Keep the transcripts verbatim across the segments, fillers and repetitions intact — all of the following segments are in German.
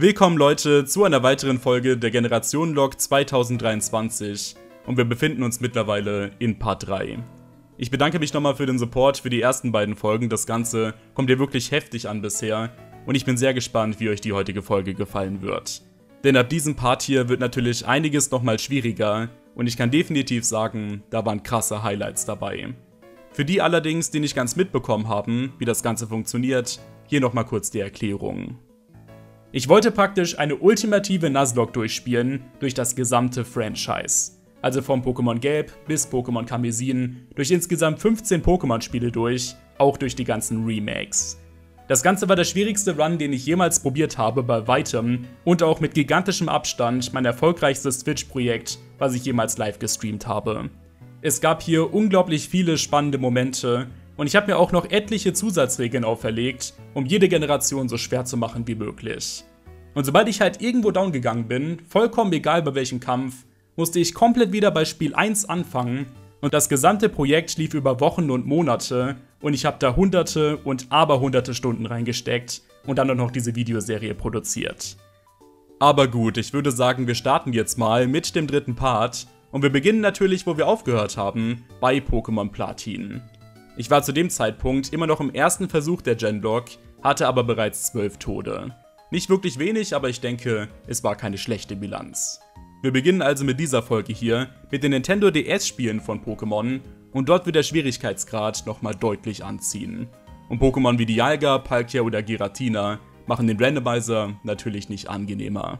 Willkommen Leute zu einer weiteren Folge der Generationenlog zwanzig dreiundzwanzig und wir befinden uns mittlerweile in Part drei. Ich bedanke mich nochmal für den Support für die ersten beiden Folgen, das Ganze kommt ja wirklich heftig an bisher und ich bin sehr gespannt, wie euch die heutige Folge gefallen wird. Denn ab diesem Part hier wird natürlich einiges nochmal schwieriger und ich kann definitiv sagen, da waren krasse Highlights dabei. Für die allerdings, die nicht ganz mitbekommen haben, wie das Ganze funktioniert, hier nochmal kurz die Erklärung. Ich wollte praktisch eine ultimative Nuzlocke durchspielen durch das gesamte Franchise. Also vom Pokémon Gelb bis Pokémon Karmesin, durch insgesamt fünfzehn Pokémon-Spiele durch, auch durch die ganzen Remakes. Das Ganze war der schwierigste Run, den ich jemals probiert habe, bei weitem und auch mit gigantischem Abstand mein erfolgreichstes Twitch-Projekt, was ich jemals live gestreamt habe. Es gab hier unglaublich viele spannende Momente und ich habe mir auch noch etliche Zusatzregeln auferlegt, um jede Generation so schwer zu machen wie möglich. Und sobald ich halt irgendwo down gegangen bin, vollkommen egal bei welchem Kampf, musste ich komplett wieder bei Spiel eins anfangen und das gesamte Projekt lief über Wochen und Monate und ich habe da hunderte und aberhunderte Stunden reingesteckt und dann auch noch diese Videoserie produziert. Aber gut, ich würde sagen, wir starten jetzt mal mit dem dritten Part und wir beginnen natürlich, wo wir aufgehört haben, bei Pokémon Platin. Ich war zu dem Zeitpunkt immer noch im ersten Versuch der Genlocke, hatte aber bereits zwölf Tode. Nicht wirklich wenig, aber ich denke, es war keine schlechte Bilanz. Wir beginnen also mit dieser Folge hier, mit den Nintendo D S-Spielen von Pokémon und dort wird der Schwierigkeitsgrad nochmal deutlich anziehen. Und Pokémon wie Dialga, Palkia oder Giratina machen den Randomizer natürlich nicht angenehmer.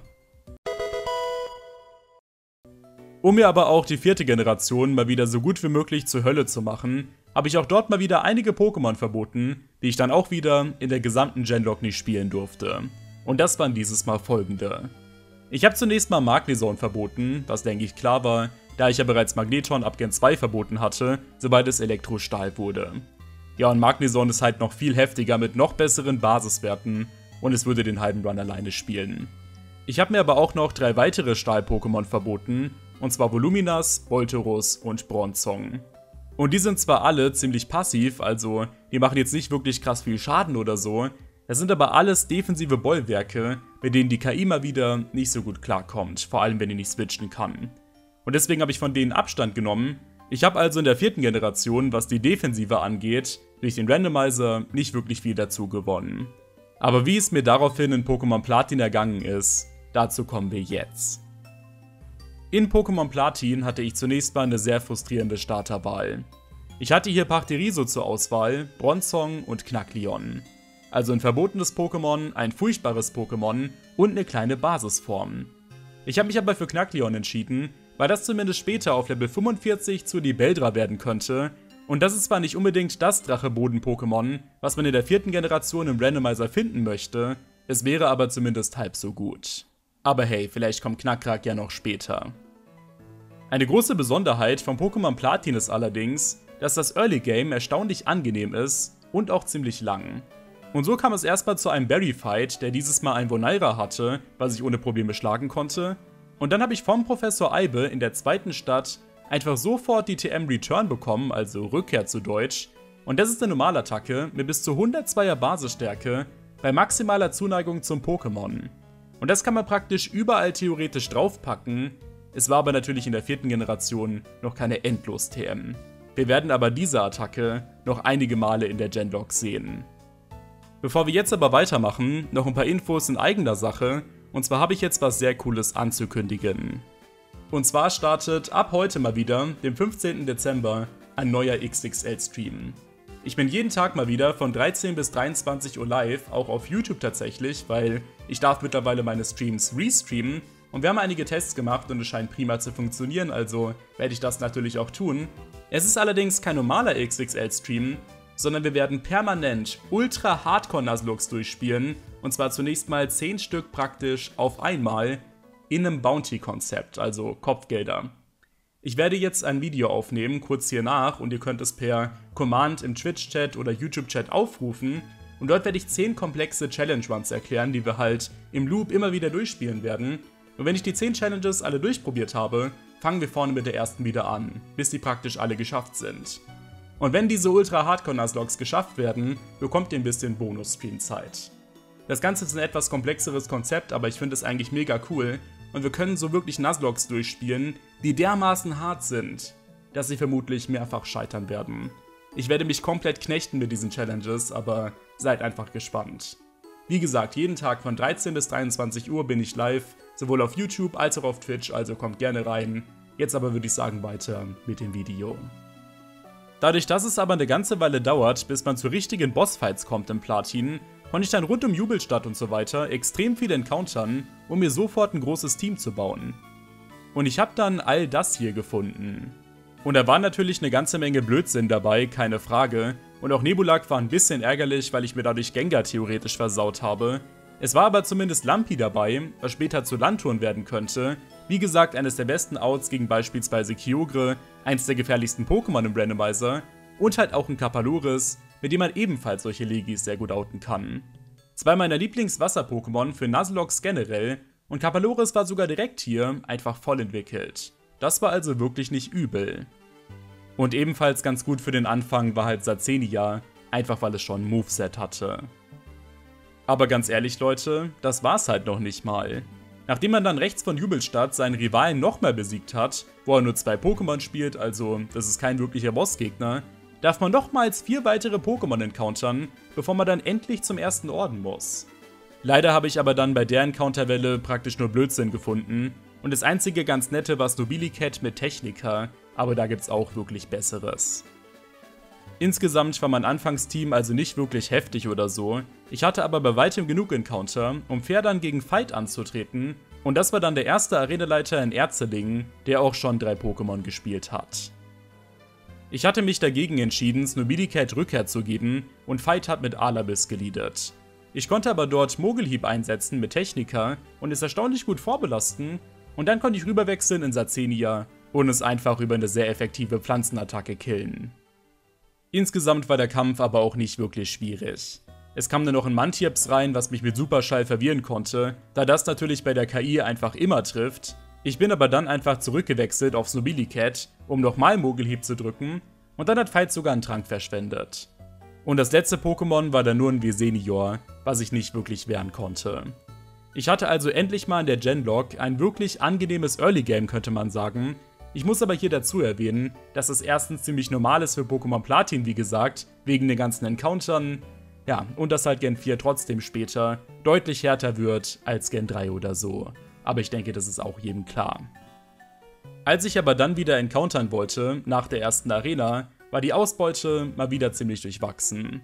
Um mir aber auch die vierte Generation mal wieder so gut wie möglich zur Hölle zu machen, habe ich auch dort mal wieder einige Pokémon verboten, die ich dann auch wieder in der gesamten Genlocke nicht spielen durfte. Und das waren dieses Mal folgende. Ich habe zunächst mal Magnezone verboten, was denke ich klar war, da ich ja bereits Magneton ab Gen zwei verboten hatte, sobald es Elektrostahl wurde. Ja, und Magnezone ist halt noch viel heftiger mit noch besseren Basiswerten und es würde den halben Run alleine spielen. Ich habe mir aber auch noch drei weitere Stahl-Pokémon verboten, und zwar Voluminas, Bolterus und Bronzong. Und die sind zwar alle ziemlich passiv, also die machen jetzt nicht wirklich krass viel Schaden oder so, das sind aber alles defensive Bollwerke, mit denen die K I mal wieder nicht so gut klarkommt, vor allem wenn die nicht switchen kann. Und deswegen habe ich von denen Abstand genommen. Ich habe also in der vierten Generation, was die Defensive angeht, durch den Randomizer nicht wirklich viel dazu gewonnen. Aber wie es mir daraufhin in Pokémon Platin ergangen ist, dazu kommen wir jetzt. In Pokémon Platin hatte ich zunächst mal eine sehr frustrierende Starterwahl. Ich hatte hier Pachirisu zur Auswahl, Bronzong und Knackleon. Also ein verbotenes Pokémon, ein furchtbares Pokémon und eine kleine Basisform. Ich habe mich aber für Knackleon entschieden, weil das zumindest später auf Level fünfundvierzig zu Libeldra werden könnte und das ist zwar nicht unbedingt das Drache-Boden-Pokémon, was man in der vierten Generation im Randomizer finden möchte, es wäre aber zumindest halb so gut. Aber hey, vielleicht kommt Knakrack ja noch später. Eine große Besonderheit von Pokémon Platin ist allerdings, dass das Early Game erstaunlich angenehm ist und auch ziemlich lang. Und so kam es erstmal zu einem Berry-Fight, der dieses Mal ein Vonaira hatte, was ich ohne Probleme schlagen konnte. Und dann habe ich vom Professor Eibe in der zweiten Stadt einfach sofort die T M Return bekommen, also Rückkehr zu Deutsch. Und das ist eine Normalattacke mit bis zu hundertzweier Basisstärke bei maximaler Zuneigung zum Pokémon. Und das kann man praktisch überall theoretisch draufpacken, es war aber natürlich in der vierten Generation noch keine Endlos-T M. Wir werden aber diese Attacke noch einige Male in der Genlocke sehen. Bevor wir jetzt aber weitermachen, noch ein paar Infos in eigener Sache, und zwar habe ich jetzt was sehr Cooles anzukündigen. Und zwar startet ab heute mal wieder, dem fünfzehnten Dezember, ein neuer X X L-Stream. Ich bin jeden Tag mal wieder von dreizehn bis dreiundzwanzig Uhr live, auch auf YouTube tatsächlich, weil ich darf mittlerweile meine Streams restreamen und wir haben einige Tests gemacht und es scheint prima zu funktionieren, also werde ich das natürlich auch tun. Es ist allerdings kein normaler X X L-Stream, sondern wir werden permanent Ultra-Hardcore-Nuzlocke durchspielen und zwar zunächst mal zehn Stück praktisch auf einmal in einem Bounty-Konzept, also Kopfgelder. Ich werde jetzt ein Video aufnehmen, kurz hier nach, und ihr könnt es per Command im Twitch-Chat oder YouTube-Chat aufrufen. Und dort werde ich zehn komplexe Challenge-Runs erklären, die wir halt im Loop immer wieder durchspielen werden. Und wenn ich die zehn Challenges alle durchprobiert habe, fangen wir vorne mit der ersten wieder an, bis die praktisch alle geschafft sind. Und wenn diese Ultra-Hardcore-Nuzlocke geschafft werden, bekommt ihr ein bisschen Bonus-Streamzeit. Das Ganze ist ein etwas komplexeres Konzept, aber ich finde es eigentlich mega cool. Und wir können so wirklich Nuzlocke durchspielen, die dermaßen hart sind, dass sie vermutlich mehrfach scheitern werden. Ich werde mich komplett knechten mit diesen Challenges, aber seid einfach gespannt. Wie gesagt, jeden Tag von dreizehn bis dreiundzwanzig Uhr bin ich live, sowohl auf YouTube als auch auf Twitch, also kommt gerne rein. Jetzt aber würde ich sagen, weiter mit dem Video. Dadurch, dass es aber eine ganze Weile dauert, bis man zu richtigen Bossfights kommt im Platin, konnte ich dann rund um Jubelstadt und so weiter extrem viel encountern, um mir sofort ein großes Team zu bauen. Und ich habe dann all das hier gefunden. Und da war natürlich eine ganze Menge Blödsinn dabei, keine Frage. Und auch Nebulak war ein bisschen ärgerlich, weil ich mir dadurch Gengar theoretisch versaut habe. Es war aber zumindest Lampi dabei, was später zu Landtouren werden könnte. Wie gesagt, eines der besten Outs gegen beispielsweise Kyogre, eins der gefährlichsten Pokémon im Randomizer. Und halt auch ein Kapaloris, mit dem man ebenfalls solche Legis sehr gut outen kann. Zwei meiner Lieblings-Wasser-Pokémon für Nuzlocke generell, und Kapaloris war sogar direkt hier einfach voll entwickelt. Das war also wirklich nicht übel. Und ebenfalls ganz gut für den Anfang war halt Sazenia, einfach weil es schon ein Moveset hatte. Aber ganz ehrlich Leute, das war's halt noch nicht mal. Nachdem man dann rechts von Jubelstadt seinen Rivalen noch mehr besiegt hat, wo er nur zwei Pokémon spielt, also das ist kein wirklicher Bossgegner, darf man nochmals vier weitere Pokémon encountern, bevor man dann endlich zum ersten Orden muss. Leider habe ich aber dann bei der Encounterwelle praktisch nur Blödsinn gefunden und das einzige ganz nette war Nobilicat mit Technica, aber da gibt's auch wirklich besseres. Insgesamt war mein Anfangsteam also nicht wirklich heftig oder so, ich hatte aber bei weitem genug Encounter, um fair dann gegen Veit anzutreten und das war dann der erste Arenaleiter in Erzelingen, der auch schon drei Pokémon gespielt hat. Ich hatte mich dagegen entschieden, Sumpex Rückkehr zu geben und Veit hat mit Alabis geleadet. Ich konnte aber dort Mogelhieb einsetzen mit Technica und es erstaunlich gut vorbelasten und dann konnte ich rüberwechseln in Sazenia und es einfach über eine sehr effektive Pflanzenattacke killen. Insgesamt war der Kampf aber auch nicht wirklich schwierig. Es kam dann noch ein Mantieps rein, was mich mit Superschall verwirren konnte, da das natürlich bei der K I einfach immer trifft. Ich bin aber dann einfach zurückgewechselt auf Nobilicat, um nochmal Mogelhieb zu drücken und dann hat Veit sogar einen Trank verschwendet. Und das letzte Pokémon war dann nur ein Vesenior, was ich nicht wirklich wehren konnte. Ich hatte also endlich mal in der Genlocke ein wirklich angenehmes Early Game, könnte man sagen. Ich muss aber hier dazu erwähnen, dass es erstens ziemlich normal ist für Pokémon Platin, wie gesagt, wegen den ganzen Encountern, ja, und dass halt Gen vier trotzdem später deutlich härter wird als Gen drei oder so. Aber ich denke, das ist auch jedem klar. Als ich aber dann wieder encountern wollte, nach der ersten Arena, war die Ausbeute mal wieder ziemlich durchwachsen.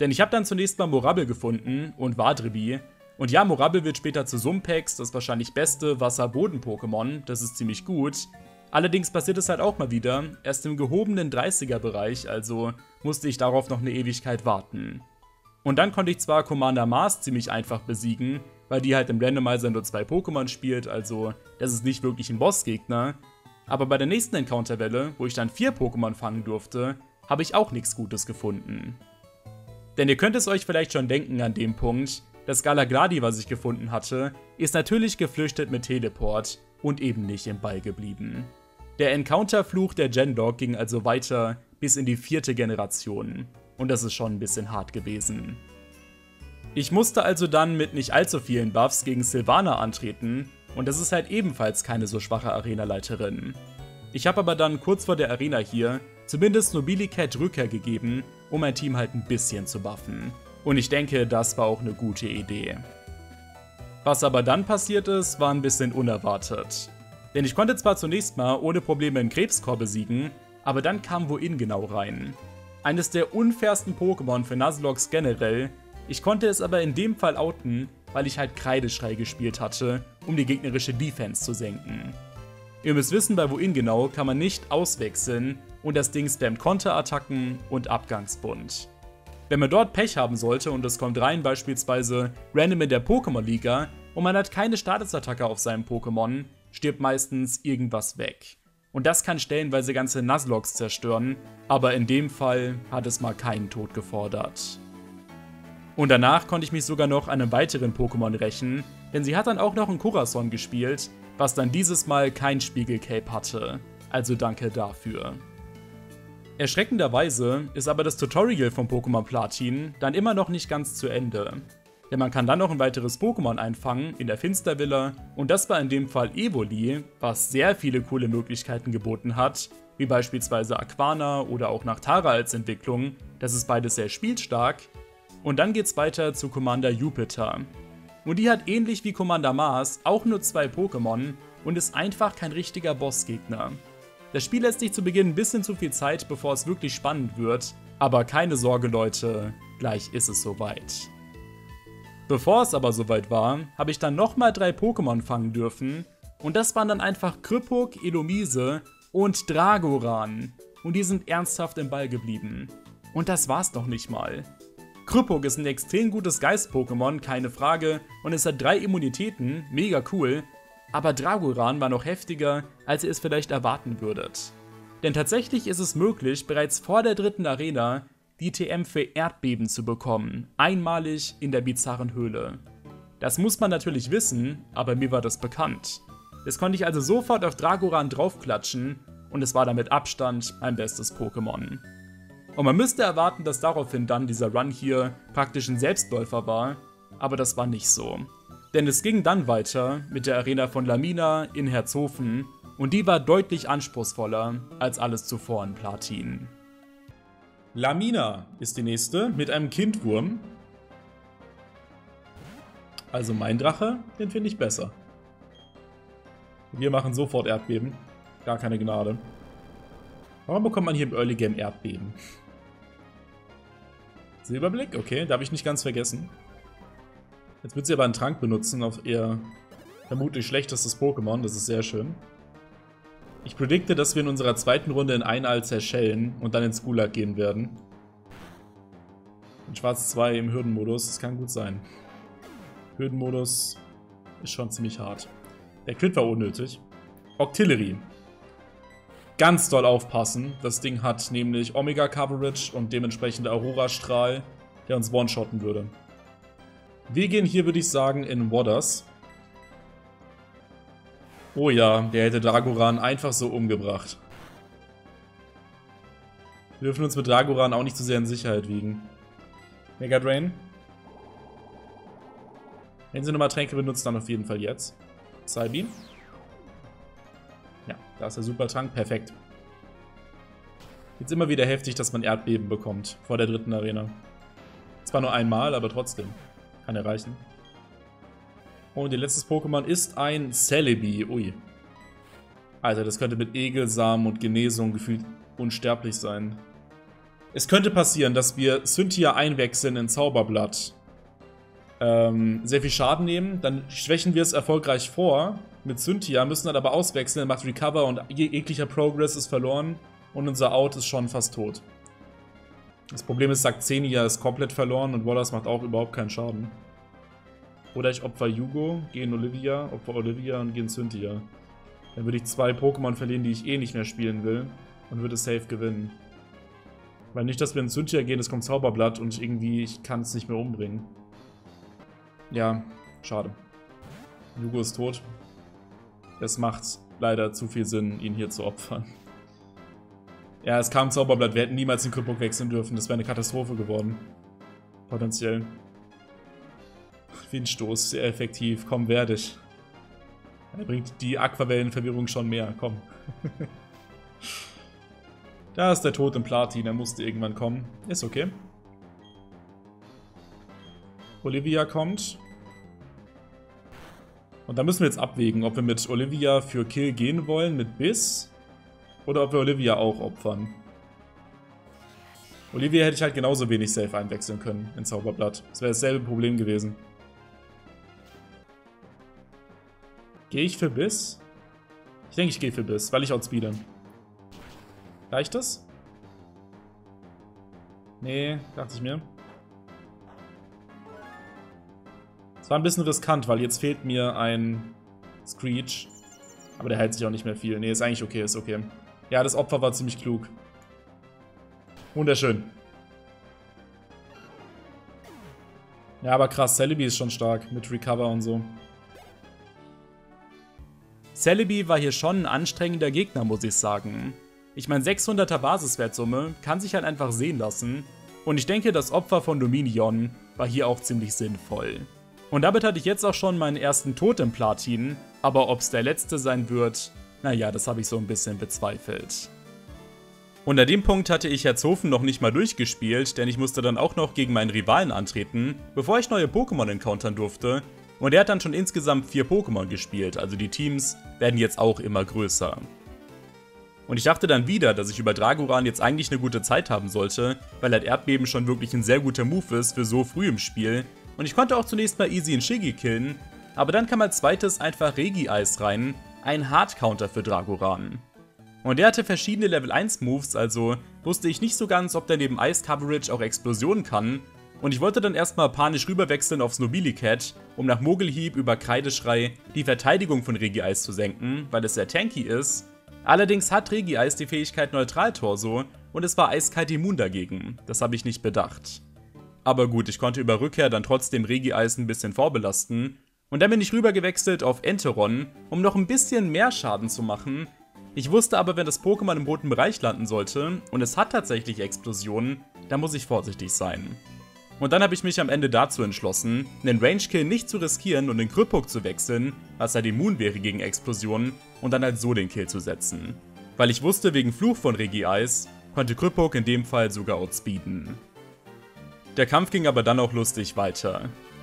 Denn ich habe dann zunächst mal Morabel gefunden und Wadribi. Und ja, Morabel wird später zu Sumpex, das wahrscheinlich beste Wasser-Boden-Pokémon, das ist ziemlich gut. Allerdings passiert es halt auch mal wieder, erst im gehobenen dreißiger-Bereich, also musste ich darauf noch eine Ewigkeit warten. Und dann konnte ich zwar Commander Mars ziemlich einfach besiegen, weil die halt im Randomizer nur zwei Pokémon spielt, also das ist nicht wirklich ein Bossgegner. Aber bei der nächsten Encounterwelle, wo ich dann vier Pokémon fangen durfte, habe ich auch nichts Gutes gefunden. Denn ihr könnt es euch vielleicht schon denken an dem Punkt, das Galagladi, was ich gefunden hatte, ist natürlich geflüchtet mit Teleport und eben nicht im Ball geblieben. Der Encounter-Fluch der Genlocke ging also weiter bis in die vierte Generation und das ist schon ein bisschen hart gewesen. Ich musste also dann mit nicht allzu vielen Buffs gegen Sylvana antreten und das ist halt ebenfalls keine so schwache Arenaleiterin. Ich habe aber dann kurz vor der Arena hier zumindest Nobilicat Rückkehr gegeben, um mein Team halt ein bisschen zu buffen. Und ich denke, das war auch eine gute Idee. Was aber dann passiert ist, war ein bisschen unerwartet. Denn ich konnte zwar zunächst mal ohne Probleme einen Krebskorb besiegen, aber dann kam Wohin genau rein. Eines der unfairsten Pokémon für Nuzlocke generell, ich konnte es aber in dem Fall outen, weil ich halt Kreideschrei gespielt hatte, um die gegnerische Defense zu senken. Ihr müsst wissen, bei Wohin genau kann man nicht auswechseln und das Ding spammt Konterattacken und Abgangsbund. Wenn man dort Pech haben sollte und es kommt rein beispielsweise random in der Pokémon-Liga und man hat keine Statusattacke auf seinem Pokémon, stirbt meistens irgendwas weg. Und das kann stellenweise ganze Nuzlocke zerstören, aber in dem Fall hat es mal keinen Tod gefordert. Und danach konnte ich mich sogar noch an einem weiteren Pokémon rächen, denn sie hat dann auch noch einen Corazon gespielt, was dann dieses Mal kein Spiegelcape hatte. Also danke dafür. Erschreckenderweise ist aber das Tutorial von Pokémon Platin dann immer noch nicht ganz zu Ende. Denn man kann dann noch ein weiteres Pokémon einfangen in der Finstervilla und das war in dem Fall Evoli, was sehr viele coole Möglichkeiten geboten hat, wie beispielsweise Aquana oder auch Nachtara als Entwicklung, das ist beides sehr spielstark. Und dann geht's weiter zu Commander Jupiter. Und die hat ähnlich wie Commander Mars auch nur zwei Pokémon und ist einfach kein richtiger Bossgegner. Das Spiel lässt sich zu Beginn ein bisschen zu viel Zeit, bevor es wirklich spannend wird, aber keine Sorge Leute, gleich ist es soweit. Bevor es aber soweit war, habe ich dann nochmal drei Pokémon fangen dürfen und das waren dann einfach Krypuk, Elomise und Dragoran und die sind ernsthaft im Ball geblieben. Und das war's noch nicht mal. Krypuk ist ein extrem gutes Geist-Pokémon, keine Frage, und es hat drei Immunitäten, mega cool, aber Dragoran war noch heftiger, als ihr es vielleicht erwarten würdet. Denn tatsächlich ist es möglich, bereits vor der dritten Arena die T M für Erdbeben zu bekommen, einmalig in der bizarren Höhle. Das muss man natürlich wissen, aber mir war das bekannt. Das konnte ich also sofort auf Dragoran draufklatschen und es war damit Abstand mein bestes Pokémon. Und man müsste erwarten, dass daraufhin dann dieser Run hier praktisch ein Selbstläufer war, aber das war nicht so. Denn es ging dann weiter mit der Arena von Lamina in Herzhofen und die war deutlich anspruchsvoller als alles zuvor in Platin. Lamina ist die nächste mit einem Kindwurm. Also mein Drache, den finde ich besser. Wir machen sofort Erdbeben. Gar keine Gnade. Warum bekommt man hier im Early Game Erdbeben? Silberblick? Okay, da habe ich nicht ganz vergessen. Jetzt wird sie aber einen Trank benutzen auf ihr vermutlich schlechtestes Pokémon. Das ist sehr schön. Ich predikte, dass wir in unserer zweiten Runde in Einal zerschellen und dann ins Gulag gehen werden. In Schwarz zwei im Hürdenmodus, das kann gut sein. Hürdenmodus ist schon ziemlich hart. Der Crit war unnötig. Octillery. Ganz doll aufpassen. Das Ding hat nämlich Omega-Coverage und dementsprechend Aurora-Strahl, der uns one-shotten würde. Wir gehen hier, würde ich sagen, in Wadders. Oh ja, der hätte Dragoran einfach so umgebracht. Wir dürfen uns mit Dragoran auch nicht zu sehr in Sicherheit wiegen. Mega Drain. Wenn sie nochmal Tränke benutzt, dann auf jeden Fall jetzt. Psybeam. Ja, da ist der Supertrank. Perfekt. Jetzt immer wieder heftig, dass man Erdbeben bekommt. Vor der dritten Arena. Zwar nur einmal, aber trotzdem. Kann er reichen. Und ihr letztes Pokémon ist ein Celebi. Ui. Alter, das könnte mit Egelsamen und Genesung gefühlt unsterblich sein. Es könnte passieren, dass wir Cynthia einwechseln in Zauberblatt. Ähm, sehr viel Schaden nehmen. Dann schwächen wir es erfolgreich vor mit Cynthia, müssen dann aber auswechseln. Er macht Recover und jeglicher Progress ist verloren. Und unser Out ist schon fast tot. Das Problem ist, Sazenia ist komplett verloren und Wallace macht auch überhaupt keinen Schaden. Oder ich opfer Yugo, gehe in Olivia, opfer Olivia und gehe in Cynthia. Dann würde ich zwei Pokémon verlieren, die ich eh nicht mehr spielen will. Und würde safe gewinnen. Weil nicht, dass wir in Cynthia gehen, es kommt Zauberblatt und irgendwie, ich kann es nicht mehr umbringen. Ja, schade. Yugo ist tot. Es macht leider zu viel Sinn, ihn hier zu opfern. Ja, es kam Zauberblatt, wir hätten niemals den Krypuk wechseln dürfen. Das wäre eine Katastrophe geworden. Potenziell. Windstoß, sehr effektiv. Komm, werde ich. Er bringt die Aquawellenverwirrung schon mehr. Komm. Da ist der Tod im Platin. Er musste irgendwann kommen. Ist okay. Olivia kommt. Und da müssen wir jetzt abwägen, ob wir mit Olivia für Kill gehen wollen, mit Biss. Oder ob wir Olivia auch opfern. Olivia hätte ich halt genauso wenig safe einwechseln können in Zauberblatt. Das wäre dasselbe Problem gewesen. Gehe ich für Biss? Ich denke, ich gehe für Biss, weil ich outspeede. Reicht das? Nee, dachte ich mir. Es war ein bisschen riskant, weil jetzt fehlt mir ein Screech. Aber der hält sich auch nicht mehr viel. Nee, ist eigentlich okay, ist okay. Ja, das Opfer war ziemlich klug. Wunderschön. Ja, aber krass, Celebi ist schon stark mit Recover und so. Celebi war hier schon ein anstrengender Gegner, muss ich sagen. Ich meine, sechshunderter Basiswertsumme kann sich halt einfach sehen lassen und ich denke, das Opfer von Dominion war hier auch ziemlich sinnvoll. Und damit hatte ich jetzt auch schon meinen ersten Tod im Platin, aber ob es der letzte sein wird, naja, das habe ich so ein bisschen bezweifelt. Unter dem Punkt hatte ich Herzhofen noch nicht mal durchgespielt, denn ich musste dann auch noch gegen meinen Rivalen antreten, bevor ich neue Pokémon encountern durfte, und er hat dann schon insgesamt vier Pokémon gespielt, also die Teams werden jetzt auch immer größer. Und ich dachte dann wieder, dass ich über Dragoran jetzt eigentlich eine gute Zeit haben sollte, weil das Erdbeben schon wirklich ein sehr guter Move ist für so früh im Spiel, und ich konnte auch zunächst mal Easy und Shiggy killen, aber dann kam als zweites einfach Regi-Eis rein, ein Hard-Counter für Dragoran. Und er hatte verschiedene Level eins Moves, also wusste ich nicht so ganz, ob der neben Eis-Coverage auch Explosion kann, und ich wollte dann erstmal panisch rüberwechseln aufs Nobilicat, um nach Mogelhieb über Kreideschrei die Verteidigung von Regi-Eis zu senken, weil es sehr tanky ist. Allerdings hat Regi-Eis die Fähigkeit Neutral-Torso und es war eiskalt immun dagegen, das habe ich nicht bedacht. Aber gut, ich konnte über Rückkehr dann trotzdem Regi-Eis ein bisschen vorbelasten und dann bin ich rübergewechselt auf Enteron, um noch ein bisschen mehr Schaden zu machen. Ich wusste aber, wenn das Pokémon im roten Bereich landen sollte und es hat tatsächlich Explosionen, dann muss ich vorsichtig sein. Und dann habe ich mich am Ende dazu entschlossen, einen Range-Kill nicht zu riskieren und den Krypuk zu wechseln, was halt immun wäre gegen Explosionen, und dann halt so den Kill zu setzen. Weil ich wusste, wegen Fluch von Regi-Eis konnte Krypuk in dem Fall sogar outspeeden. Der Kampf ging aber dann auch lustig weiter.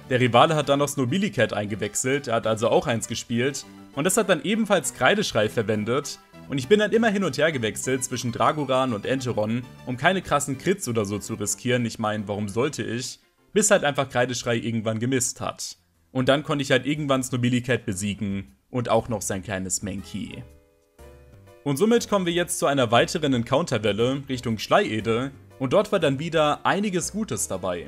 Der Rivale hat dann noch Snobilicat eingewechselt, er hat also auch eins gespielt, und das hat dann ebenfalls Kreideschrei verwendet, und ich bin dann immer hin und her gewechselt zwischen Dragoran und Enteron, um keine krassen Crits oder so zu riskieren, ich meine, warum sollte ich, bis halt einfach Kreideschrei irgendwann gemisst hat. Und dann konnte ich halt irgendwann Snobilicat besiegen und auch noch sein kleines Mankey. Und somit kommen wir jetzt zu einer weiteren Encounterwelle Richtung Schleiede, und dort war dann wieder einiges Gutes dabei.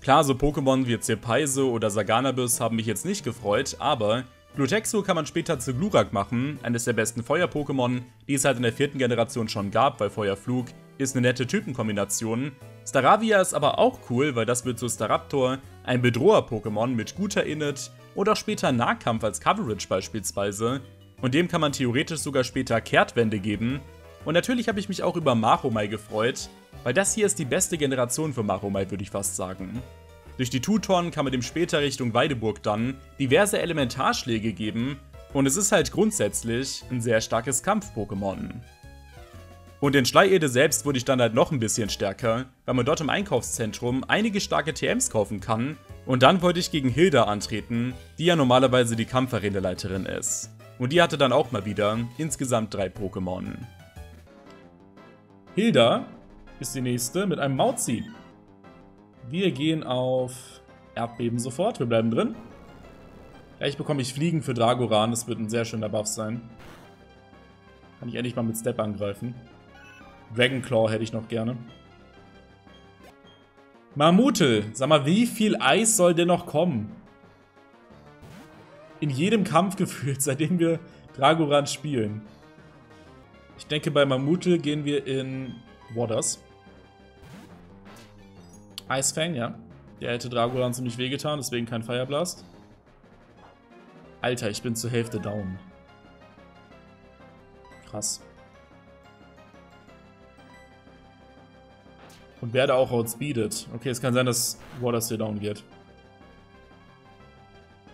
Klar, so Pokémon wie Zerpeise oder Saganabus haben mich jetzt nicht gefreut, aber Glutexo kann man später zu Glurak machen, eines der besten Feuer-Pokémon, die es halt in der vierten Generation schon gab, weil Feuerflug ist eine nette Typenkombination. Staravia ist aber auch cool, weil das wird zu Staraptor, ein Bedroher-Pokémon mit guter Init oder später Nahkampf als Coverage beispielsweise, und dem kann man theoretisch sogar später Kehrtwende geben. Und natürlich habe ich mich auch über Maromai gefreut, weil das hier ist die beste Generation für Maromai, würde ich fast sagen. Durch die Tutoren kann man dem später Richtung Weideburg dann diverse Elementarschläge geben und es ist halt grundsätzlich ein sehr starkes Kampf-Pokémon. Und in Schleiede selbst wurde ich dann halt noch ein bisschen stärker, weil man dort im Einkaufszentrum einige starke T Ms kaufen kann, und dann wollte ich gegen Hilda antreten, die ja normalerweise die Kampfareneleiterin ist. Und die hatte dann auch mal wieder insgesamt drei Pokémon. Hilda ist die nächste mit einem Mauzi. Wir gehen auf Erdbeben sofort, wir bleiben drin. Gleich bekomme ich Fliegen für Dragoran, das wird ein sehr schöner Buff sein. Kann ich endlich mal mit Step angreifen. Dragonclaw hätte ich noch gerne. Marmutel, sag mal, wie viel Eis soll denn noch kommen? In jedem Kampf gefühlt, seitdem wir Dragoran spielen. Ich denke, bei Marmutel gehen wir in Waters. Eisfang, ja. Der hätte Dragoran ziemlich wehgetan, deswegen kein Fireblast. Alter, ich bin zur Hälfte down. Krass. Und werde auch outspeedet. Okay, es kann sein, dass Waters hier down geht.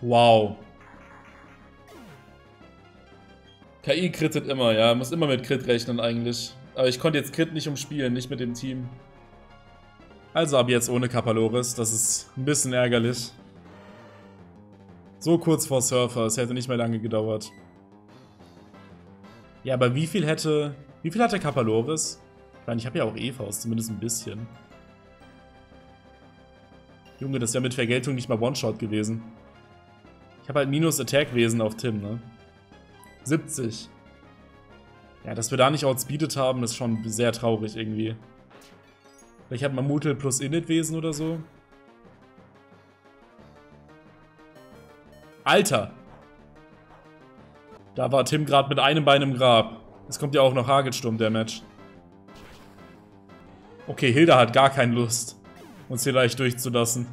Wow. K I crittet immer, ja. Muss immer mit Crit rechnen eigentlich. Aber ich konnte jetzt Crit nicht umspielen, nicht mit dem Team. Also ab jetzt ohne Kapaloris, das ist ein bisschen ärgerlich. So kurz vor Surfer, es hätte nicht mehr lange gedauert. Ja, aber wie viel hätte... Wie viel hatte Kapaloris? Ich meine, ich habe ja auch E Vs, zumindest ein bisschen. Junge, das wäre mit Vergeltung nicht mal One-Shot gewesen. Ich habe halt Minus-Attack-Wesen auf Tim, ne? siebzig. Ja, dass wir da nicht outspeedet haben, ist schon sehr traurig irgendwie. Vielleicht hat man Mutel plus Init-Wesen oder so. Alter! Da war Tim gerade mit einem Bein im Grab. Es kommt ja auch noch Hagelsturm Damage. Okay, Hilda hat gar keine Lust, uns hier leicht durchzulassen.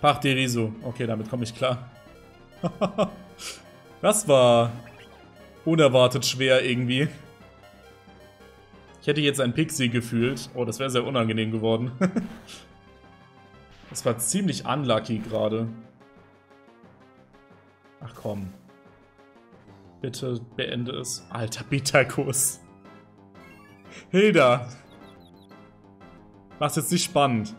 Pachirisu. Okay, damit komme ich klar. Das war unerwartet schwer irgendwie. Ich hätte jetzt einen Pixie gefühlt. Oh, das wäre sehr unangenehm geworden. Das war ziemlich unlucky gerade. Ach komm. Bitte beende es. Alter Betakus. Hilda. Mach's jetzt nicht spannend.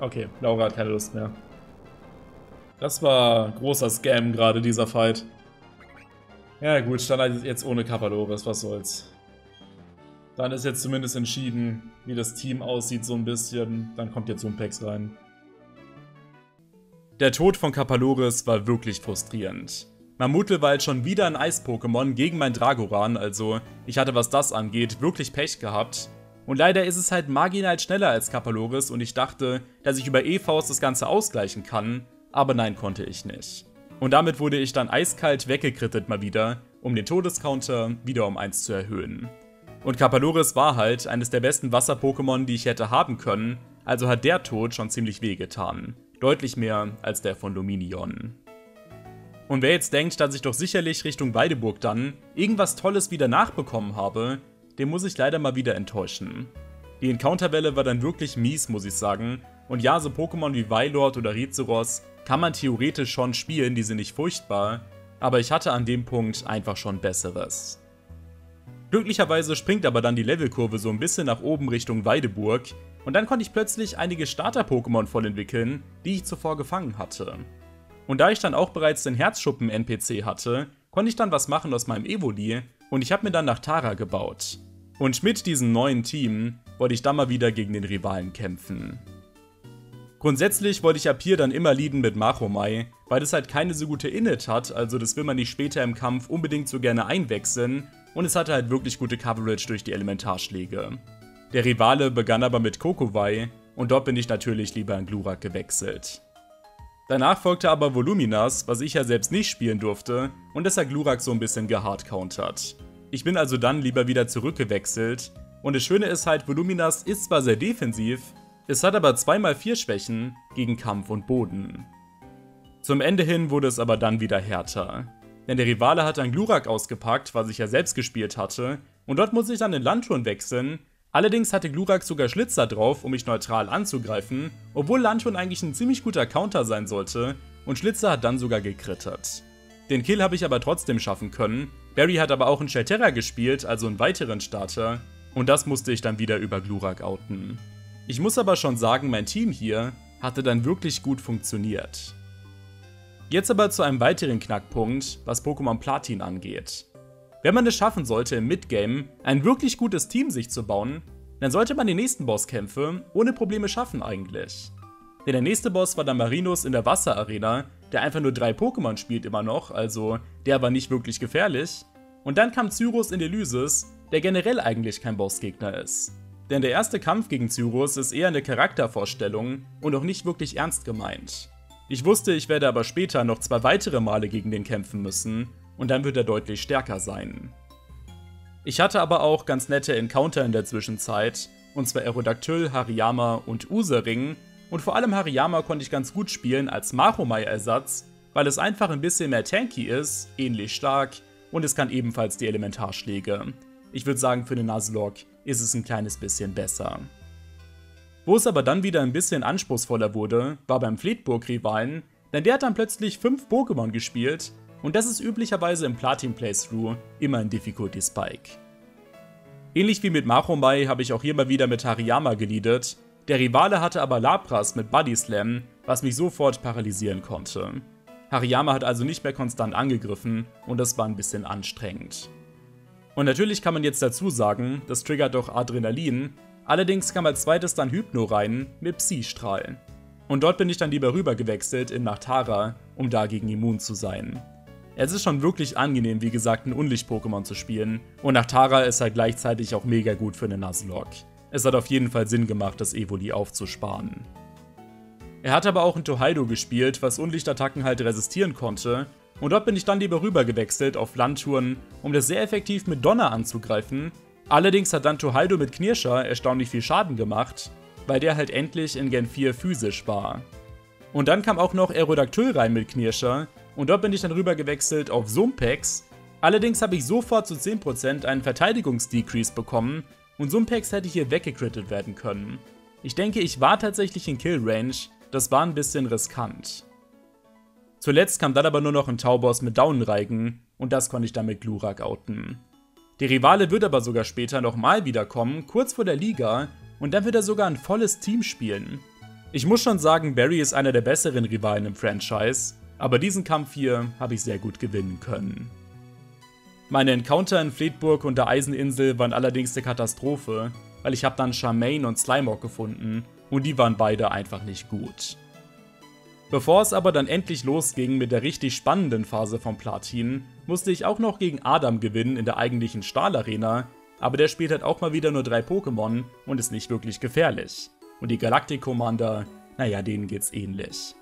Okay, Laura hat keine Lust mehr. Das war großer Scam gerade, dieser Fight. Ja gut, dann halt jetzt ohne Kapaloris, was soll's. Dann ist jetzt zumindest entschieden, wie das Team aussieht so ein bisschen. Dann kommt jetzt Sumpex rein. Der Tod von Kapaloris war wirklich frustrierend. Mammutle war halt schon wieder ein Eis-Pokémon gegen mein Dragoran, also ich hatte, was das angeht, wirklich Pech gehabt. Und leider ist es halt marginal schneller als Kapaloris und ich dachte, dass ich über E Vs das Ganze ausgleichen kann, aber nein, konnte ich nicht. Und damit wurde ich dann eiskalt weggekrittet mal wieder, um den Todescounter wieder um eins zu erhöhen. Und Kapaloris war halt eines der besten Wasser-Pokémon, die ich hätte haben können, also hat der Tod schon ziemlich wehgetan. Deutlich mehr als der von Dominion. Und wer jetzt denkt, dass ich doch sicherlich Richtung Weideburg dann irgendwas Tolles wieder nachbekommen habe, den muss ich leider mal wieder enttäuschen. Die Encounterwelle war dann wirklich mies, muss ich sagen. Und ja, so Pokémon wie Weilord oder Rizeros kann man theoretisch schon spielen, die sind nicht furchtbar, aber ich hatte an dem Punkt einfach schon Besseres. Glücklicherweise springt aber dann die Levelkurve so ein bisschen nach oben Richtung Weideburg und dann konnte ich plötzlich einige Starter-Pokémon voll entwickeln, die ich zuvor gefangen hatte. Und da ich dann auch bereits den Herzschuppen-N P C hatte, konnte ich dann was machen aus meinem Evoli und ich habe mir dann Nachtara gebaut. Und mit diesem neuen Team wollte ich dann mal wieder gegen den Rivalen kämpfen. Grundsätzlich wollte ich ab hier dann immer leaden mit Machomai, weil das halt keine so gute Init hat, also das will man nicht später im Kampf unbedingt so gerne einwechseln und es hatte halt wirklich gute Coverage durch die Elementarschläge. Der Rivale begann aber mit Kokowai und dort bin ich natürlich lieber in Glurak gewechselt. Danach folgte aber Voluminas, was ich ja selbst nicht spielen durfte und das hat Glurak so ein bisschen gehardcountert. Ich bin also dann lieber wieder zurückgewechselt und das Schöne ist halt, Voluminas ist zwar sehr defensiv, es hat aber zwei mal vier Schwächen gegen Kampf und Boden. Zum Ende hin wurde es aber dann wieder härter. Denn der Rivale hat dann Glurak ausgepackt, was ich ja selbst gespielt hatte, und dort musste ich dann in Landtouren wechseln. Allerdings hatte Glurak sogar Schlitzer drauf, um mich neutral anzugreifen, obwohl Landtouren eigentlich ein ziemlich guter Counter sein sollte, und Schlitzer hat dann sogar gekrittert. Den Kill habe ich aber trotzdem schaffen können. Barry hat aber auch einen Shelterra gespielt, also einen weiteren Starter, und das musste ich dann wieder über Glurak outen. Ich muss aber schon sagen, mein Team hier hatte dann wirklich gut funktioniert. Jetzt aber zu einem weiteren Knackpunkt, was Pokémon Platin angeht. Wenn man es schaffen sollte, im Midgame ein wirklich gutes Team sich zu bauen, dann sollte man die nächsten Bosskämpfe ohne Probleme schaffen eigentlich. Denn der nächste Boss war dann Marinus in der Wasserarena, der einfach nur drei Pokémon spielt immer noch, also der war nicht wirklich gefährlich. Und dann kam Cyrus in Elysis, der generell eigentlich kein Bossgegner ist. Denn der erste Kampf gegen Cyrus ist eher eine Charaktervorstellung und auch nicht wirklich ernst gemeint. Ich wusste, ich werde aber später noch zwei weitere Male gegen den kämpfen müssen und dann wird er deutlich stärker sein. Ich hatte aber auch ganz nette Encounter in der Zwischenzeit, und zwar Aerodactyl, Hariyama und Usering, und vor allem Hariyama konnte ich ganz gut spielen als Maromai-Ersatz, weil es einfach ein bisschen mehr tanky ist, ähnlich stark und es kann ebenfalls die Elementarschläge. Ich würde sagen, für den Nuzlocke ist es ein kleines bisschen besser. Wo es aber dann wieder ein bisschen anspruchsvoller wurde, war beim Fleetburg-Rivalen, denn der hat dann plötzlich fünf Pokémon gespielt und das ist üblicherweise im Platin-Playthrough immer ein Difficulty-Spike. Ähnlich wie mit Machomai habe ich auch hier mal wieder mit Hariyama geleadet, der Rivale hatte aber Lapras mit Body Slam, was mich sofort paralysieren konnte. Hariyama hat also nicht mehr konstant angegriffen und das war ein bisschen anstrengend. Und natürlich kann man jetzt dazu sagen, das triggert doch Adrenalin, allerdings kam als zweites dann Hypno rein mit Psi-Strahl. Und dort bin ich dann lieber rüber gewechselt in Nachtara, um dagegen immun zu sein. Es ist schon wirklich angenehm, wie gesagt, ein Unlicht-Pokémon zu spielen und Nachtara ist halt gleichzeitig auch mega gut für einen Nuzlocke. Es hat auf jeden Fall Sinn gemacht, das Evoli aufzusparen. Er hat aber auch ein Tohaido gespielt, was Unlichtattacken halt resistieren konnte. Und dort bin ich dann lieber rüber gewechselt auf Landtouren, um das sehr effektiv mit Donner anzugreifen. Allerdings hat dann Tohaido mit Knirscher erstaunlich viel Schaden gemacht, weil der halt endlich in Gen vier physisch war. Und dann kam auch noch Aerodactyl rein mit Knirscher und dort bin ich dann rüber gewechselt auf Sumpex. Allerdings habe ich sofort zu zehn Prozent einen Verteidigungsdecrease bekommen, und Sumpex hätte hier weggecrittet werden können. Ich denke, ich war tatsächlich in Kill-Range, das war ein bisschen riskant. Zuletzt kam dann aber nur noch ein Tauboss mit Daunenreigen und das konnte ich dann mit Glurak outen. Der Rivale wird aber sogar später nochmal wiederkommen, kurz vor der Liga, und dann wird er sogar ein volles Team spielen. Ich muss schon sagen, Barry ist einer der besseren Rivalen im Franchise, aber diesen Kampf hier habe ich sehr gut gewinnen können. Meine Encounter in Fleetburg und der Eiseninsel waren allerdings eine Katastrophe, weil ich habe dann Charmaine und Slimeaug gefunden und die waren beide einfach nicht gut. Bevor es aber dann endlich losging mit der richtig spannenden Phase von Platin, musste ich auch noch gegen Adam gewinnen in der eigentlichen Stahlarena, aber der spielt halt auch mal wieder nur drei Pokémon und ist nicht wirklich gefährlich. Und die Galactic Commander, naja, denen geht's ähnlich.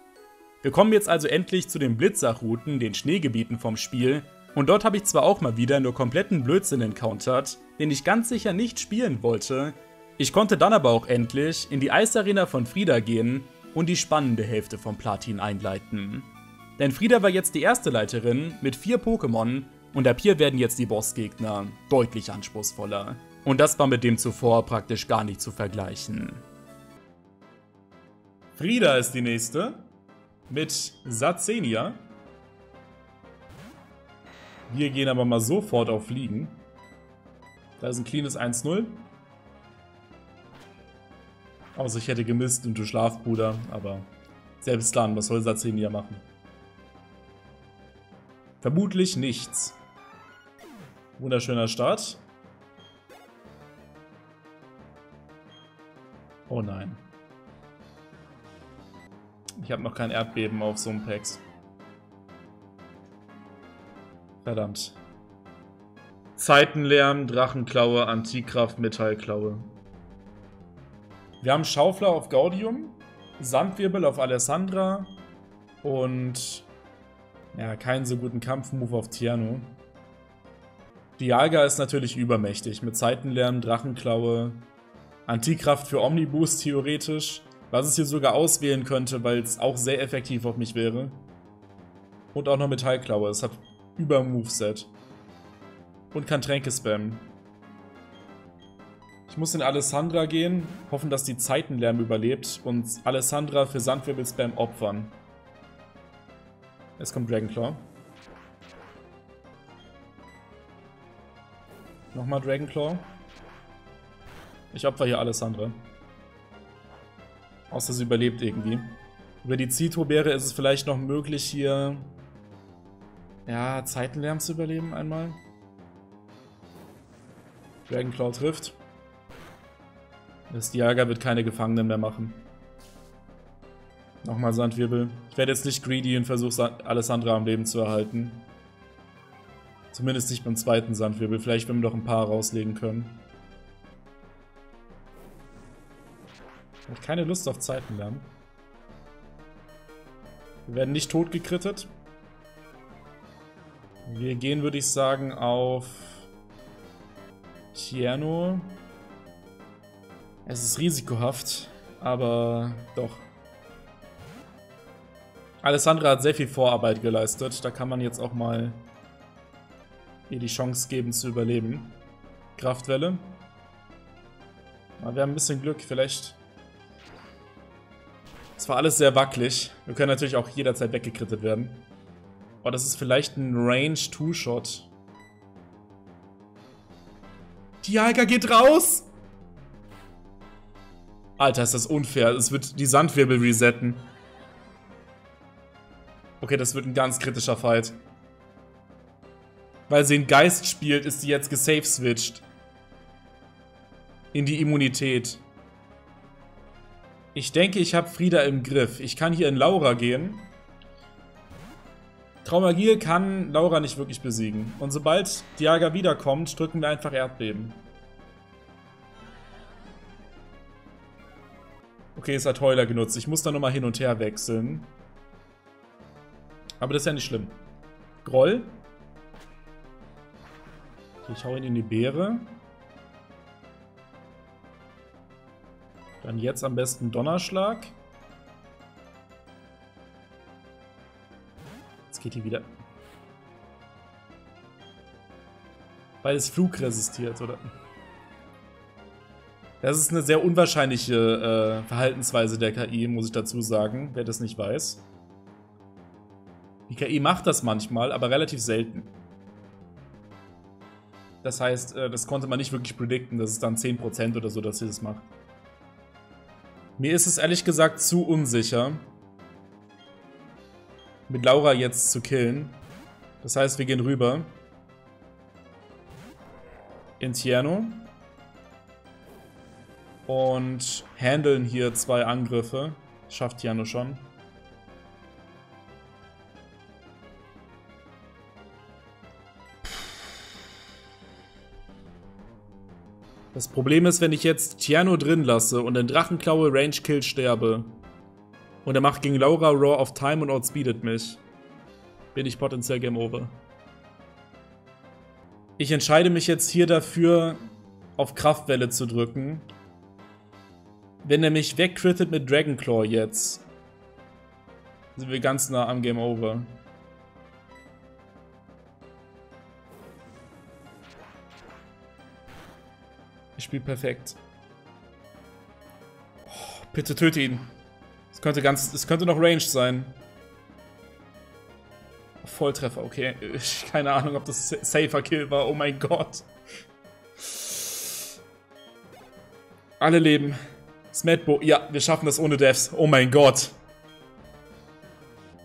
Wir kommen jetzt also endlich zu den Blitzsach-Routen, den Schneegebieten vom Spiel, und dort habe ich zwar auch mal wieder nur kompletten Blödsinn encountert, den ich ganz sicher nicht spielen wollte, ich konnte dann aber auch endlich in die Eisarena von Frieda gehen und die spannende Hälfte von Platin einleiten. Denn Frieda war jetzt die erste Leiterin mit vier Pokémon und ab hier werden jetzt die Bossgegner deutlich anspruchsvoller. Und das war mit dem zuvor praktisch gar nicht zu vergleichen. Frieda ist die nächste mit Sazenia. Wir gehen aber mal sofort auf Fliegen. Da ist ein cleanes eins null. Außer ich hätte gemisst und du Schlafbruder, aber selbst dann, was soll Sazenia machen? Vermutlich nichts. Wunderschöner Start. Oh nein. Ich habe noch kein Erdbeben auf Sumpex. Verdammt. Zeitenlärm, Drachenklaue, Antikraft, Metallklaue. Wir haben Schaufler auf Gaudium, Sandwirbel auf Alessandra und ja, keinen so guten Kampfmove auf Tiano. Dialga ist natürlich übermächtig mit Zeitenlärm, Drachenklaue, Antikraft für Omniboost theoretisch, was es hier sogar auswählen könnte, weil es auch sehr effektiv auf mich wäre. Und auch noch Metallklaue, es hat über Moveset. Und kann Tränke spammen. Ich muss in Alessandra gehen, hoffen, dass die Zeitenlärm überlebt und Alessandra für Sandwirbel-Spam opfern. Es kommt Dragonclaw. Nochmal Dragonclaw. Ich opfer hier Alessandra. Außer sie überlebt irgendwie. Über die Zito-Beere ist es vielleicht noch möglich, hier ja, Zeitenlärm zu überleben einmal. Dragonclaw trifft. Das Dialga wird keine Gefangenen mehr machen. Nochmal Sandwirbel. Ich werde jetzt nicht greedy und versuche Alessandra am Leben zu erhalten. Zumindest nicht beim zweiten Sandwirbel. Vielleicht werden wir doch ein paar rauslegen können. Ich habe keine Lust auf Zeitenlärm. Wir werden nicht tot gekrittet. Wir gehen, würde ich sagen, auf Tiano. Es ist risikohaft, aber doch. Alessandra hat sehr viel Vorarbeit geleistet. Da kann man jetzt auch mal ihr die Chance geben zu überleben. Kraftwelle. Aber wir haben ein bisschen Glück, vielleicht. Es war alles sehr wackelig. Wir können natürlich auch jederzeit weggekrittet werden. Aber das ist vielleicht ein Range-Two-Shot. Dialga geht raus! Alter, ist das unfair. Es wird die Sandwirbel resetten. Okay, das wird ein ganz kritischer Fight. Weil sie einen Geist spielt, ist sie jetzt gesafe-switcht. In die Immunität. Ich denke, ich habe Frieda im Griff. Ich kann hier in Laura gehen. Traumagier kann Laura nicht wirklich besiegen. Und sobald Dialga wiederkommt, drücken wir einfach Erdbeben. Okay, es hat Heuler genutzt. Ich muss da nochmal hin und her wechseln. Aber das ist ja nicht schlimm. Groll. Okay, ich hau ihn in die Beere. Dann jetzt am besten Donnerschlag. Jetzt geht die wieder. Weil es Flug resistiert, oder? Das ist eine sehr unwahrscheinliche äh, Verhaltensweise der K I, muss ich dazu sagen, wer das nicht weiß. Die K I macht das manchmal, aber relativ selten. Das heißt, äh, das konnte man nicht wirklich predikten, dass es dann zehn Prozent oder so, dass sie das macht. Mir ist es ehrlich gesagt zu unsicher, mit Laura jetzt zu killen. Das heißt, wir gehen rüber. In Tierno. Und handeln hier zwei Angriffe. Schafft Tierno schon. Das Problem ist, wenn ich jetzt Tierno drin lasse und den Drachenklaue Range Kill sterbe und er macht gegen Laura Raw of Time und outspeedet mich, bin ich potenziell Game Over. Ich entscheide mich jetzt hier dafür, auf Kraftwelle zu drücken. Wenn er mich wegcrittet mit Dragonclaw jetzt, sind wir ganz nah am Game Over. Ich spiele perfekt. Oh, bitte töte ihn. Es könnte, ganz, es könnte noch Range sein. Volltreffer, okay. Ich, keine Ahnung, ob das safer Kill war. Oh mein Gott. Alle leben. Smetbo. Ja, wir schaffen das ohne Deaths. Oh mein Gott.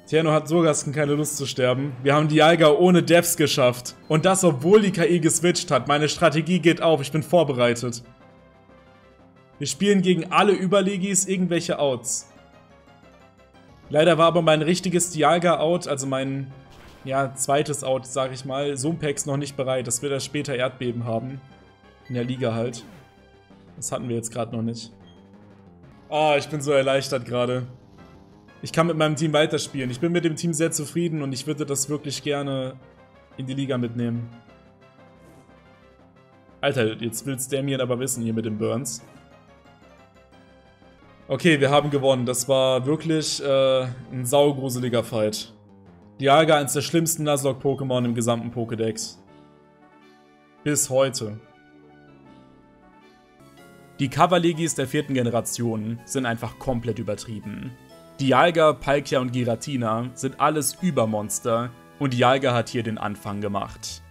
Tierno hat Sorgasten keine Lust zu sterben. Wir haben Dialga ohne Deaths geschafft. Und das, obwohl die K I geswitcht hat. Meine Strategie geht auf. Ich bin vorbereitet. Wir spielen gegen alle Überlegis irgendwelche Outs. Leider war aber mein richtiges Dialga-Out, also mein ja, zweites Out, sag ich mal, Sumpex noch nicht bereit. Das wird er später Erdbeben haben. In der Liga halt. Das hatten wir jetzt gerade noch nicht. Oh, ich bin so erleichtert gerade. Ich kann mit meinem Team weiterspielen. Ich bin mit dem Team sehr zufrieden und ich würde das wirklich gerne in die Liga mitnehmen. Alter, jetzt will's Damien aber wissen hier mit dem Burns. Okay, wir haben gewonnen. Das war wirklich äh, ein saugruseliger Fight. Dialga, eines der schlimmsten Nuzlocke-Pokémon im gesamten Pokédex. Bis heute. Die Kapaloris der vierten Generation sind einfach komplett übertrieben. Dialga, Palkia und Giratina sind alles Übermonster und Dialga hat hier den Anfang gemacht.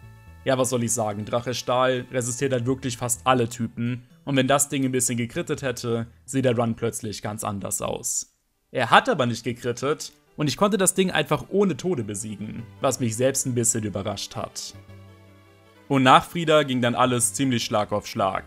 Ja, was soll ich sagen, Drache Stahl resistiert halt wirklich fast alle Typen und wenn das Ding ein bisschen gekrittet hätte, sieht der Run plötzlich ganz anders aus. Er hat aber nicht gekrittet und ich konnte das Ding einfach ohne Tode besiegen, was mich selbst ein bisschen überrascht hat. Und nach Frieda ging dann alles ziemlich Schlag auf Schlag.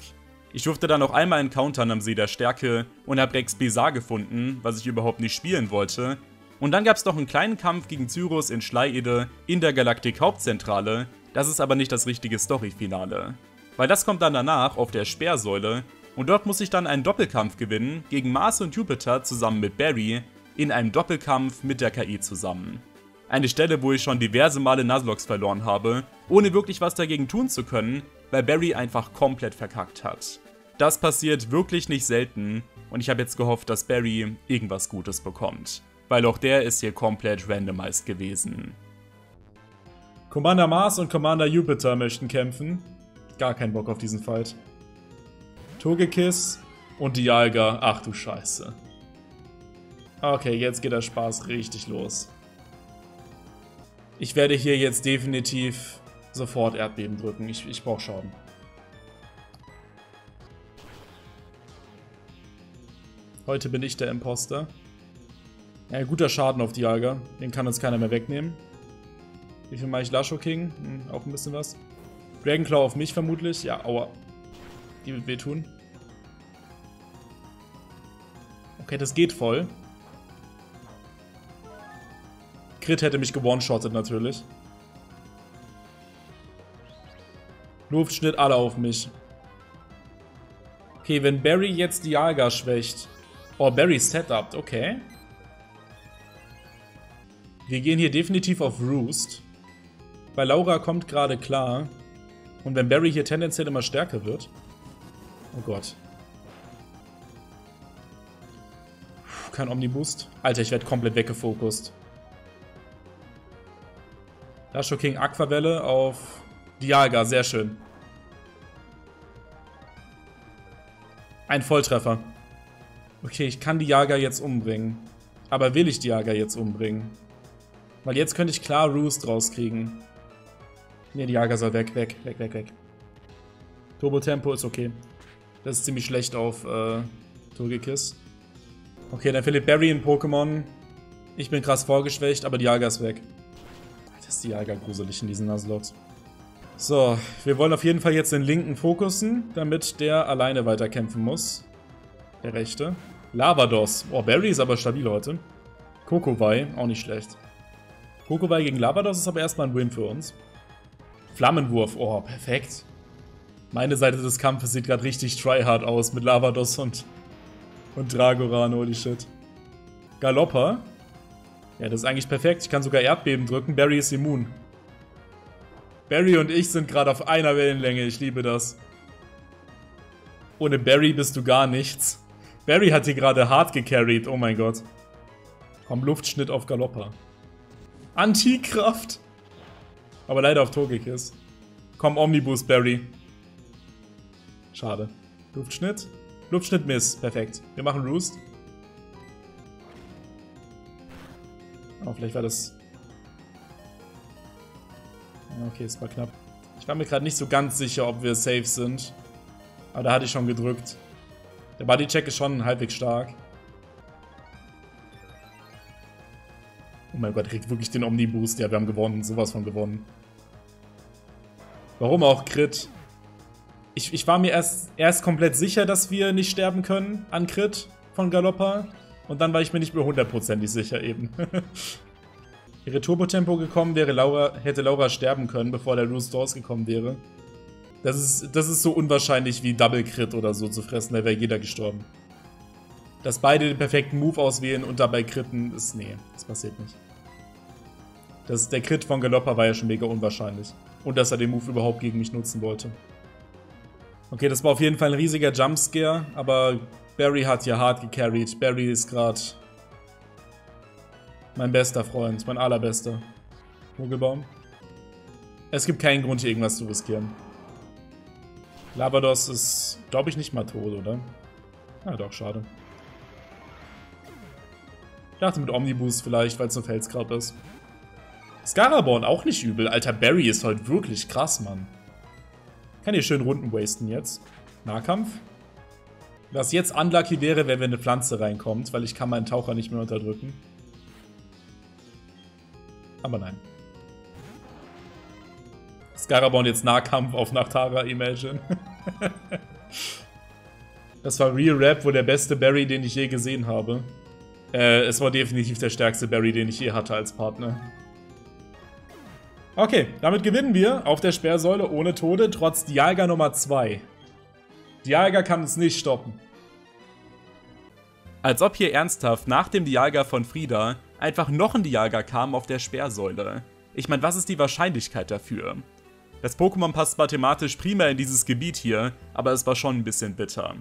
Ich durfte dann noch einmal encountern am See der Stärke und habe Rex Bizarre gefunden, was ich überhaupt nicht spielen wollte. Und dann gab es noch einen kleinen Kampf gegen Cyrus in Schleiede in der Galaktik-Hauptzentrale, das ist aber nicht das richtige Story-Finale. Weil das kommt dann danach auf der Speersäule und dort muss ich dann einen Doppelkampf gewinnen gegen Mars und Jupiter zusammen mit Barry in einem Doppelkampf mit der K I zusammen. Eine Stelle, wo ich schon diverse Male Nuzlocke verloren habe, ohne wirklich was dagegen tun zu können, weil Barry einfach komplett verkackt hat. Das passiert wirklich nicht selten und ich habe jetzt gehofft, dass Barry irgendwas Gutes bekommt, weil auch der ist hier komplett randomized gewesen. Commander Mars und Commander Jupiter möchten kämpfen. Gar keinen Bock auf diesen Fight. Togekiss und Dialga, ach du Scheiße. Okay, jetzt geht der Spaß richtig los. Ich werde hier jetzt definitiv sofort Erdbeben drücken, ich, ich brauche Schaden. Heute bin ich der Imposter. Ja, guter Schaden auf Dialga, den kann uns keiner mehr wegnehmen. Wie viel mache ich Lasho King? Hm, auch ein bisschen was. Dragonclaw auf mich vermutlich, ja, aua. Die wird wehtun. Okay, das geht voll. Crit hätte mich gewonshottet natürlich. Luftschnitt alle auf mich. Okay, wenn Barry jetzt Dialga schwächt. Oh, Barry setup, okay. Wir gehen hier definitiv auf Roost. Weil Laura kommt gerade klar. Und wenn Barry hier tendenziell immer stärker wird. Oh Gott. Puh, kein Omniboost. Alter, ich werde komplett weggefokust. Lasho King Aquavelle auf Dialga, sehr schön. Ein Volltreffer. Okay, ich kann Dialga jetzt umbringen. Aber will ich Dialga jetzt umbringen? Weil jetzt könnte ich klar Roost rauskriegen. Ne, Dialga soll weg, weg, weg, weg, weg. Turbo-Tempo ist okay. Das ist ziemlich schlecht auf äh, Togekiss. Okay, dann verliert Barry in Pokémon. Ich bin krass vorgeschwächt, aber Dialga ist weg. Das ist Dialga gruselig in diesen Nuzlocke. So, wir wollen auf jeden Fall jetzt den linken fokussen, damit der alleine weiterkämpfen muss. Der rechte. Lavados. Oh, Barry ist aber stabil heute. Kokowai, auch nicht schlecht. Kokowai gegen Lavados ist aber erstmal ein Win für uns. Flammenwurf, oh, perfekt. Meine Seite des Kampfes sieht gerade richtig tryhard aus mit Lavados und, und Dragoran, holy shit. Galoppa. Ja, das ist eigentlich perfekt. Ich kann sogar Erdbeben drücken. Barry ist immun. Barry und ich sind gerade auf einer Wellenlänge. Ich liebe das. Ohne Barry bist du gar nichts. Barry hat hier gerade hart gecarried. Oh mein Gott. Komm, Luftschnitt auf Galoppa. Antikraft. Aber leider auf Togekiss. Komm, Omnibus, Barry. Schade. Luftschnitt. Luftschnitt Miss. Perfekt. Wir machen Roost. Oh, vielleicht war das... Okay, es war knapp. Ich war mir gerade nicht so ganz sicher, ob wir safe sind. Aber da hatte ich schon gedrückt. Der Bodycheck ist schon halbwegs stark. Oh mein Gott, er kriegt wirklich den Omniboost. Ja, wir haben gewonnen. Sowas von gewonnen. Warum auch Crit? Ich, ich war mir erst, erst komplett sicher, dass wir nicht sterben können an Crit von Galoppa. Und dann war ich mir nicht mehr hundertprozentig sicher eben. Wäre Turbotempo gekommen, wäre Laura, hätte Laura sterben können, bevor der Roost rausgekommen wäre. Das ist, das ist so unwahrscheinlich wie Double Crit oder so zu fressen, da wäre jeder gestorben. Dass beide den perfekten Move auswählen und dabei critten, ist, nee, das passiert nicht. Das, der Crit von Galoppa war ja schon mega unwahrscheinlich. Und dass er den Move überhaupt gegen mich nutzen wollte. Okay, das war auf jeden Fall ein riesiger Jumpscare, aber... Barry hat hier hart gecarried. Barry ist gerade mein bester Freund, mein allerbester. Vogelbaum. Es gibt keinen Grund, hier irgendwas zu riskieren. Lavados ist, glaube ich, nicht mal tot, oder? Ja, doch, schade. Ich dachte mit Omnibus vielleicht, weil es ein Felskrab ist. Scaraborn auch nicht übel. Alter, Barry ist heute wirklich krass, Mann. Kann hier schön Runden wasten jetzt. Nahkampf. Was jetzt unlucky wäre, wäre, wenn eine Pflanze reinkommt, weil ich kann meinen Taucher nicht mehr unterdrücken. Aber nein. Skarabon jetzt Nahkampf auf Nachtara, imagine. Das war Real Rap, wo der beste Barry, den ich je gesehen habe. Äh, es war definitiv der stärkste Barry, den ich je hatte als Partner. Okay, damit gewinnen wir auf der Sperrsäule ohne Tode, trotz Dialga Nummer zwei. Dialga kann uns nicht stoppen. Als ob hier ernsthaft nach dem Dialga von Frida einfach noch ein Dialga kam auf der Sperrsäule. Ich meine, was ist die Wahrscheinlichkeit dafür? Das Pokémon passt mathematisch prima in dieses Gebiet hier, aber es war schon ein bisschen bitter.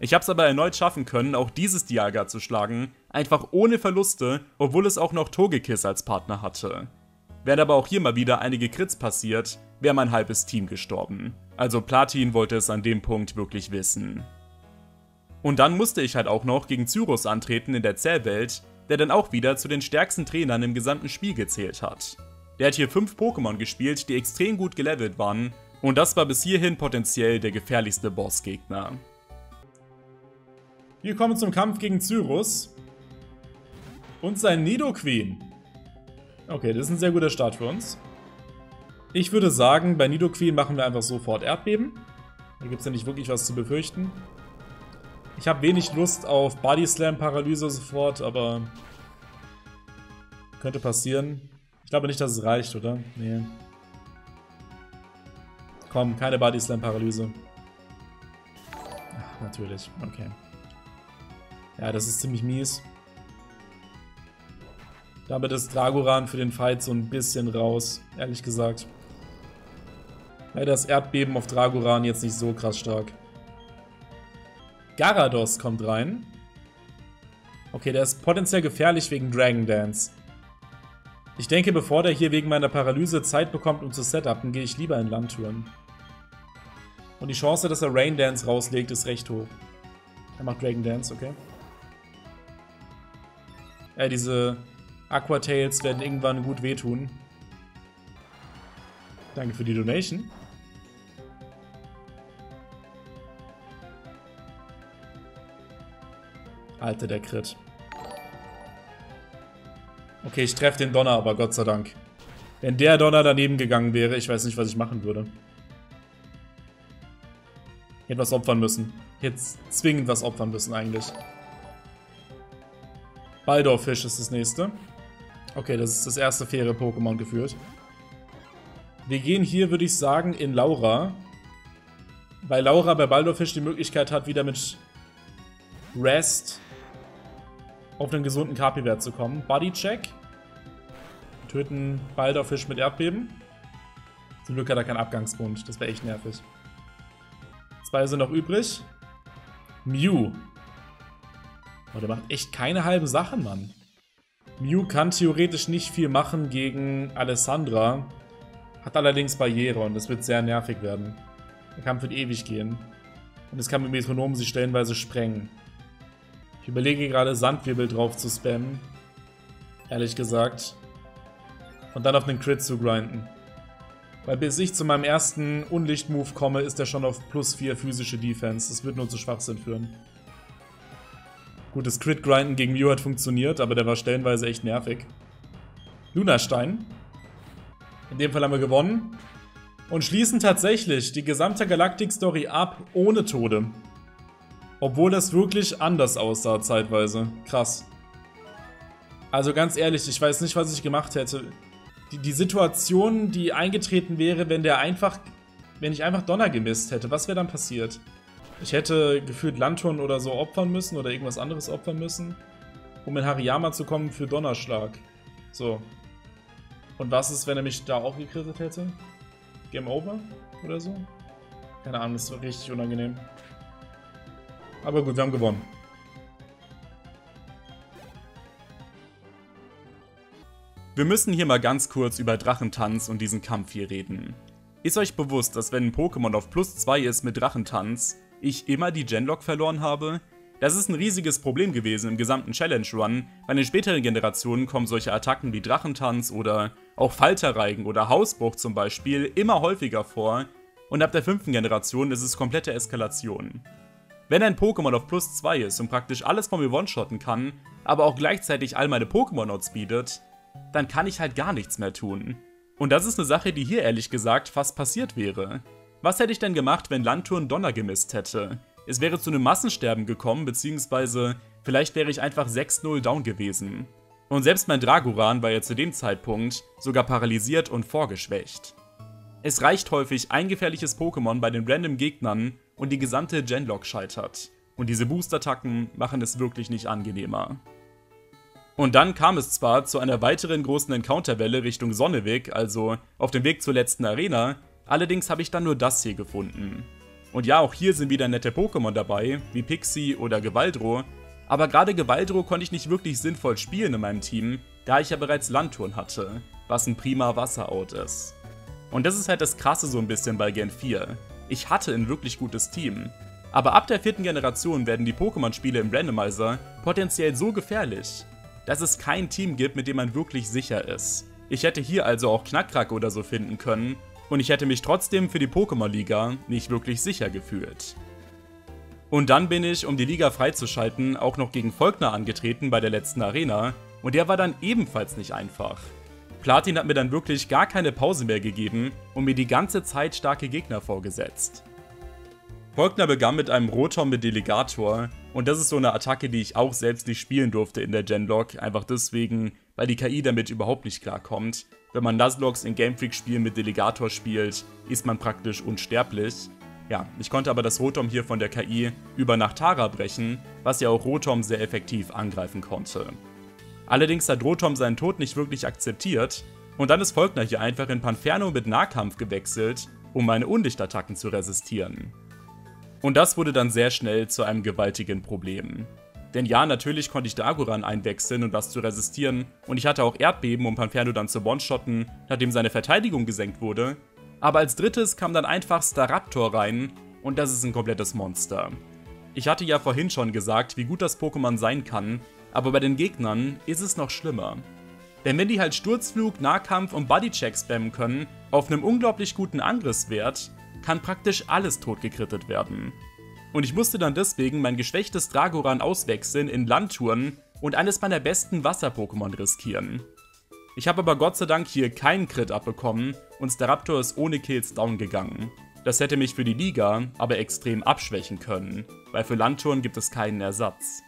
Ich habe es aber erneut schaffen können, auch dieses Dialga zu schlagen, einfach ohne Verluste, obwohl es auch noch Togekiss als Partner hatte. Wären aber auch hier mal wieder einige Crits passiert, wäre mein halbes Team gestorben. Also Platin wollte es an dem Punkt wirklich wissen. Und dann musste ich halt auch noch gegen Cyrus antreten in der Zellwelt, der dann auch wieder zu den stärksten Trainern im gesamten Spiel gezählt hat. Der hat hier fünf Pokémon gespielt, die extrem gut gelevelt waren, und das war bis hierhin potenziell der gefährlichste Bossgegner. Wir kommen zum Kampf gegen Cyrus und sein Nidoqueen. Okay, das ist ein sehr guter Start für uns. Ich würde sagen, bei Nidoqueen machen wir einfach sofort Erdbeben. Da gibt es ja nicht wirklich was zu befürchten. Ich habe wenig Lust auf Body Slam Paralyse sofort, aber könnte passieren. Ich glaube nicht, dass es reicht, oder? Nee. Komm, keine Body Slam Paralyse. Ach, natürlich. Okay. Ja, das ist ziemlich mies. Damit ist Dragoran für den Fight so ein bisschen raus, ehrlich gesagt. Leider ist Erdbeben auf Dragoran jetzt nicht so krass stark. Garados kommt rein. Okay, der ist potenziell gefährlich wegen Dragon Dance. Ich denke, bevor der hier wegen meiner Paralyse Zeit bekommt, um zu setupen, gehe ich lieber in Landtouren. Und die Chance, dass er Rain Dance rauslegt, ist recht hoch. Er macht Dragon Dance, okay. Ja, diese Aqua Tails werden irgendwann gut wehtun. Danke für die Donation. Alter, der Crit. Okay, ich treffe den Donner, aber Gott sei Dank. Wenn der Donner daneben gegangen wäre, ich weiß nicht, was ich machen würde. Ich hätte was opfern müssen. Jetzt zwingend was opfern müssen eigentlich. Baldorfisch ist das nächste. Okay, das ist das erste faire Pokémon geführt. Wir gehen hier, würde ich sagen, in Laura. Weil Laura bei Baldorfisch die Möglichkeit hat, wieder mit Rest auf einen gesunden K P-Wert zu kommen. Bodycheck. Töten Baldorfisch mit Erdbeben. Zum Glück hat er keinen Abgangsbund. Das wäre echt nervig. Zwei sind noch übrig. Mew. Oh, der macht echt keine halben Sachen, Mann. Mew kann theoretisch nicht viel machen gegen Alessandra. Hat allerdings Barriere und das wird sehr nervig werden. Der Kampf wird ewig gehen. Und es kann mit Metronomen sie stellenweise sprengen. Ich überlege gerade, Sandwirbel drauf zu spammen. Ehrlich gesagt. Und dann auf den Crit zu grinden. Weil bis ich zu meinem ersten Unlicht-Move komme, ist er schon auf plus vier physische Defense. Das wird nur zu Schwachsinn führen. Gut, das Crit-Grinden gegen Mew hat funktioniert, aber der war stellenweise echt nervig. Lunastein. In dem Fall haben wir gewonnen. Und schließen tatsächlich die gesamte Galaktik-Story ab ohne Tode. Obwohl das wirklich anders aussah zeitweise. Krass. Also ganz ehrlich, ich weiß nicht, was ich gemacht hätte. Die, die Situation, die eingetreten wäre, wenn der einfach, wenn ich einfach Donner gemisst hätte, was wäre dann passiert? Ich hätte gefühlt Landtouren oder so opfern müssen oder irgendwas anderes opfern müssen, um in Hariyama zu kommen für Donnerschlag. So. Und was ist, wenn er mich da auch gekrittet hätte? Game Over oder so? Keine Ahnung, das war richtig unangenehm. Aber gut, wir haben gewonnen. Wir müssen hier mal ganz kurz über Drachentanz und diesen Kampf hier reden. Ist euch bewusst, dass wenn ein Pokémon auf plus zwei ist mit Drachentanz, ich immer die Genlocke verloren habe? Das ist ein riesiges Problem gewesen im gesamten Challenge Run, weil in späteren Generationen kommen solche Attacken wie Drachentanz oder auch Falterreigen oder Hausbruch zum Beispiel immer häufiger vor und ab der fünften Generation ist es komplette Eskalation. Wenn ein Pokémon auf plus zwei ist und praktisch alles von mir one-shotten kann, aber auch gleichzeitig all meine Pokémon outspeedet, dann kann ich halt gar nichts mehr tun. Und das ist eine Sache, die hier ehrlich gesagt fast passiert wäre. Was hätte ich denn gemacht, wenn Landtouren Donner gemisst hätte? Es wäre zu einem Massensterben gekommen, beziehungsweise vielleicht wäre ich einfach sechs null down gewesen. Und selbst mein Dragoran war ja zu dem Zeitpunkt sogar paralysiert und vorgeschwächt. Es reicht häufig ein gefährliches Pokémon bei den random Gegnern und die gesamte Genlocke scheitert. Und diese Boost-Attacken machen es wirklich nicht angenehmer. Und dann kam es zwar zu einer weiteren großen Encounterwelle Richtung Sonneweg, also auf dem Weg zur letzten Arena, allerdings habe ich dann nur das hier gefunden. Und ja, auch hier sind wieder nette Pokémon dabei, wie Pixie oder Gewaldro, aber gerade Gewaldro konnte ich nicht wirklich sinnvoll spielen in meinem Team, da ich ja bereits Landtouren hatte, was ein prima Wasserout ist. Und das ist halt das Krasse so ein bisschen bei Gen vier. Ich hatte ein wirklich gutes Team. Aber ab der vierten Generation werden die Pokémon-Spiele im Randomizer potenziell so gefährlich, dass es kein Team gibt, mit dem man wirklich sicher ist. Ich hätte hier also auch Knakrack oder so finden können und ich hätte mich trotzdem für die Pokémon-Liga nicht wirklich sicher gefühlt. Und dann bin ich, um die Liga freizuschalten, auch noch gegen Volkner angetreten bei der letzten Arena und der war dann ebenfalls nicht einfach. Platin hat mir dann wirklich gar keine Pause mehr gegeben und mir die ganze Zeit starke Gegner vorgesetzt. Volkner begann mit einem Rotom mit Delegator und das ist so eine Attacke, die ich auch selbst nicht spielen durfte in der Genlocke, einfach deswegen, weil die K I damit überhaupt nicht klarkommt. Wenn man Nuzlocke in Game Freak Spielen mit Delegator spielt, ist man praktisch unsterblich. Ja, ich konnte aber das Rotom hier von der K I über Nachtara brechen, was ja auch Rotom sehr effektiv angreifen konnte. Allerdings hat Rotom seinen Tod nicht wirklich akzeptiert und dann ist Volkner hier einfach in Panferno mit Nahkampf gewechselt, um meine Unlichtattacken zu resistieren. Und das wurde dann sehr schnell zu einem gewaltigen Problem. Denn ja, natürlich konnte ich Dragoran einwechseln und was zu resistieren und ich hatte auch Erdbeben, um Panferno dann zu one-shotten, nachdem seine Verteidigung gesenkt wurde. Aber als drittes kam dann einfach Staraptor rein und das ist ein komplettes Monster. Ich hatte ja vorhin schon gesagt, wie gut das Pokémon sein kann, aber bei den Gegnern ist es noch schlimmer. Denn wenn die halt Sturzflug, Nahkampf und Bodycheck spammen können, auf einem unglaublich guten Angriffswert, kann praktisch alles totgekrittet werden. Und ich musste dann deswegen mein geschwächtes Dragoran auswechseln in Landtouren und eines meiner besten Wasser-Pokémon riskieren. Ich habe aber Gott sei Dank hier keinen Crit abbekommen und Staraptor ist ohne Kills down gegangen. Das hätte mich für die Liga aber extrem abschwächen können, weil für Landtouren gibt es keinen Ersatz.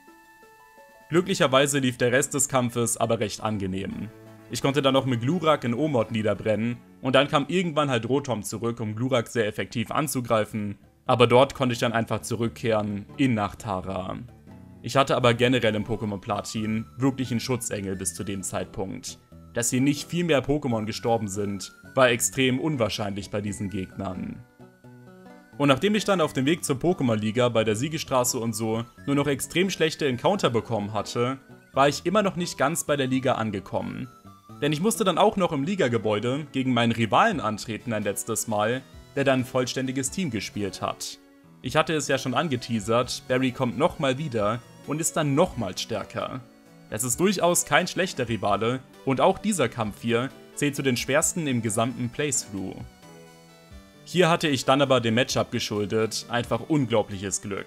Glücklicherweise lief der Rest des Kampfes aber recht angenehm. Ich konnte dann noch mit Glurak in O-Mod niederbrennen und dann kam irgendwann halt Rotom zurück, um Glurak sehr effektiv anzugreifen, aber dort konnte ich dann einfach zurückkehren in Nachtara. Ich hatte aber generell im Pokémon Platin wirklich einen Schutzengel bis zu dem Zeitpunkt. Dass hier nicht viel mehr Pokémon gestorben sind, war extrem unwahrscheinlich bei diesen Gegnern. Und nachdem ich dann auf dem Weg zur Pokémon-Liga bei der Siegestraße und so nur noch extrem schlechte Encounter bekommen hatte, war ich immer noch nicht ganz bei der Liga angekommen. Denn ich musste dann auch noch im Liga-Gebäude gegen meinen Rivalen antreten ein letztes Mal, der dann ein vollständiges Team gespielt hat. Ich hatte es ja schon angeteasert, Barry kommt nochmal wieder und ist dann nochmal stärker. Das ist durchaus kein schlechter Rivale und auch dieser Kampf hier zählt zu den schwersten im gesamten Playthrough. Hier hatte ich dann aber dem Matchup geschuldet einfach unglaubliches Glück.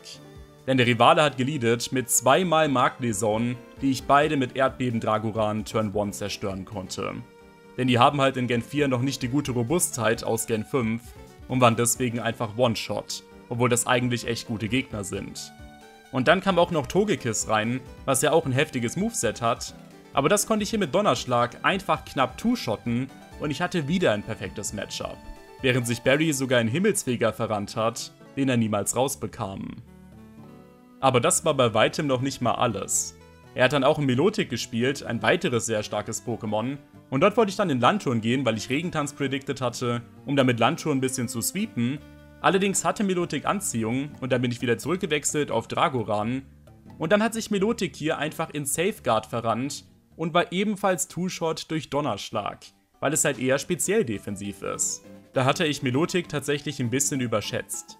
Denn der Rivale hat geleadet mit zweimal Magnezone, die ich beide mit Erdbeben Dragoran Turn eins zerstören konnte. Denn die haben halt in Gen vier noch nicht die gute Robustheit aus Gen fünf und waren deswegen einfach One-Shot, obwohl das eigentlich echt gute Gegner sind. Und dann kam auch noch Togekiss rein, was ja auch ein heftiges Moveset hat, aber das konnte ich hier mit Donnerschlag einfach knapp two-shotten und ich hatte wieder ein perfektes Matchup, während sich Barry sogar in Himmelsfeger verrannt hat, den er niemals rausbekam. Aber das war bei weitem noch nicht mal alles. Er hat dann auch in Milotic gespielt, ein weiteres sehr starkes Pokémon, und dort wollte ich dann in Landtouren gehen, weil ich Regentanz predicted hatte, um damit Landtouren ein bisschen zu sweepen. Allerdings hatte Milotic Anziehung und dann bin ich wieder zurückgewechselt auf Dragoran und dann hat sich Milotic hier einfach in Safeguard verrannt und war ebenfalls Two-Shot durch Donnerschlag, weil es halt eher speziell defensiv ist. Da hatte ich Milotic tatsächlich ein bisschen überschätzt.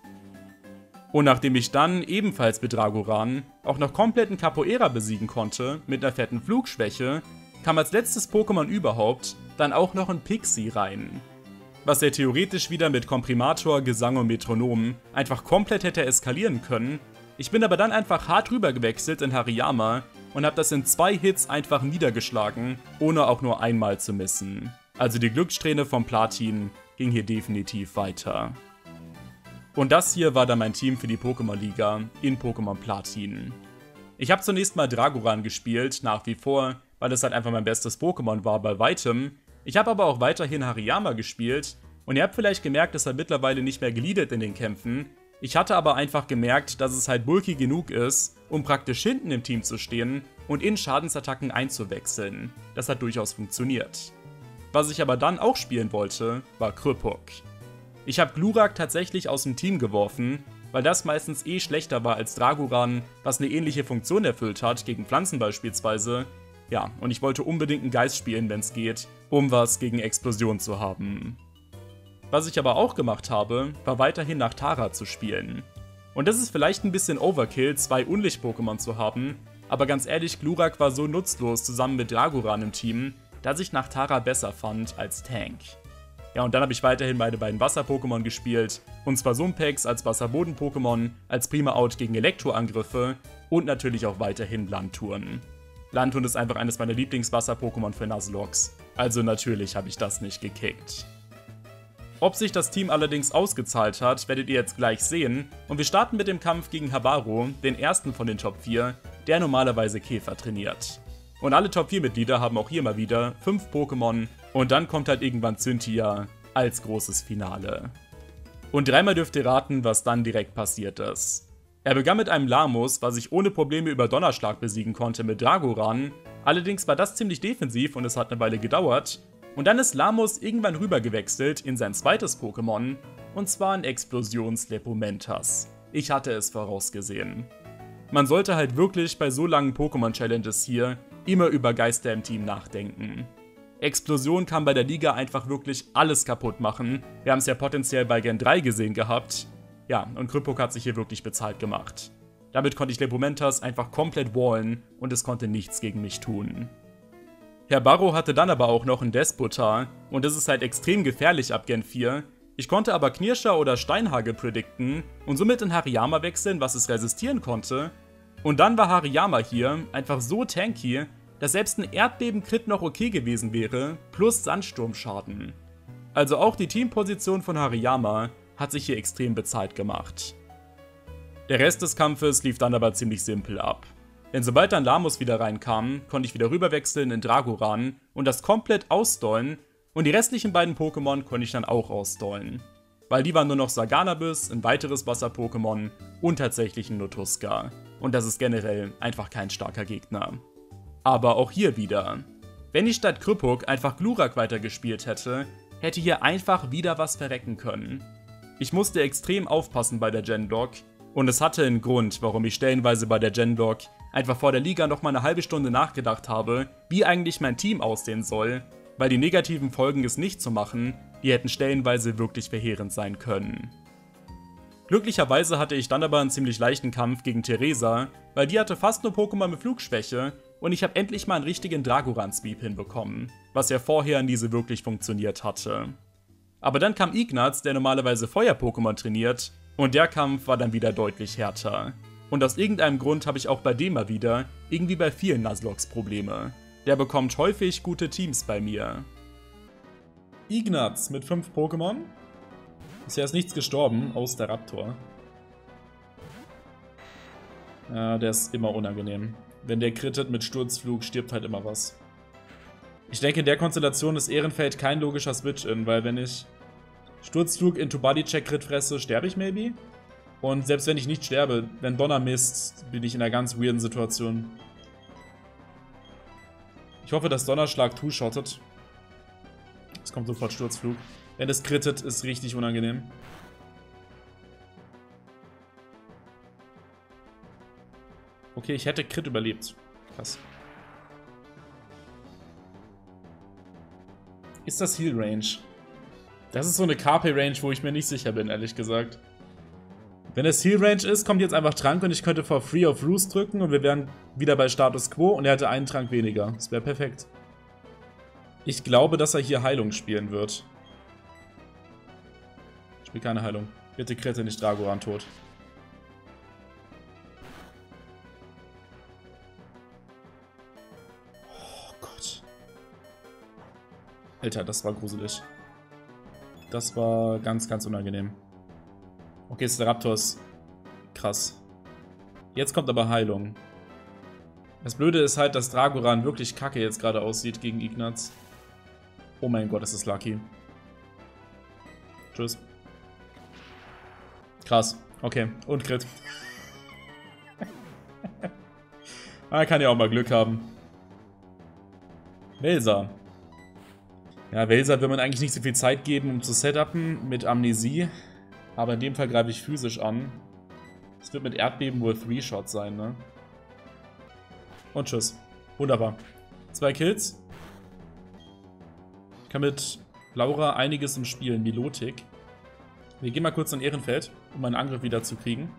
Und nachdem ich dann ebenfalls mit Dragoran auch noch kompletten Capoeira besiegen konnte mit einer fetten Flugschwäche, kam als letztes Pokémon überhaupt dann auch noch ein Pixie rein. Was er theoretisch wieder mit Komprimator, Gesang und Metronom einfach komplett hätte eskalieren können. Ich bin aber dann einfach hart rüber gewechselt in Hariyama und habe das in zwei Hits einfach niedergeschlagen, ohne auch nur einmal zu missen. Also die Glückssträhne vom Platin ging hier definitiv weiter. Und das hier war dann mein Team für die Pokémon-Liga in Pokémon Platin. Ich habe zunächst mal Dragoran gespielt, nach wie vor, weil das halt einfach mein bestes Pokémon war bei weitem. Ich habe aber auch weiterhin Hariyama gespielt und ihr habt vielleicht gemerkt, dass er mittlerweile nicht mehr geleadet in den Kämpfen. Ich hatte aber einfach gemerkt, dass es halt bulky genug ist, um praktisch hinten im Team zu stehen und in Schadensattacken einzuwechseln. Das hat durchaus funktioniert. Was ich aber dann auch spielen wollte, war Krypuk. Ich habe Glurak tatsächlich aus dem Team geworfen, weil das meistens eh schlechter war als Dragoran, was eine ähnliche Funktion erfüllt hat, gegen Pflanzen beispielsweise. Ja, und ich wollte unbedingt einen Geist spielen, wenn es geht, um was gegen Explosion zu haben. Was ich aber auch gemacht habe, war weiterhin Nachtara zu spielen. Und das ist vielleicht ein bisschen Overkill, zwei Unlicht-Pokémon zu haben, aber ganz ehrlich, Glurak war so nutzlos zusammen mit Dragoran im Team, dass ich Nachtara besser fand als Tank. Ja, und dann habe ich weiterhin meine beiden Wasser-Pokémon gespielt, und zwar Sumpex als Wasserboden-Pokémon, als Prima-Out gegen Elektroangriffe und natürlich auch weiterhin Landtouren. Landtouren ist einfach eines meiner Lieblingswasser-Pokémon für Nuzlocks, also natürlich habe ich das nicht gekickt. Ob sich das Team allerdings ausgezahlt hat, werdet ihr jetzt gleich sehen und wir starten mit dem Kampf gegen Habaro, den ersten von den Top vier, der normalerweise Käfer trainiert. Und alle Top vier Mitglieder haben auch hier mal wieder fünf Pokémon und dann kommt halt irgendwann Cynthia als großes Finale. Und dreimal dürft ihr raten, was dann direkt passiert ist. Er begann mit einem Lamus, was ich ohne Probleme über Donnerschlag besiegen konnte mit Dragoran, allerdings war das ziemlich defensiv und es hat eine Weile gedauert. Und dann ist Lamus irgendwann rübergewechselt in sein zweites Pokémon, und zwar in Explosions-Lepomentas. Ich hatte es vorausgesehen. Man sollte halt wirklich bei so langen Pokémon-Challenges hier immer über Geister im Team nachdenken. Explosion kann bei der Liga einfach wirklich alles kaputt machen, wir haben es ja potenziell bei Gen drei gesehen gehabt. Ja, und Krypuk hat sich hier wirklich bezahlt gemacht. Damit konnte ich Lepumentas einfach komplett wallen und es konnte nichts gegen mich tun. Herr Barrow hatte dann aber auch noch einen Despotar und das ist halt extrem gefährlich ab Gen vier. Ich konnte aber Knirscher oder Steinhagel predikten und somit in Hariyama wechseln, was es resistieren konnte. Und dann war Hariyama hier einfach so tanky, dass selbst ein Erdbeben-Crit noch okay gewesen wäre, plus Sandsturmschaden. Also auch die Teamposition von Hariyama hat sich hier extrem bezahlt gemacht. Der Rest des Kampfes lief dann aber ziemlich simpel ab. Denn sobald dann Lamus wieder reinkam, konnte ich wieder rüberwechseln in Dragoran und das komplett ausdollen und die restlichen beiden Pokémon konnte ich dann auch ausdollen. Weil die waren nur noch Sarganabis, ein weiteres Wasser-Pokémon und tatsächlich ein Notuska. Und das ist generell einfach kein starker Gegner. Aber auch hier wieder. Wenn ich statt Krypuk einfach Glurak weitergespielt hätte, hätte hier einfach wieder was verrecken können. Ich musste extrem aufpassen bei der Genlocke. Und es hatte einen Grund, warum ich stellenweise bei der Genlocke einfach vor der Liga nochmal eine halbe Stunde nachgedacht habe, wie eigentlich mein Team aussehen soll, weil die negativen Folgen es nicht zu machen, die hätten stellenweise wirklich verheerend sein können. Glücklicherweise hatte ich dann aber einen ziemlich leichten Kampf gegen Theresa, weil die hatte fast nur Pokémon mit Flugschwäche und ich habe endlich mal einen richtigen Dragoran-Sweep hinbekommen, was ja vorher nie so wirklich funktioniert hatte. Aber dann kam Ignaz, der normalerweise Feuer-Pokémon trainiert, und der Kampf war dann wieder deutlich härter. Und aus irgendeinem Grund habe ich auch bei dem mal wieder, irgendwie bei vielen Nuzlocke Probleme. Der bekommt häufig gute Teams bei mir. Ignaz mit fünf Pokémon. Bisher ist nichts gestorben, außer der Raptor. Ah, der ist immer unangenehm. Wenn der crittet mit Sturzflug, stirbt halt immer was. Ich denke, in der Konstellation ist Ehrenfeld kein logischer Switch-In, weil wenn ich Sturzflug into Bodycheck Crit fresse, sterbe ich maybe? Und selbst wenn ich nicht sterbe, wenn Donner misst, bin ich in einer ganz weirden Situation. Ich hoffe, dass Donnerschlag two-shottet. Es kommt sofort Sturzflug. Wenn es crittet, ist richtig unangenehm. Okay, ich hätte Crit überlebt. Krass. Ist das Heal Range? Das ist so eine K P-Range, wo ich mir nicht sicher bin, ehrlich gesagt. Wenn es Heal-Range ist, kommt jetzt einfach Trank und ich könnte for free auf Roost drücken und wir wären wieder bei Status Quo und er hätte einen Trank weniger. Das wäre perfekt. Ich glaube, dass er hier Heilung spielen wird. Ich spiele keine Heilung. Bitte kritte nicht Dragoran tot. Oh Gott. Alter, das war gruselig. Das war ganz, ganz unangenehm. Okay, ist der Raptor ist krass. Jetzt kommt aber Heilung. Das Blöde ist halt, dass Dragoran wirklich kacke jetzt gerade aussieht gegen Ignaz. Oh mein Gott, ist das lucky. Tschüss. Krass. Okay, und Crit. Man kann ja auch mal Glück haben. Welser. Ja, Welser will man eigentlich nicht so viel Zeit geben, um zu setupen mit Amnesie. Aber in dem Fall greife ich physisch an. Es wird mit Erdbeben wohl three-Shot sein, ne? Und tschüss. Wunderbar. Zwei Kills. Ich kann mit Laura einiges im Spiel, Milotic. Wir gehen mal kurz in Ehrenfeld, um meinen Angriff wieder zu kriegen.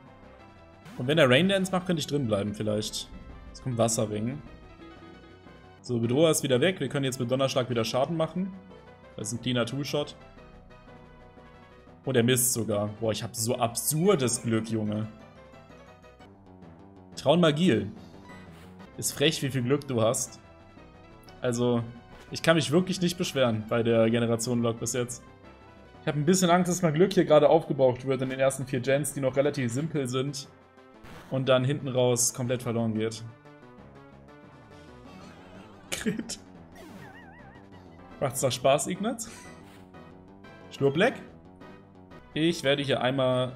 Und wenn er Raindance macht, könnte ich drin bleiben vielleicht. Jetzt kommt Wasserring. So, Bedroher ist wieder weg. Wir können jetzt mit Donnerschlag wieder Schaden machen. Das ist ein cleaner Two-Shot. Und er misst sogar. Boah, ich habe so absurdes Glück, Junge. Traunmagil. Ist frech, wie viel Glück du hast. Also, ich kann mich wirklich nicht beschweren bei der Generation Lock bis jetzt. Ich habe ein bisschen Angst, dass mein Glück hier gerade aufgebraucht wird in den ersten vier Gens, die noch relativ simpel sind. Und dann hinten raus komplett verloren geht. Crit. Macht's doch Spaß, Ignaz? Schlurbleck? Ich werde hier einmal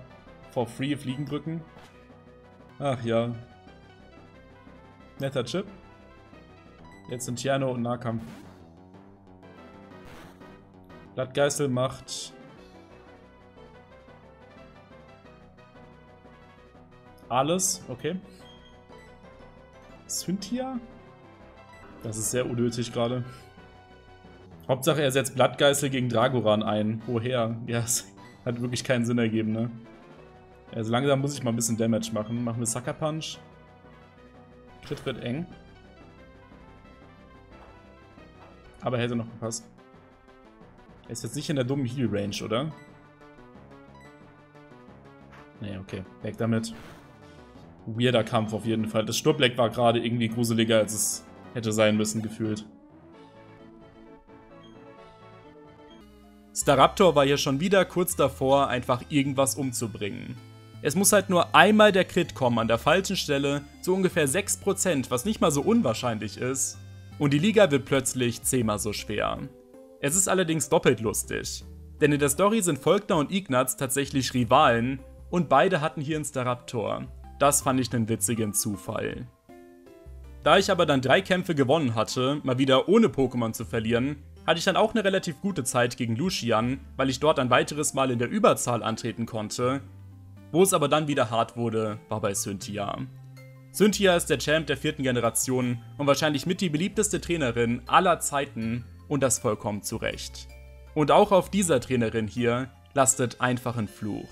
for free Fliegen drücken. Ach ja. Netter Chip. Jetzt sind Tiano und Nahkampf. Blattgeißel macht alles, okay. Cynthia? Das ist sehr unnötig gerade. Hauptsache er setzt Blattgeißel gegen Dragoran ein. Woher? Ja, yes. Hat wirklich keinen Sinn ergeben, ne? Also langsam muss ich mal ein bisschen Damage machen. Machen wir Sucker Punch. Crit wird eng. Aber hätte noch gepasst. Er ist jetzt nicht in der dummen Heal-Range, oder? Nee, okay. Weg damit. Weirder Kampf auf jeden Fall. Das Sturbleck war gerade irgendwie gruseliger, als es hätte sein müssen, gefühlt. Staraptor war hier schon wieder kurz davor, einfach irgendwas umzubringen. Es muss halt nur einmal der Crit kommen an der falschen Stelle, so ungefähr sechs Prozent, was nicht mal so unwahrscheinlich ist. Und die Liga wird plötzlich zehnmal so schwer. Es ist allerdings doppelt lustig, denn in der Story sind Volkner und Ignaz tatsächlich Rivalen und beide hatten hier einen Staraptor. Das fand ich einen witzigen Zufall. Da ich aber dann drei Kämpfe gewonnen hatte, mal wieder ohne Pokémon zu verlieren, hatte ich dann auch eine relativ gute Zeit gegen Lucian, weil ich dort ein weiteres Mal in der Überzahl antreten konnte. Wo es aber dann wieder hart wurde, war bei Cynthia. Cynthia ist der Champ der vierten Generation und wahrscheinlich mit die beliebteste Trainerin aller Zeiten und das vollkommen zu Recht. Und auch auf dieser Trainerin hier lastet einfach ein Fluch.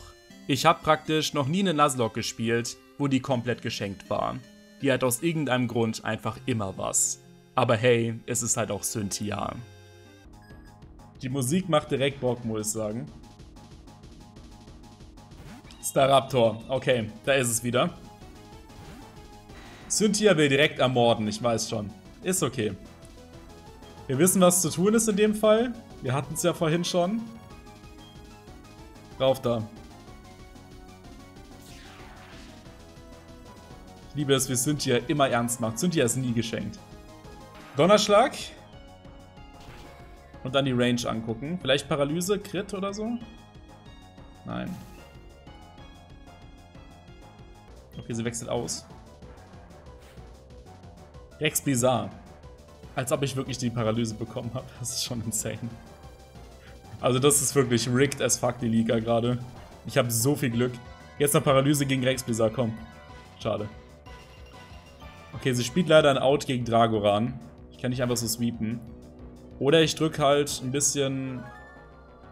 Ich habe praktisch noch nie eine Nuzlocke gespielt, wo die komplett geschenkt war. Die hat aus irgendeinem Grund einfach immer was. Aber hey, es ist halt auch Cynthia. Die Musik macht direkt Bock, muss ich sagen. Staraptor, okay, da ist es wieder. Cynthia will direkt ermorden, ich weiß schon. Ist okay. Wir wissen, was zu tun ist in dem Fall. Wir hatten es ja vorhin schon. Rauf da. Ich liebe es, wie Cynthia immer ernst macht. Cynthia ist nie geschenkt. Donnerschlag. Und dann die Range angucken. Vielleicht Paralyse, Crit oder so? Nein. Okay, sie wechselt aus. Rex Bizarre. Als ob ich wirklich die Paralyse bekommen habe. Das ist schon insane. Also das ist wirklich rigged as fuck, die Liga gerade. Ich habe so viel Glück. Jetzt noch Paralyse gegen Rex Bizarre, komm. Schade. Okay, sie spielt leider ein Out gegen Dragoran. Ich kann nicht einfach so sweepen. Oder ich drücke halt ein bisschen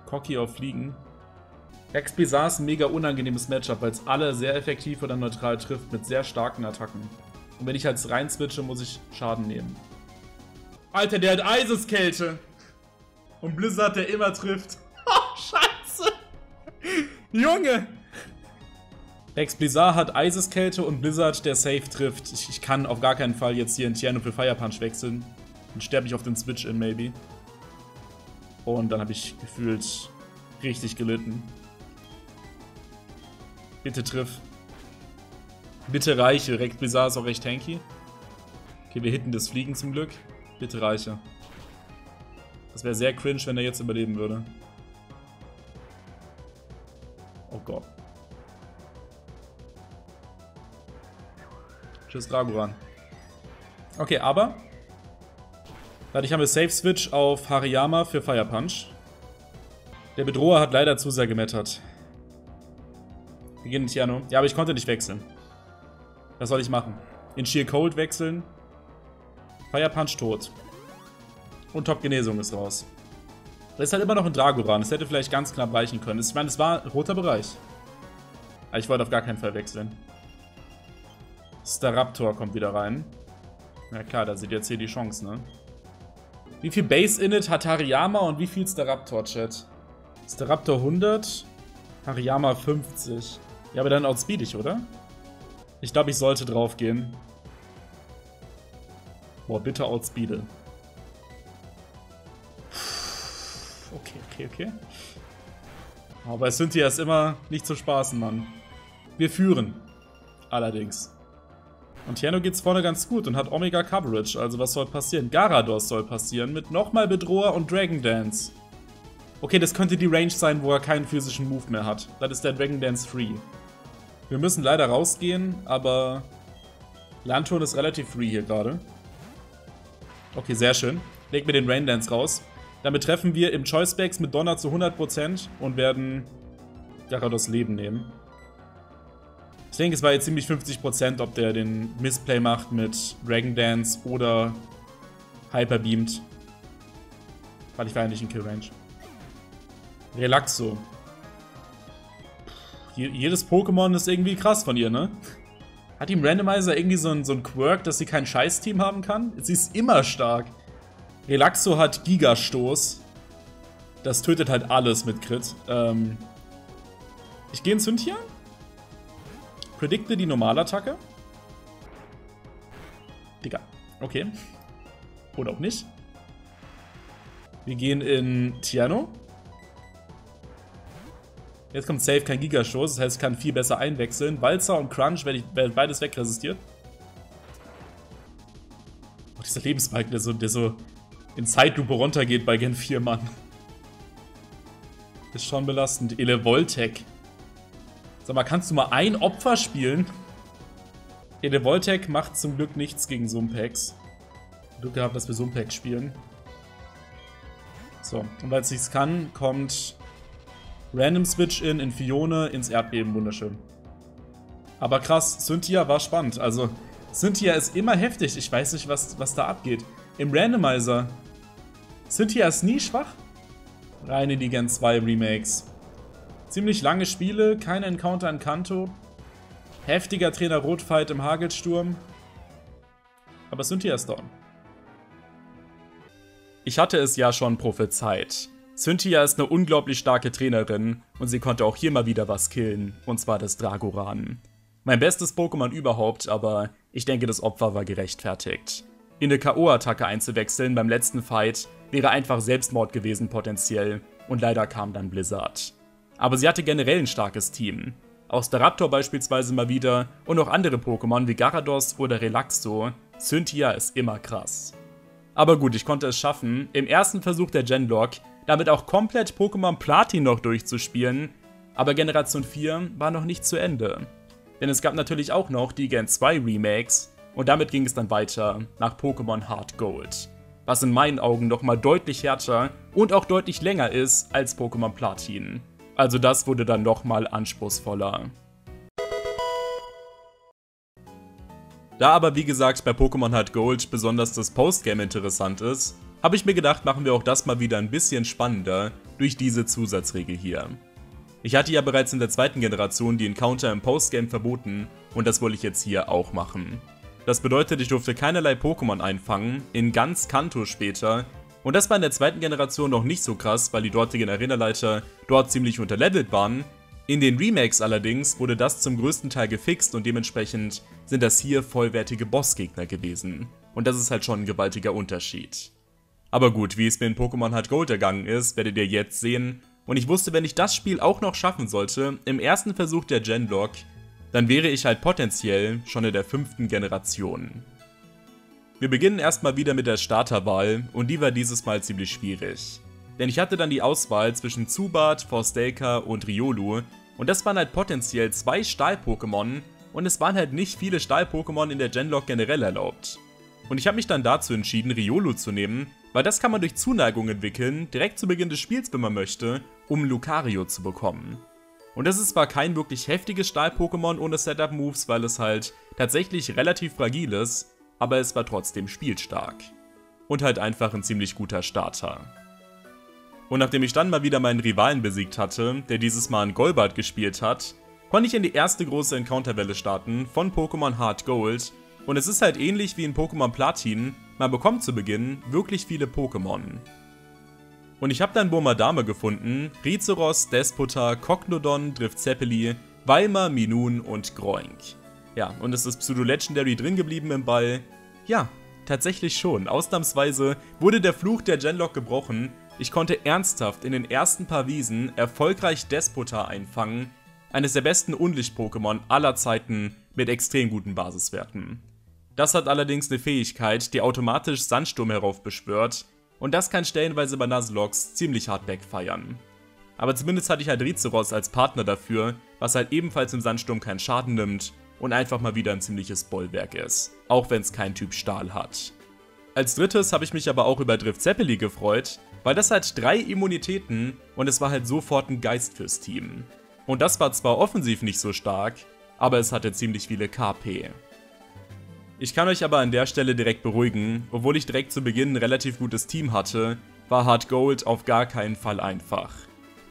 cocky auf Fliegen. Rex Bizarre ist ein mega unangenehmes Matchup, weil es alle sehr effektiv oder neutral trifft mit sehr starken Attacken. Und wenn ich halt rein switche, muss ich Schaden nehmen. Alter, der hat Eiseskälte! Und Blizzard, der immer trifft. Oh, scheiße! Junge! Rex Blizzard hat Eiseskälte und Blizzard, der safe trifft. Ich, ich kann auf gar keinen Fall jetzt hier in Tierno für Fire Punch wechseln. Dann sterbe ich auf den Switch in, maybe. Und dann habe ich gefühlt richtig gelitten. Bitte triff. Bitte reiche. Rex Blizzard ist auch recht tanky. Okay, wir hitten das Fliegen zum Glück. Bitte reiche. Das wäre sehr cringe, wenn er jetzt überleben würde. Oh Gott. Tschüss, Dragoran. Okay, aber... dadurch haben wir Safe Switch auf Hariyama für Fire Punch. Der Bedroher hat leider zu sehr gemettert. Wir gehen in Tiano. Ja, aber ich konnte nicht wechseln. Was soll ich machen? In Sheer Cold wechseln. Fire Punch tot. Und Top Genesung ist raus. Das ist halt immer noch ein Dragoran. Das hätte vielleicht ganz knapp reichen können. Ich meine, es war ein roter Bereich. Aber ich wollte auf gar keinen Fall wechseln. Staraptor kommt wieder rein. Na klar, da seht ihr jetzt hier die Chance, ne? Wie viel Base-Init hat Hariyama und wie viel Staraptor-Chat? Staraptor hundert, Hariyama fünfzig. Ja, aber dann outspeed ich, oder? Ich glaube, ich sollte drauf gehen. Boah, bitte outspeede. Okay, okay, okay. Aber bei Cynthia ist immer nicht zu spaßen, Mann. Wir führen. Allerdings. Und Tiano geht's vorne ganz gut und hat Omega Coverage, also was soll passieren? Garados soll passieren mit nochmal Bedroher und Dragon Dance. Okay, das könnte die Range sein, wo er keinen physischen Move mehr hat. Das ist der Dragon Dance free. Wir müssen leider rausgehen, aber Landtouren ist relativ free hier gerade. Okay, sehr schön. Leg mir den Rain Dance raus. Damit treffen wir im Choice Bags mit Donner zu hundert Prozent und werden Garados Leben nehmen. Ich denke, es war jetzt ziemlich fünfzig Prozent, ob der den Missplay macht mit Dragon Dance oder Hyperbeamt. Weil ich war ja nicht in Kill Range. Relaxo. Jedes Pokémon ist irgendwie krass von ihr, ne? Hat die im Randomizer irgendwie so einen, so einen Quirk, dass sie kein Scheiß-Team haben kann? Sie ist immer stark. Relaxo hat Gigastoß. Das tötet halt alles mit Crit. Ähm, ich gehe ins Hündchen. Predikte die Normalattacke. Digga. Okay. Oder auch nicht. Wir gehen in Tiano. Jetzt kommt safe kein Gigastoß, das heißt, es kann viel besser einwechseln. Walzer und Crunch werde ich werd beides wegresistiert. Oh, dieser Lebensbalken, der so, der so in Zeitlupe runtergeht bei Gen vier, Mann. Ist schon belastend. Elevoltec. Sag mal, kannst du mal ein Opfer spielen? Elevoltec macht zum Glück nichts gegen Sumpex. Glück gehabt, dass wir Sumpex spielen. So, und weil es nichts kann, kommt Random Switch in, in Fione, ins Erdbeben, wunderschön. Aber krass, Cynthia war spannend. Also, Cynthia ist immer heftig. Ich weiß nicht, was, was da abgeht. Im Randomizer. Cynthia ist nie schwach. Rein in die Gen zwei Remakes. Ziemlich lange Spiele, kein Encounter in Kanto. Heftiger Trainer Rotfight im Hagelsturm. Aber Cynthia ist down. Ich hatte es ja schon prophezeit. Cynthia ist eine unglaublich starke Trainerin und sie konnte auch hier mal wieder was killen, und zwar das Dragoran. Mein bestes Pokémon überhaupt, aber ich denke, das Opfer war gerechtfertigt. In eine K O-Attacke einzuwechseln beim letzten Fight wäre einfach Selbstmord gewesen potenziell, und leider kam dann Blizzard. Aber sie hatte generell ein starkes Team. Aus der Raptor beispielsweise mal wieder und auch andere Pokémon wie Garados oder Relaxo, Cynthia ist immer krass. Aber gut, ich konnte es schaffen, im ersten Versuch der Genlocke damit auch komplett Pokémon Platin noch durchzuspielen, aber Generation vier war noch nicht zu Ende. Denn es gab natürlich auch noch die Gen zwei Remakes und damit ging es dann weiter nach Pokémon Heart Gold, was in meinen Augen nochmal deutlich härter und auch deutlich länger ist als Pokémon Platin. Also das wurde dann nochmal anspruchsvoller. Da aber wie gesagt bei Pokémon Heart Gold besonders das Postgame interessant ist, habe ich mir gedacht, machen wir auch das mal wieder ein bisschen spannender durch diese Zusatzregel hier. Ich hatte ja bereits in der zweiten Generation die Encounter im Postgame verboten und das wollte ich jetzt hier auch machen. Das bedeutet, ich durfte keinerlei Pokémon einfangen, in ganz Kanto später, und das war in der zweiten Generation noch nicht so krass, weil die dortigen Arenaleiter dort ziemlich unterlevelt waren. In den Remakes allerdings wurde das zum größten Teil gefixt und dementsprechend sind das hier vollwertige Bossgegner gewesen. Und das ist halt schon ein gewaltiger Unterschied. Aber gut, wie es mir in Pokémon Heart Gold ergangen ist, werdet ihr jetzt sehen. Und ich wusste, wenn ich das Spiel auch noch schaffen sollte, im ersten Versuch der Genlocke, dann wäre ich halt potenziell schon in der fünften Generation. Wir beginnen erstmal wieder mit der Starterwahl und die war dieses Mal ziemlich schwierig. Denn ich hatte dann die Auswahl zwischen Zubat, Forstelka und Riolu und das waren halt potenziell zwei Stahl-Pokémon und es waren halt nicht viele Stahl-Pokémon in der Genlocke generell erlaubt. Und ich habe mich dann dazu entschieden, Riolu zu nehmen, weil das kann man durch Zuneigung entwickeln, direkt zu Beginn des Spiels, wenn man möchte, um Lucario zu bekommen. Und das ist zwar kein wirklich heftiges Stahl-Pokémon ohne Setup-Moves, weil es halt tatsächlich relativ fragil ist, aber es war trotzdem spielstark. Und halt einfach ein ziemlich guter Starter. Und nachdem ich dann mal wieder meinen Rivalen besiegt hatte, der dieses Mal einen Golbat gespielt hat, konnte ich in die erste große Encounterwelle starten von Pokémon Heart Gold. Und es ist halt ähnlich wie in Pokémon Platin, man bekommt zu Beginn wirklich viele Pokémon. Und ich habe dann Burmadame gefunden, Rizoros, Despota, Cognodon, Driftzepeli, Weimar, Minun und Groink. Ja, und ist das Pseudo-Legendary drin geblieben im Ball? Ja, tatsächlich schon. Ausnahmsweise wurde der Fluch der Genlocke gebrochen. Ich konnte ernsthaft in den ersten paar Wiesen erfolgreich Despota einfangen, eines der besten Unlicht-Pokémon aller Zeiten mit extrem guten Basiswerten. Das hat allerdings eine Fähigkeit, die automatisch Sandsturm heraufbeschwört, und das kann stellenweise bei Nuzlocks ziemlich hart wegfeiern. Aber zumindest hatte ich halt Rizoros als Partner dafür, was halt ebenfalls im Sandsturm keinen Schaden nimmt und einfach mal wieder ein ziemliches Bollwerk ist, auch wenn es keinen Typ Stahl hat. Als drittes habe ich mich aber auch über Driftzepeli gefreut, weil das hat drei Immunitäten und es war halt sofort ein Geist fürs Team. Und das war zwar offensiv nicht so stark, aber es hatte ziemlich viele K P. Ich kann euch aber an der Stelle direkt beruhigen, obwohl ich direkt zu Beginn ein relativ gutes Team hatte, war Heart Gold auf gar keinen Fall einfach.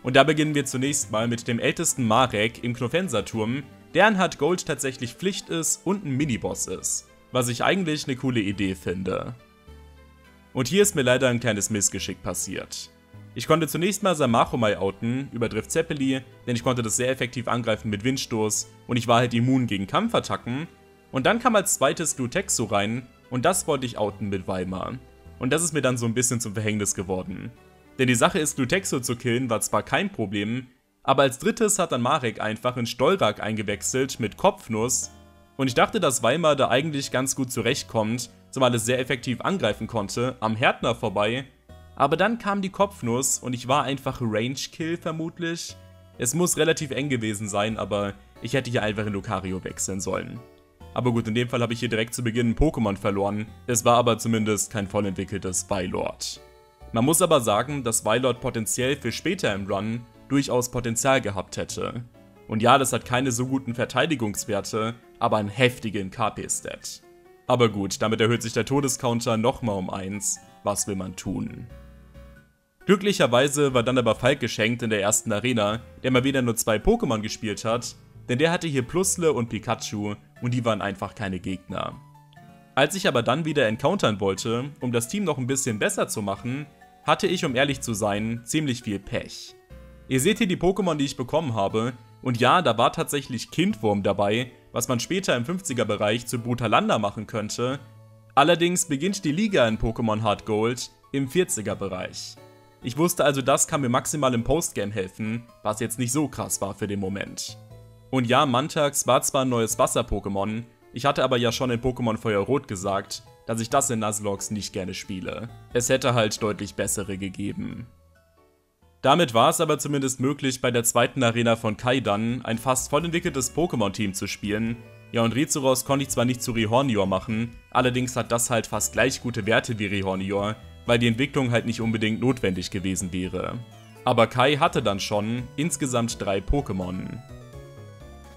Und da beginnen wir zunächst mal mit dem ältesten Marek im Knofensa-Turm, der an Hard Gold tatsächlich Pflicht ist und ein Miniboss ist. Was ich eigentlich eine coole Idee finde. Und hier ist mir leider ein kleines Missgeschick passiert. Ich konnte zunächst mal Samachomai outen über Drift Zeppeli, denn ich konnte das sehr effektiv angreifen mit Windstoß und ich war halt immun gegen Kampfattacken. Und dann kam als zweites Glutexo rein und das wollte ich outen mit Weimar. Und das ist mir dann so ein bisschen zum Verhängnis geworden. Denn die Sache ist, Glutexo zu killen war zwar kein Problem, aber als drittes hat dann Marek einfach in Stolrak eingewechselt mit Kopfnuss. Und ich dachte, dass Weimar da eigentlich ganz gut zurechtkommt, zumal es sehr effektiv angreifen konnte, am Härtner vorbei. Aber dann kam die Kopfnuss und ich war einfach Range-Kill vermutlich. Es muss relativ eng gewesen sein, aber ich hätte hier einfach in Lucario wechseln sollen. Aber gut, in dem Fall habe ich hier direkt zu Beginn ein Pokémon verloren. Es war aber zumindest kein vollentwickeltes Weilord. Man muss aber sagen, dass Weilord potenziell für später im Run durchaus Potenzial gehabt hätte. Und ja, das hat keine so guten Verteidigungswerte, aber einen heftigen K P-Stat. Aber gut, damit erhöht sich der Todescounter nochmal um eins. Was will man tun? Glücklicherweise war dann aber Falk geschenkt in der ersten Arena, der mal wieder nur zwei Pokémon gespielt hat, denn der hatte hier Plusle und Pikachu und die waren einfach keine Gegner. Als ich aber dann wieder encountern wollte, um das Team noch ein bisschen besser zu machen, hatte ich, um ehrlich zu sein, ziemlich viel Pech. Ihr seht hier die Pokémon, die ich bekommen habe, und ja, da war tatsächlich Kindwurm dabei, was man später im fünfziger-Bereich zu Brutalanda machen könnte. Allerdings beginnt die Liga in Pokémon Hard Gold im vierziger-Bereich. Ich wusste also, das kann mir maximal im Postgame helfen, was jetzt nicht so krass war für den Moment. Und ja, Mantax war zwar ein neues Wasser-Pokémon, ich hatte aber ja schon in Pokémon Feuerrot gesagt, dass ich das in Nuzlocke nicht gerne spiele. Es hätte halt deutlich bessere gegeben. Damit war es aber zumindest möglich, bei der zweiten Arena von Kaidan ein fast voll entwickeltes Pokémon-Team zu spielen. Ja, und Rizuros konnte ich zwar nicht zu Rihornior machen, allerdings hat das halt fast gleich gute Werte wie Rihornior, weil die Entwicklung halt nicht unbedingt notwendig gewesen wäre. Aber Kai hatte dann schon insgesamt drei Pokémon.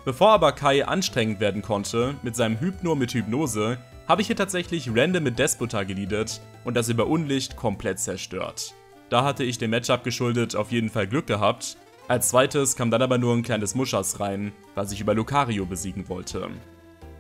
Bevor aber Kai anstrengend werden konnte mit seinem Hypno mit Hypnose, habe ich hier tatsächlich random mit Despotar geleadet und das über Unlicht komplett zerstört. Da hatte ich dem Matchup geschuldet auf jeden Fall Glück gehabt. Als zweites kam dann aber nur ein kleines Muschas rein, was ich über Lucario besiegen wollte.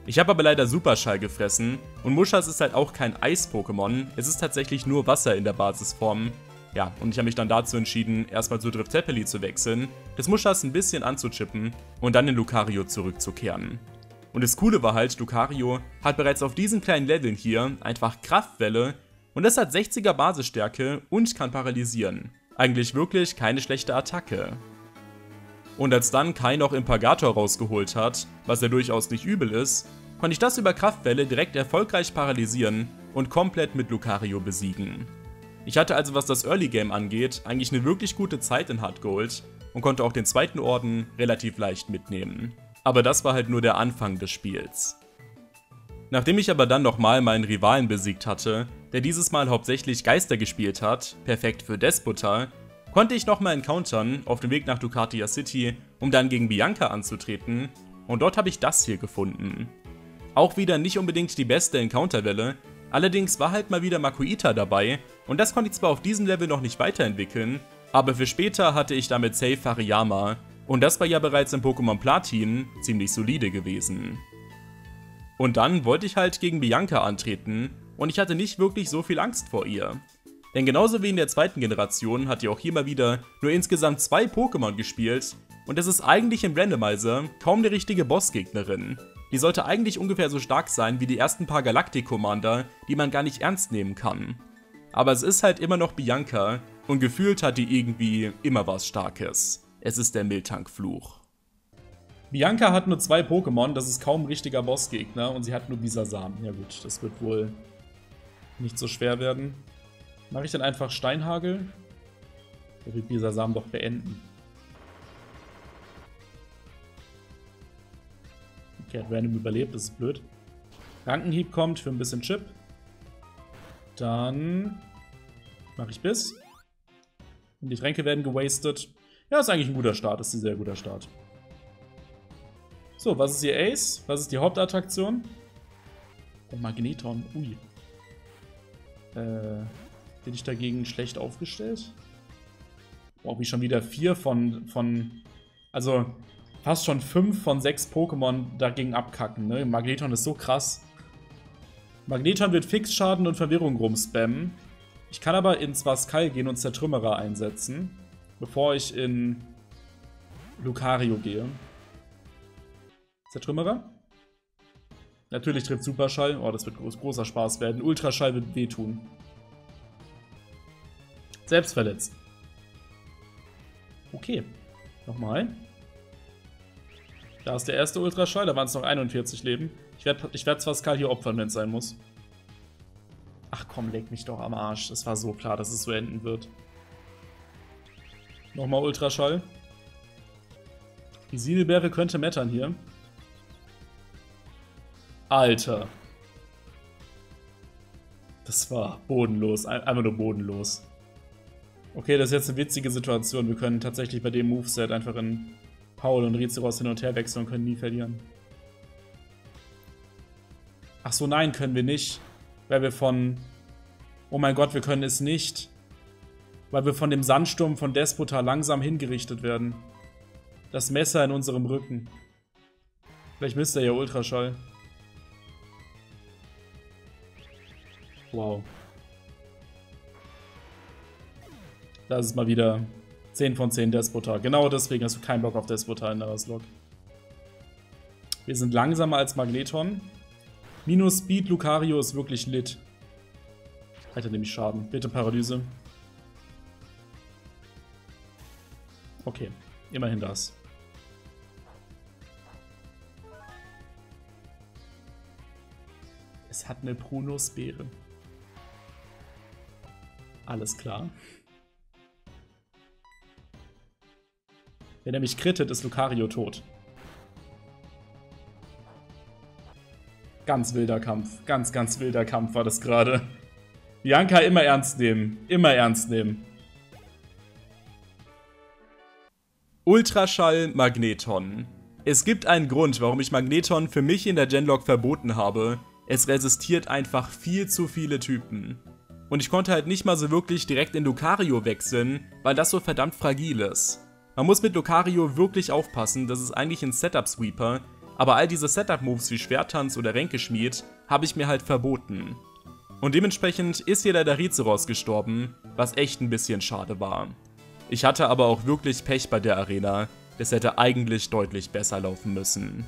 Ich habe aber leider Superschall gefressen und Muschas ist halt auch kein Eis-Pokémon, es ist tatsächlich nur Wasser in der Basisform. Ja, und ich habe mich dann dazu entschieden, erstmal zu Driftepeli zu wechseln, das Muschas ein bisschen anzuchippen und dann in Lucario zurückzukehren. Und das Coole war halt, Lucario hat bereits auf diesen kleinen Leveln hier einfach Kraftwelle und das hat sechziger Basisstärke und kann paralysieren. Eigentlich wirklich keine schlechte Attacke. Und als dann Kai noch Impagator rausgeholt hat, was ja durchaus nicht übel ist, konnte ich das über Kraftwelle direkt erfolgreich paralysieren und komplett mit Lucario besiegen. Ich hatte also, was das Early Game angeht, eigentlich eine wirklich gute Zeit in Hard Gold und konnte auch den zweiten Orden relativ leicht mitnehmen. Aber das war halt nur der Anfang des Spiels. Nachdem ich aber dann nochmal meinen Rivalen besiegt hatte, der dieses Mal hauptsächlich Geister gespielt hat, perfekt für Despotar, konnte ich nochmal encountern auf dem Weg nach Ducatia City, um dann gegen Bianca anzutreten und dort habe ich das hier gefunden. Auch wieder nicht unbedingt die beste Encounterwelle, allerdings war halt mal wieder Makuhita dabei und das konnte ich zwar auf diesem Level noch nicht weiterentwickeln, aber für später hatte ich damit safe Hariyama und das war ja bereits in Pokémon Platin ziemlich solide gewesen. Und dann wollte ich halt gegen Bianca antreten und ich hatte nicht wirklich so viel Angst vor ihr. Denn genauso wie in der zweiten Generation hat ihr auch hier mal wieder nur insgesamt zwei Pokémon gespielt und das ist eigentlich im Randomizer kaum die richtige Bossgegnerin. Die sollte eigentlich ungefähr so stark sein wie die ersten paar Galactic-Commander, die man gar nicht ernst nehmen kann. Aber es ist halt immer noch Bianca und gefühlt hat die irgendwie immer was Starkes. Es ist der Miltank-Fluch. Bianca hat nur zwei Pokémon, das ist kaum ein richtiger Bossgegner und sie hat nur Bisasam. Ja gut, das wird wohl nicht so schwer werden. Mache ich dann einfach Steinhagel? Der wird Bisasam doch beenden. Okay, hat random überlebt, das ist blöd. Rankenhieb kommt für ein bisschen Chip. Dann mache ich Biss. Und die Tränke werden gewastet. Ja, ist eigentlich ein guter Start, ist ein sehr guter Start. So, was ist ihr Ace? Was ist die Hauptattraktion? Der Magneton, ui. Äh, bin ich dagegen schlecht aufgestellt? brauche ich schon wieder vier von, von, also fast schon fünf von sechs Pokémon dagegen abkacken, ne? Magneton ist so krass. Magneton wird Fixschaden und Verwirrung rumspammen. Ich kann aber in Swascal gehen und Zertrümmerer einsetzen, bevor ich in Lucario gehe. Zertrümmerer? Natürlich trifft Superschall. Oh, das wird groß, großer Spaß werden. Ultraschall wird wehtun. Selbstverletzt. Okay. Nochmal. Da ist der erste Ultraschall. Da waren es noch einundvierzig Leben. Ich werde ich werd Swascal hier opfern, wenn es sein muss. Ach komm, leg mich doch am Arsch. Das war so klar, dass es so enden wird. Nochmal Ultraschall. Die Siedelbeere könnte mettern hier. Alter. Das war bodenlos. Einfach nur bodenlos. Okay, das ist jetzt eine witzige Situation. Wir können tatsächlich bei dem Moveset einfach in Paul und Rizeros hin und her wechseln und können nie verlieren. Ach so, nein, können wir nicht. Weil wir von... Oh mein Gott, wir können es nicht. Weil wir von dem Sandsturm von Despota langsam hingerichtet werden. Das Messer in unserem Rücken. Vielleicht misst er ja Ultraschall. Wow. Das ist mal wieder zehn von zehn Despota. Genau deswegen hast du keinen Bock auf Despota in Naraslok. Wir sind langsamer als Magneton. Minus Speed Lucario ist wirklich lit. Alter, nehme ich Schaden. Bitte Paralyse. Okay, immerhin das. Es hat eine Prunusbeere. Alles klar. Wenn er mich crittet, ist Lucario tot. Ganz wilder Kampf. Ganz, ganz wilder Kampf war das gerade. Bianca immer ernst nehmen. Immer ernst nehmen. Ultraschall Magneton. Es gibt einen Grund, warum ich Magneton für mich in der Genlocke verboten habe. Es resistiert einfach viel zu viele Typen. Und ich konnte halt nicht mal so wirklich direkt in Lucario wechseln, weil das so verdammt fragil ist. Man muss mit Lucario wirklich aufpassen, das ist eigentlich ein Setup-Sweeper, aber all diese Setup-Moves wie Schwerttanz oder Ränkeschmied habe ich mir halt verboten. Und dementsprechend ist hier leider Rizeros gestorben, was echt ein bisschen schade war. Ich hatte aber auch wirklich Pech bei der Arena, das hätte eigentlich deutlich besser laufen müssen.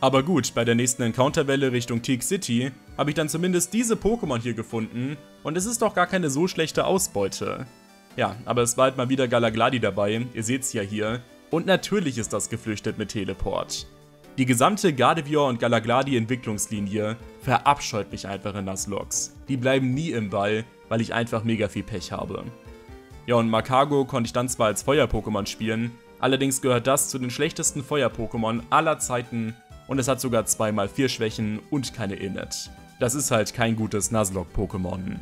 Aber gut, bei der nächsten Encounterwelle Richtung Teak City habe ich dann zumindest diese Pokémon hier gefunden und es ist doch gar keine so schlechte Ausbeute. Ja, aber es war halt mal wieder Galagladi dabei, ihr seht's ja hier, und natürlich ist das geflüchtet mit Teleport. Die gesamte Gardevoir und Galagladi Entwicklungslinie verabscheut mich einfach in Nuzlocks. Die bleiben nie im Ball, weil ich einfach mega viel Pech habe. Ja, und Makago konnte ich dann zwar als Feuer-Pokémon spielen, allerdings gehört das zu den schlechtesten Feuer-Pokémon aller Zeiten. Und es hat sogar zwei mal vier Schwächen und keine Init. Das ist halt kein gutes Nuzlocke-Pokémon.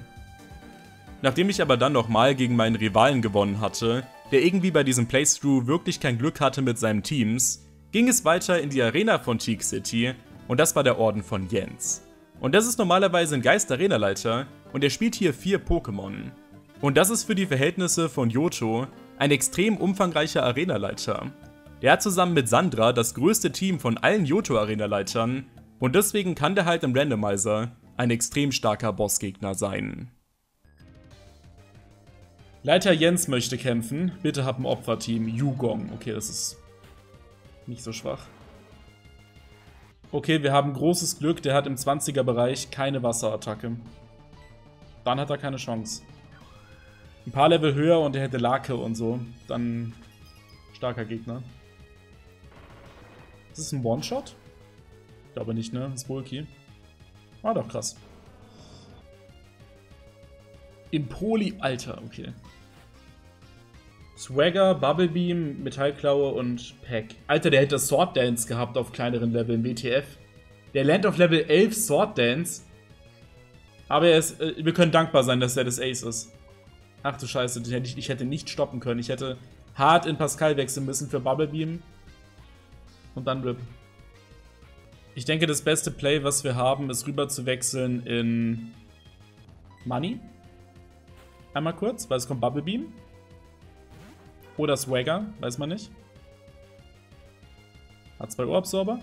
Nachdem ich aber dann nochmal gegen meinen Rivalen gewonnen hatte, der irgendwie bei diesem Playthrough wirklich kein Glück hatte mit seinen Teams, ging es weiter in die Arena von Teak City und das war der Orden von Jens. Und das ist normalerweise ein Geist-Arena-Leiter und er spielt hier vier Pokémon. Und das ist für die Verhältnisse von Johto ein extrem umfangreicher Arena-Leiter. Der hat zusammen mit Sandra das größte Team von allen Johto-Arena-Leitern und deswegen kann der halt im Randomizer ein extrem starker Bossgegner sein. Leiter Jens möchte kämpfen, bitte hab ein Opferteam, Yugong. Okay, das ist nicht so schwach. Okay, wir haben großes Glück, der hat im zwanziger-Bereich keine Wasserattacke. Dann hat er keine Chance. Ein paar Level höher und er hätte Lake und so, dann starker Gegner. Ist es ein One-Shot? Ich glaube nicht, ne? Das ist Bulky. War doch krass. Im Poli, Alter, okay. Swagger, Bubble Beam, Metallklaue und Pack. Alter, der hätte Sword Dance gehabt auf kleineren Leveln, W T F. Der lernt auf Level elf Sword Dance. Aber er ist, äh, wir können dankbar sein, dass er das Ace ist. Ach du Scheiße, den hätte ich, ich hätte nicht stoppen können. Ich hätte hart in Pascal wechseln müssen für Bubble Beam. Und dann R I P. Ich denke, das beste Play, was wir haben, ist rüber zu wechseln in Money. Einmal kurz, weil es kommt Bubble Beam. Oder Swagger, weiß man nicht. Hat zwei Ohrabsorber.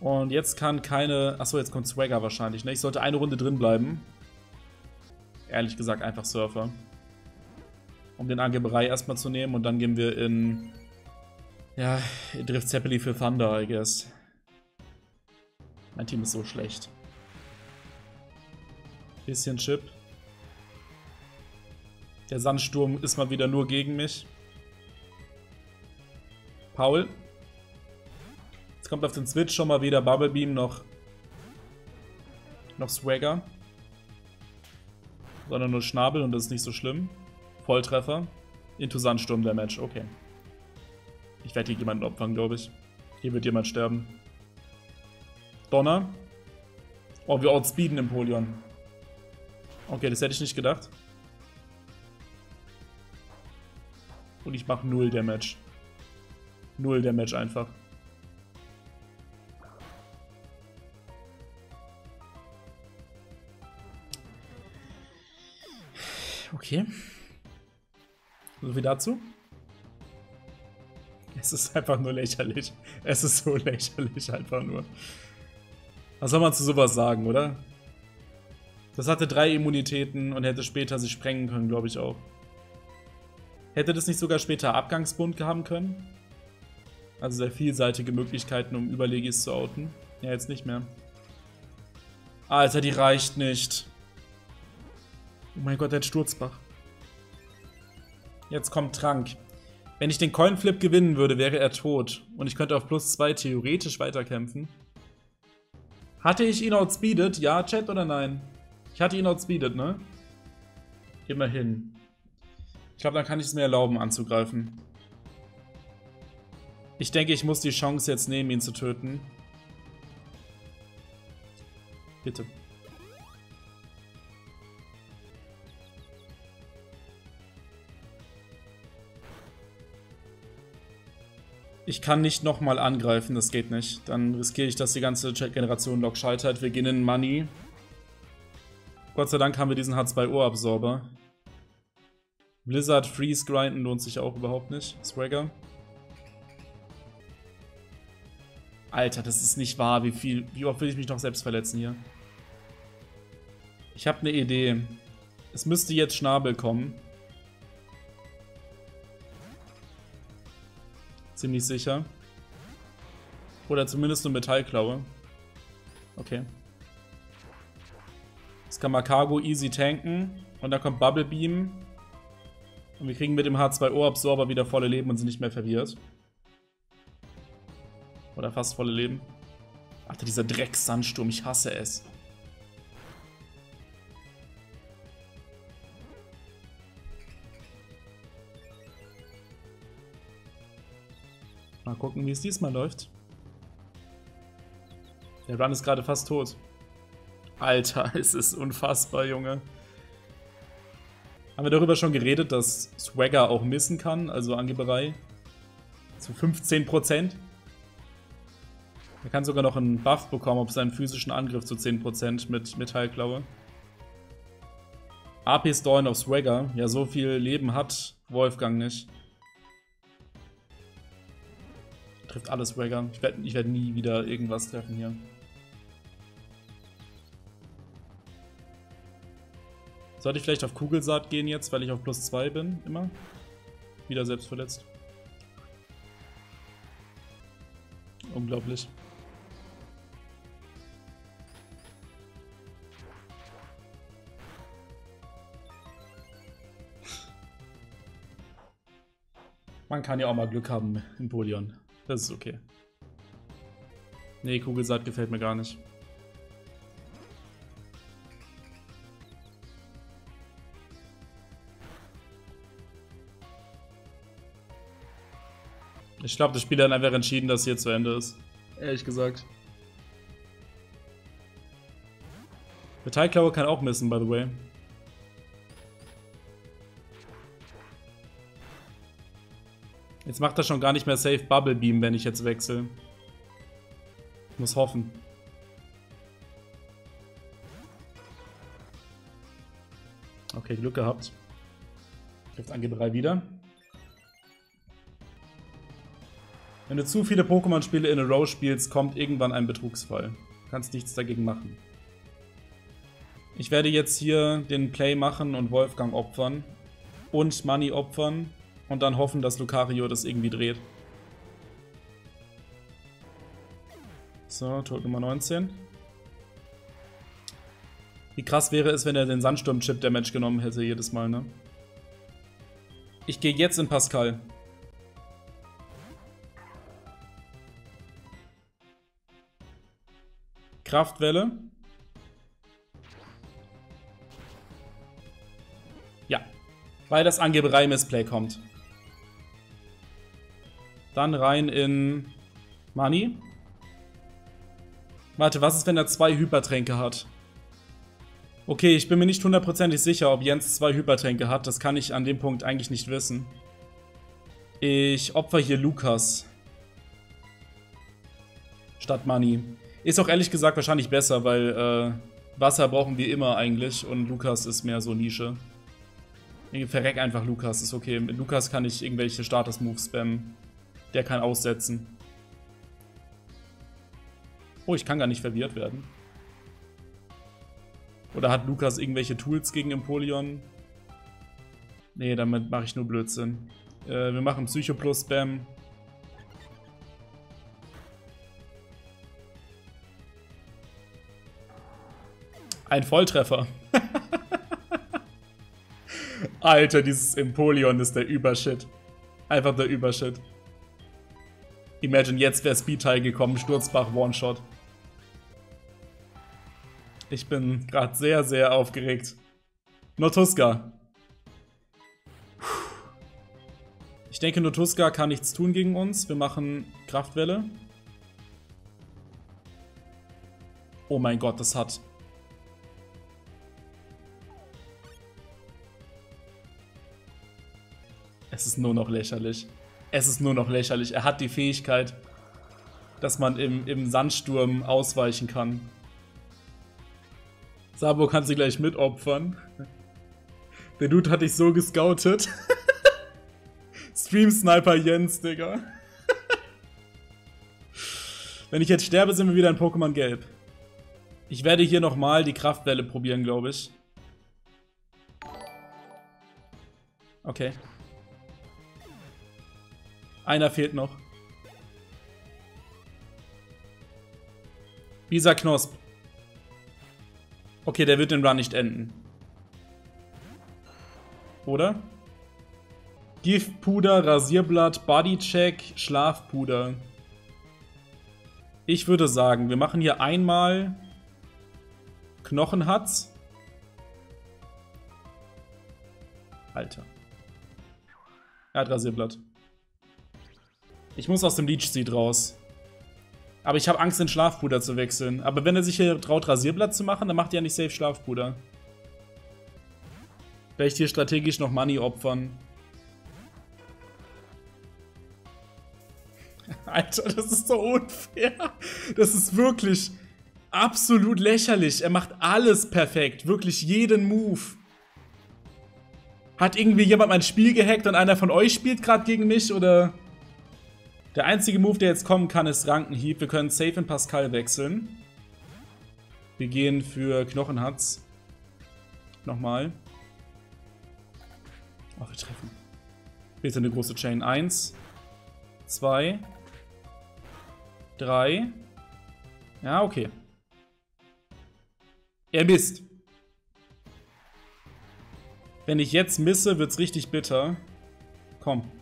Und jetzt kann keine... Achso, jetzt kommt Swagger wahrscheinlich, ne? Ich sollte eine Runde drin bleiben. Ehrlich gesagt, einfach Surfer. Um den Angeberei erstmal zu nehmen und dann gehen wir in... Ja, in Drift Zeppeli für Thunder, I guess. Mein Team ist so schlecht. Bisschen Chip. Der Sandsturm ist mal wieder nur gegen mich. Paul. Jetzt kommt auf den Switch schon mal wieder Bubble Beam, noch, noch Swagger. Sondern nur Schnabel und das ist nicht so schlimm. Volltreffer. Into Sandsturm Damage, okay. Ich werde hier jemanden opfern, glaube ich. Hier wird jemand sterben. Donner. Oh, wir outspeeden Empoleon. Okay, das hätte ich nicht gedacht. Und ich mache null Damage. null Damage einfach. Okay. So viel dazu. Es ist einfach nur lächerlich. Es ist so lächerlich einfach nur. Was soll man zu sowas sagen, oder? Das hatte drei Immunitäten und hätte später sich sprengen können, glaube ich auch. Hätte das nicht sogar später Abgangsbund haben können? Also sehr vielseitige Möglichkeiten, um Überlegis zu outen. Ja, jetzt nicht mehr. Alter, die reicht nicht. Oh mein Gott, der hat Sturzbach. Jetzt kommt Trank. Wenn ich den Coinflip gewinnen würde, wäre er tot. Und ich könnte auf plus zwei theoretisch weiterkämpfen. Hatte ich ihn outspeedet? Ja, Chat oder nein? Ich hatte ihn outspeedet, ne? Immerhin. Ich glaube, dann kann ich es mir erlauben, anzugreifen. Ich denke, ich muss die Chance jetzt nehmen, ihn zu töten. Bitte. Ich kann nicht nochmal angreifen, das geht nicht. Dann riskiere ich, dass die ganze Generation Lock scheitert. Wir gehen in Money. Gott sei Dank haben wir diesen H zwei O-Absorber. Blizzard Freeze grinden lohnt sich auch überhaupt nicht. Swagger. Alter, das ist nicht wahr, wie viel. Wie oft will ich mich noch selbst verletzen hier? Ich habe eine Idee. Es müsste jetzt Schnabel kommen. Ziemlich sicher. Oder zumindest eine Metallklaue. Okay. Das kann Makago easy tanken. Und dann kommt Bubble Beam. Und wir kriegen mit dem H zwei O-Absorber wieder volle Leben und sind nicht mehr verwirrt. Oder fast volle Leben. Alter, dieser Dreckssandsturm, ich hasse es. Mal gucken, wie es diesmal läuft. Der Run ist gerade fast tot. Alter, es ist unfassbar, Junge. Haben wir darüber schon geredet, dass Swagger auch missen kann, also Angeberei? Zu fünfzehn Prozent? Er kann sogar noch einen Buff bekommen auf seinen physischen Angriff zu zehn Prozent mit Metallklaue. A P Stolen auf Swagger. Ja, so viel Leben hat Wolfgang nicht. Trifft alles Swagger. Ich werde ich werd nie wieder irgendwas treffen hier. Sollte ich vielleicht auf Kugelsaat gehen jetzt, weil ich auf plus zwei bin, immer? Wieder selbst verletzt. Unglaublich. Man kann ja auch mal Glück haben in Polion. Das ist okay. Nee, Kugelsaat gefällt mir gar nicht. Ich glaube, das Spiel hat einfach entschieden, dass hier zu Ende ist. Ehrlich gesagt. Metallklaue kann auch missen, by the way. Jetzt macht er schon gar nicht mehr safe Bubble Beam, wenn ich jetzt wechsle. Ich muss hoffen. Okay, Glück gehabt. Trifft Angeberei wieder. Wenn du zu viele Pokémon-Spiele in a row spielst, kommt irgendwann ein Betrugsfall. Du kannst nichts dagegen machen. Ich werde jetzt hier den Play machen und Wolfgang opfern. Und Money opfern. Und dann hoffen, dass Lucario das irgendwie dreht. So, Tod Nummer neunzehn. Wie krass wäre es, wenn er den Sandsturm-Chip-Damage genommen hätte jedes Mal, ne? Ich gehe jetzt in Pascal. Kraftwelle. Ja. Weil das Angeberei-Missplay kommt. Dann rein in Money. Warte, was ist, wenn er zwei Hypertränke hat? Okay, ich bin mir nicht hundertprozentig sicher, ob Jens zwei Hypertränke hat. Das kann ich an dem Punkt eigentlich nicht wissen. Ich opfer hier Lukas. Statt Money. Ist auch ehrlich gesagt wahrscheinlich besser, weil äh, Wasser brauchen wir immer eigentlich. Und Lukas ist mehr so Nische. Ich verreck einfach Lukas, ist okay. Mit Lukas kann ich irgendwelche Status-Moves spammen. Der kann aussetzen. Oh, ich kann gar nicht verwirrt werden. Oder hat Lukas irgendwelche Tools gegen Empoleon? Nee, damit mache ich nur Blödsinn. Äh, wir machen Psycho plus Spam. Ein Volltreffer. Alter, dieses Empoleon ist der Übershit. Einfach der Übershit. Imagine, jetzt wäre Speedteil gekommen, Sturzbach, One-Shot. Ich bin gerade sehr, sehr aufgeregt. Notuska. Ich denke, Notuska kann nichts tun gegen uns. Wir machen Kraftwelle. Oh mein Gott, das hat... Es ist nur noch lächerlich. Es ist nur noch lächerlich. Er hat die Fähigkeit, dass man im, im Sandsturm ausweichen kann. Sabo kann sie gleich mitopfern. Der Dude hat dich so gescoutet. Stream Sniper Jens, Digga. Wenn ich jetzt sterbe, sind wir wieder in Pokémon Gelb. Ich werde hier nochmal die Kraftwelle probieren, glaube ich. Okay. Einer fehlt noch. Bisa Knosp. Okay, der wird den Run nicht enden. Oder? Giftpuder, Rasierblatt, Bodycheck, Schlafpuder. Ich würde sagen, wir machen hier einmal Knochenhatz. Alter. Er hat Rasierblatt. Ich muss aus dem Leech Seed raus. Aber ich habe Angst, den Schlafpuder zu wechseln. Aber wenn er sich hier traut, Rasierblatt zu machen, dann macht er ja nicht safe Schlafpuder. Werde ich hier strategisch noch Money opfern. Alter, das ist so unfair. Das ist wirklich absolut lächerlich. Er macht alles perfekt. Wirklich jeden Move. Hat irgendwie jemand mein Spiel gehackt und einer von euch spielt gerade gegen mich, oder... Der einzige Move, der jetzt kommen kann, ist Rankenhieb. Wir können safe in Pascal wechseln. Wir gehen für Knochenhatz. Nochmal. Oh, wir treffen. Bitte eine große Chain. Eins. Zwei. Drei. Ja, okay. Er misst. Wenn ich jetzt misse, wird's richtig bitter. Komm.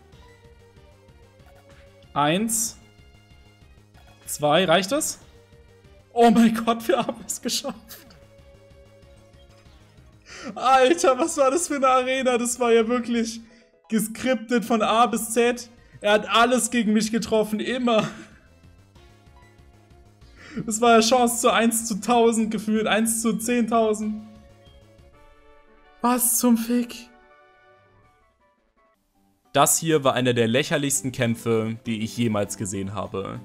Eins. Zwei. Reicht das? Oh mein Gott, wir haben es geschafft. Alter, was war das für eine Arena? Das war ja wirklich geskriptet von A bis Z. Er hat alles gegen mich getroffen, immer. Das war ja Chance zu eins zu tausend gefühlt, eins zu zehntausend. Was zum Fick? Das hier war einer der lächerlichsten Kämpfe, die ich jemals gesehen habe.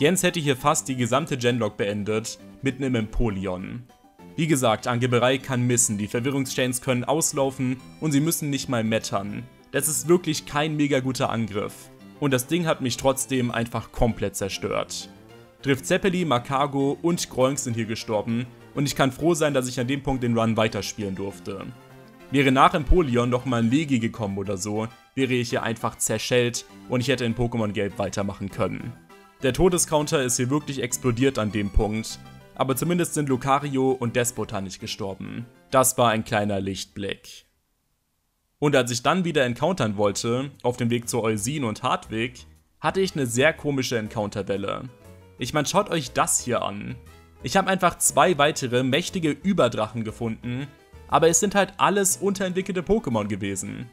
Jens hätte hier fast die gesamte Genlocke beendet, mitten im Empoleon. Wie gesagt, Angeberei kann missen, die Verwirrungschains können auslaufen und sie müssen nicht mal mettern. Das ist wirklich kein mega guter Angriff. Und das Ding hat mich trotzdem einfach komplett zerstört. Driftzeppeli, Makago und Groink sind hier gestorben und ich kann froh sein, dass ich an dem Punkt den Run weiterspielen durfte. Wäre nach Empoleon noch mal ein Legi gekommen oder so, wäre ich hier einfach zerschellt und ich hätte in Pokémon Gelb weitermachen können. Der Todescounter ist hier wirklich explodiert an dem Punkt, aber zumindest sind Lucario und Despotan nicht gestorben. Das war ein kleiner Lichtblick. Und als ich dann wieder encountern wollte, auf dem Weg zu Eusin und Hartwig, hatte ich eine sehr komische Encounterwelle. Ich meine, schaut euch das hier an. Ich habe einfach zwei weitere mächtige Überdrachen gefunden, aber es sind halt alles unterentwickelte Pokémon gewesen.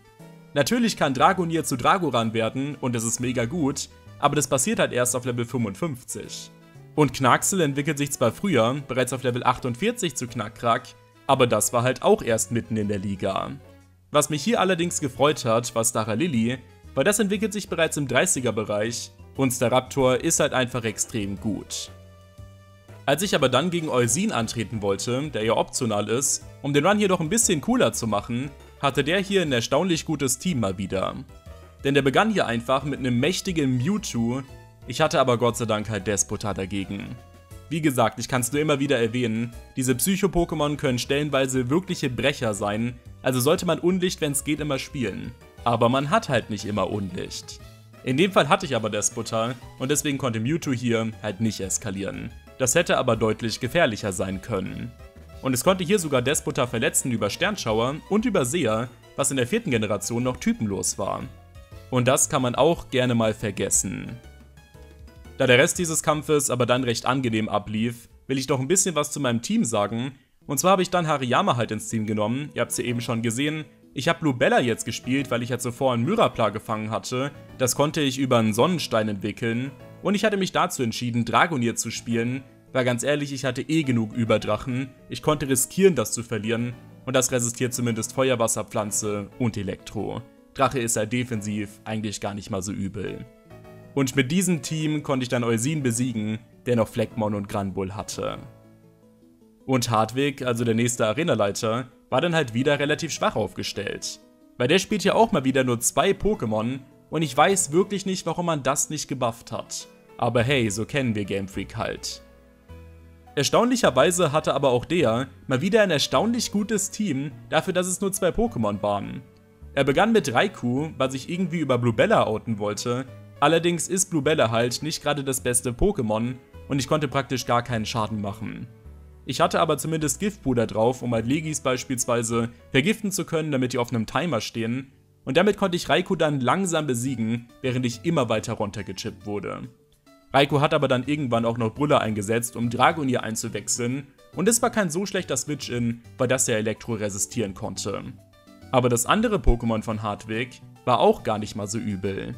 Natürlich kann Dragonir zu Dragoran werden und das ist mega gut, aber das passiert halt erst auf Level fünfundfünfzig. Und Knacksel entwickelt sich zwar früher, bereits auf Level achtundvierzig zu Knakrack, aber das war halt auch erst mitten in der Liga. Was mich hier allerdings gefreut hat, war Staralili, weil das entwickelt sich bereits im dreißiger-Bereich und Staraptor ist halt einfach extrem gut. Als ich aber dann gegen Eusin antreten wollte, der ja optional ist, um den Run hier doch ein bisschen cooler zu machen, hatte der hier ein erstaunlich gutes Team mal wieder. Denn der begann hier einfach mit einem mächtigen Mewtwo, ich hatte aber Gott sei Dank halt Despotar dagegen. Wie gesagt, ich kann es nur immer wieder erwähnen, diese Psycho-Pokémon können stellenweise wirkliche Brecher sein, also sollte man Unlicht, wenn es geht, immer spielen. Aber man hat halt nicht immer Unlicht. In dem Fall hatte ich aber Despotar und deswegen konnte Mewtwo hier halt nicht eskalieren. Das hätte aber deutlich gefährlicher sein können. Und es konnte hier sogar Despotar verletzen über Sternschauer und über Seher, was in der vierten Generation noch typenlos war. Und das kann man auch gerne mal vergessen. Da der Rest dieses Kampfes aber dann recht angenehm ablief, will ich doch ein bisschen was zu meinem Team sagen. Und zwar habe ich dann Hariyama halt ins Team genommen, ihr habt es ja eben schon gesehen. Ich habe Lubella jetzt gespielt, weil ich ja zuvor einen Myrapla gefangen hatte. Das konnte ich über einen Sonnenstein entwickeln. Und ich hatte mich dazu entschieden, Dragonir zu spielen, weil ganz ehrlich, ich hatte eh genug Überdrachen. Ich konnte riskieren, das zu verlieren. Und das resistiert zumindest Feuerwasserpflanze und Elektro. Drache ist ja defensiv eigentlich gar nicht mal so übel. Und mit diesem Team konnte ich dann Eusin besiegen, der noch Fleckmon und Granbull hatte. Und Hartwig, also der nächste Arenaleiter, war dann halt wieder relativ schwach aufgestellt. Weil der spielt ja auch mal wieder nur zwei Pokémon und ich weiß wirklich nicht, warum man das nicht gebufft hat. Aber hey, so kennen wir Game Freak halt. Erstaunlicherweise hatte aber auch der mal wieder ein erstaunlich gutes Team, dafür, dass es nur zwei Pokémon waren. Er begann mit Raikou, was ich irgendwie über Bluebella outen wollte, allerdings ist Bluebella halt nicht gerade das beste Pokémon und ich konnte praktisch gar keinen Schaden machen. Ich hatte aber zumindest Giftpuder drauf, um halt Legis beispielsweise vergiften zu können, damit die auf einem Timer stehen. Und damit konnte ich Raikou dann langsam besiegen, während ich immer weiter runtergechippt wurde. Raikou hat aber dann irgendwann auch noch Brüller eingesetzt, um Dragonir einzuwechseln. Und es war kein so schlechter Switch-In, weil das ja Elektro resistieren konnte. Aber das andere Pokémon von Hartwig war auch gar nicht mal so übel.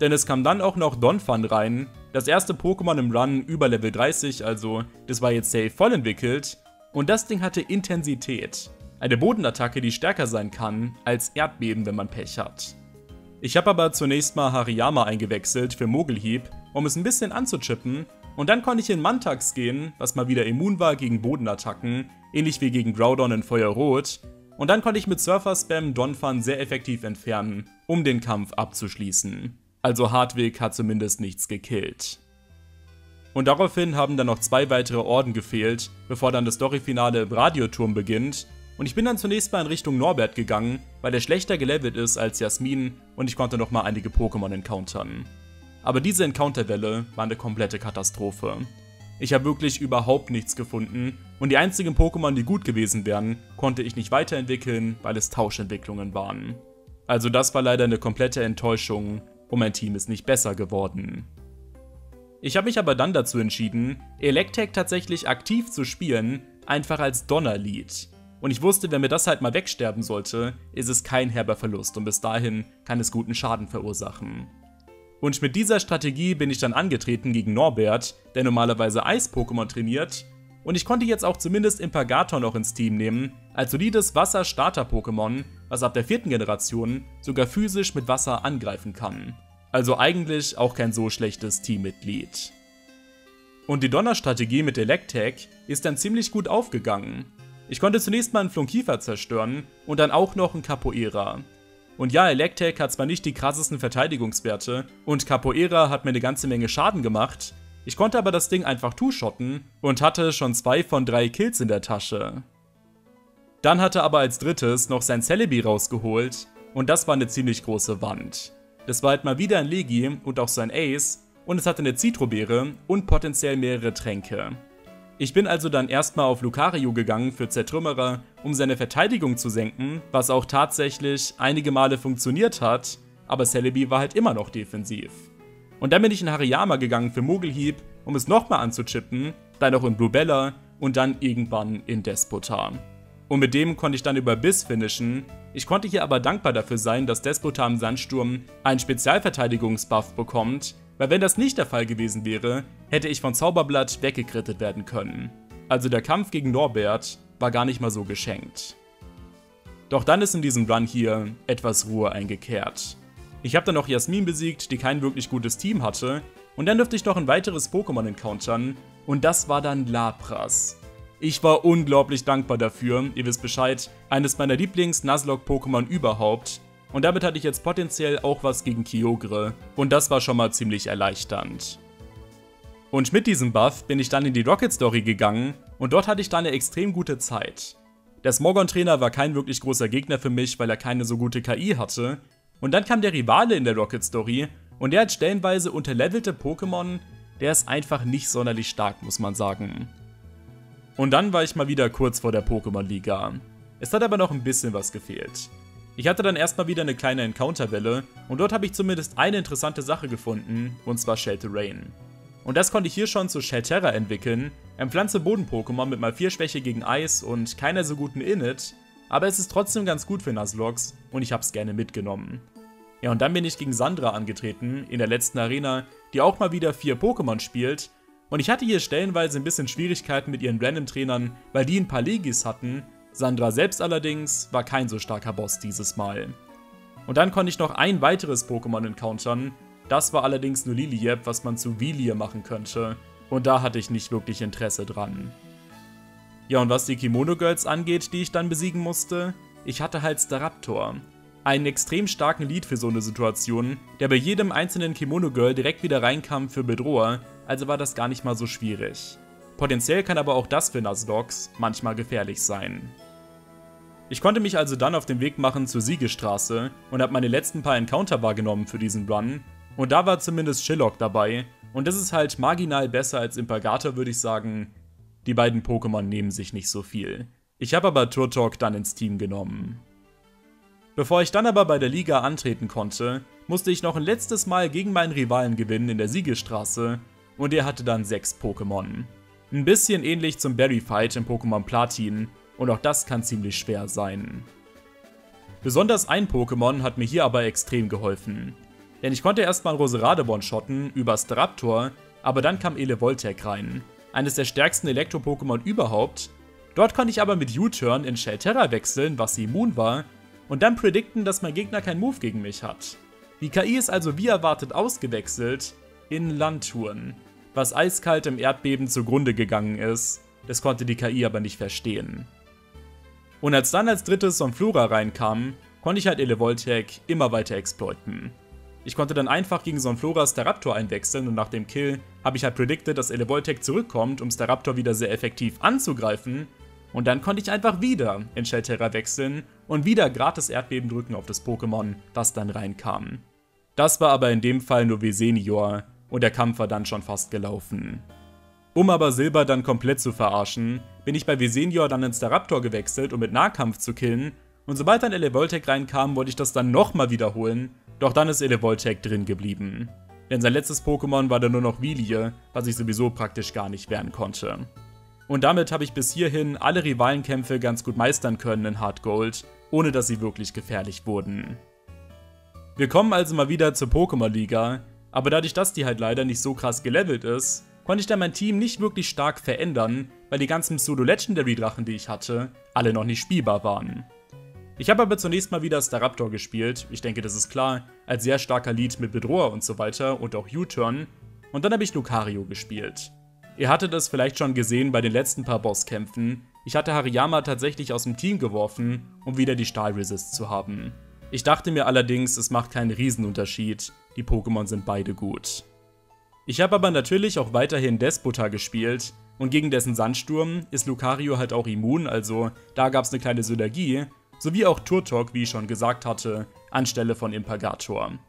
Denn es kam dann auch noch Donphan rein, das erste Pokémon im Run über Level dreißig, also das war jetzt safe voll entwickelt. Und das Ding hatte Intensität, eine Bodenattacke, die stärker sein kann als Erdbeben, wenn man Pech hat. Ich habe aber zunächst mal Hariyama eingewechselt für Mogelhieb, um es ein bisschen anzuchippen und dann konnte ich in Mantax gehen, was mal wieder immun war gegen Bodenattacken, ähnlich wie gegen Groudon in Feuerrot. Und dann konnte ich mit Surfer Spam Donphan sehr effektiv entfernen, um den Kampf abzuschließen. Also Hartwig hat zumindest nichts gekillt. Und daraufhin haben dann noch zwei weitere Orden gefehlt, bevor dann das Storyfinale im Radioturm beginnt. Und ich bin dann zunächst mal in Richtung Norbert gegangen, weil er schlechter gelevelt ist als Jasmin und ich konnte nochmal einige Pokémon encountern. Aber diese Encounterwelle war eine komplette Katastrophe. Ich habe wirklich überhaupt nichts gefunden und die einzigen Pokémon, die gut gewesen wären, konnte ich nicht weiterentwickeln, weil es Tauschentwicklungen waren. Also das war leider eine komplette Enttäuschung. Und mein Team ist nicht besser geworden. Ich habe mich aber dann dazu entschieden, Electek tatsächlich aktiv zu spielen, einfach als Donnerlied. Und ich wusste, wenn mir das halt mal wegsterben sollte, ist es kein herber Verlust und bis dahin kann es guten Schaden verursachen. Und mit dieser Strategie bin ich dann angetreten gegen Norbert, der normalerweise Eis-Pokémon trainiert. Und ich konnte jetzt auch zumindest Impagator noch ins Team nehmen, als solides Wasser-Starter-Pokémon, was ab der vierten Generation sogar physisch mit Wasser angreifen kann. Also eigentlich auch kein so schlechtes Teammitglied. Und die Donnerstrategie mit Electek ist dann ziemlich gut aufgegangen. Ich konnte zunächst mal einen Flunkiefer zerstören und dann auch noch einen Capoeira. Und ja, Electek hat zwar nicht die krassesten Verteidigungswerte und Capoeira hat mir eine ganze Menge Schaden gemacht, ich konnte aber das Ding einfach two-shotten und hatte schon zwei von drei Kills in der Tasche. Dann hatte aber als drittes noch sein Celebi rausgeholt und das war eine ziemlich große Wand. Das war halt mal wieder ein Legi und auch sein Ace und es hatte eine Zitrobeere und potenziell mehrere Tränke. Ich bin also dann erstmal auf Lucario gegangen für Zertrümmerer, um seine Verteidigung zu senken, was auch tatsächlich einige Male funktioniert hat, aber Celebi war halt immer noch defensiv. Und dann bin ich in Hariyama gegangen für Mogelhieb, um es nochmal anzuchippen, dann auch in Bluebella und dann irgendwann in Despotar. Und mit dem konnte ich dann über Biss finishen. Ich konnte hier aber dankbar dafür sein, dass Despotar im Sandsturm einen Spezialverteidigungsbuff bekommt, weil wenn das nicht der Fall gewesen wäre, hätte ich von Zauberblatt weggekrittet werden können. Also der Kampf gegen Norbert war gar nicht mal so geschenkt. Doch dann ist in diesem Run hier etwas Ruhe eingekehrt. Ich habe dann noch Jasmin besiegt, die kein wirklich gutes Team hatte, und dann dürfte ich noch ein weiteres Pokémon encountern, und das war dann Lapras. Ich war unglaublich dankbar dafür, ihr wisst Bescheid, eines meiner Lieblings-Nuzlocke-Pokémon überhaupt, und damit hatte ich jetzt potenziell auch was gegen Kyogre, und das war schon mal ziemlich erleichternd. Und mit diesem Buff bin ich dann in die Rocket Story gegangen, und dort hatte ich dann eine extrem gute Zeit. Der Smogon-Trainer war kein wirklich großer Gegner für mich, weil er keine so gute K I hatte, und dann kam der Rivale in der Rocket Story, und der hat stellenweise unterlevelte Pokémon, der ist einfach nicht sonderlich stark, muss man sagen. Und dann war ich mal wieder kurz vor der Pokémon-Liga. Es hat aber noch ein bisschen was gefehlt. Ich hatte dann erstmal wieder eine kleine Encounterwelle und dort habe ich zumindest eine interessante Sache gefunden, und zwar Shelterrain. Und das konnte ich hier schon zu Shelterra entwickeln, ein Pflanze-Boden-Pokémon mit mal vier Schwäche gegen Eis und keiner so guten Init, aber es ist trotzdem ganz gut für Nuzlocks und ich habe es gerne mitgenommen. Ja, und dann bin ich gegen Sandra angetreten, in der letzten Arena, die auch mal wieder vier Pokémon spielt. Und ich hatte hier stellenweise ein bisschen Schwierigkeiten mit ihren Random-Trainern, weil die ein paar Legis hatten. Sandra selbst allerdings war kein so starker Boss dieses Mal. Und dann konnte ich noch ein weiteres Pokémon encountern. Das war allerdings nur Liliep, was man zu Vilir machen könnte. Und da hatte ich nicht wirklich Interesse dran. Ja, und was die Kimono Girls angeht, die ich dann besiegen musste, ich hatte halt Staraptor. Einen extrem starken Lead für so eine Situation, der bei jedem einzelnen Kimono Girl direkt wieder reinkam für Bedroher, also war das gar nicht mal so schwierig. Potenziell kann aber auch das für Nuzlocks manchmal gefährlich sein. Ich konnte mich also dann auf den Weg machen zur Siegestraße und habe meine letzten paar Encounter wahrgenommen für diesen Run, und da war zumindest Shillock dabei, und das ist halt marginal besser als Impalgator, würde ich sagen. Die beiden Pokémon nehmen sich nicht so viel. Ich habe aber Turtok dann ins Team genommen. Bevor ich dann aber bei der Liga antreten konnte, musste ich noch ein letztes Mal gegen meinen Rivalen gewinnen in der Siegestraße, und er hatte dann sechs Pokémon. Ein bisschen ähnlich zum Berry Fight in Pokémon Platin, und auch das kann ziemlich schwer sein. Besonders ein Pokémon hat mir hier aber extrem geholfen, denn ich konnte erstmal Roserade one-shotten über Staraptor, aber dann kam Elevoltech rein, eines der stärksten Elektro-Pokémon überhaupt. Dort konnte ich aber mit U-Turn in Shelterra wechseln, was immun war, und dann predikten, dass mein Gegner keinen Move gegen mich hat. Die K I ist also wie erwartet ausgewechselt in Landtouren, was eiskalt im Erdbeben zugrunde gegangen ist, das konnte die K I aber nicht verstehen. Und als dann als drittes Sonflora reinkam, konnte ich halt Elevoltech immer weiter exploiten. Ich konnte dann einfach gegen Sonflora Staraptor einwechseln und nach dem Kill habe ich halt predicted, dass Elevoltech zurückkommt, um Staraptor wieder sehr effektiv anzugreifen, und dann konnte ich einfach wieder in Shelterra wechseln und wieder gratis Erdbeben drücken auf das Pokémon, was dann reinkam. Das war aber in dem Fall nur Vesenior, und der Kampf war dann schon fast gelaufen. Um aber Silber dann komplett zu verarschen, bin ich bei Vesenior dann in Staraptor gewechselt, um mit Nahkampf zu killen, und sobald dann Elevoltech reinkam, wollte ich das dann nochmal wiederholen, doch dann ist Elevoltech drin geblieben. Denn sein letztes Pokémon war dann nur noch Vilir, was ich sowieso praktisch gar nicht wehren konnte. Und damit habe ich bis hierhin alle Rivalenkämpfe ganz gut meistern können in Hard Gold, ohne dass sie wirklich gefährlich wurden. Wir kommen also mal wieder zur Pokémon-Liga, aber dadurch, dass die halt leider nicht so krass gelevelt ist, konnte ich dann mein Team nicht wirklich stark verändern, weil die ganzen Pseudo-Legendary-Drachen, die ich hatte, alle noch nicht spielbar waren. Ich habe aber zunächst mal wieder Staraptor gespielt, ich denke, das ist klar, als sehr starker Lead mit Bedroher und so weiter und auch U-Turn, und dann habe ich Lucario gespielt. Ihr hattet es vielleicht schon gesehen bei den letzten paar Bosskämpfen, ich hatte Hariyama tatsächlich aus dem Team geworfen, um wieder die Stahl-Resist zu haben. Ich dachte mir allerdings, es macht keinen Riesenunterschied, die Pokémon sind beide gut. Ich habe aber natürlich auch weiterhin Despota gespielt und gegen dessen Sandsturm ist Lucario halt auch immun, also da gab's eine kleine Synergie, sowie auch Turtok, wie ich schon gesagt hatte, anstelle von Impagator.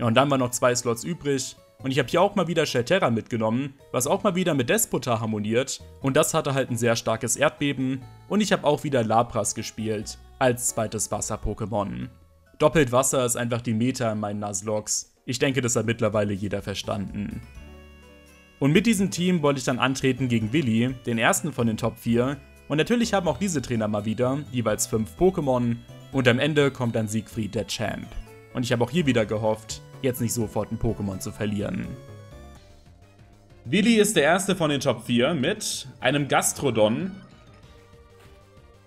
Ja, und dann waren noch zwei Slots übrig und ich habe hier auch mal wieder Shelterra mitgenommen, was auch mal wieder mit Despota harmoniert und das hatte halt ein sehr starkes Erdbeben und ich habe auch wieder Lapras gespielt als zweites Wasser-Pokémon. Doppelt Wasser ist einfach die Meta in meinen Nuzlocks. Ich denke, das hat mittlerweile jeder verstanden. Und mit diesem Team wollte ich dann antreten gegen Willi, den ersten von den Top vier. Und natürlich haben auch diese Trainer mal wieder, jeweils fünf Pokémon. Und am Ende kommt dann Siegfried, der Champ. Und ich habe auch hier wieder gehofft, jetzt nicht sofort ein Pokémon zu verlieren. Willi ist der erste von den Top vier mit einem Gastrodon.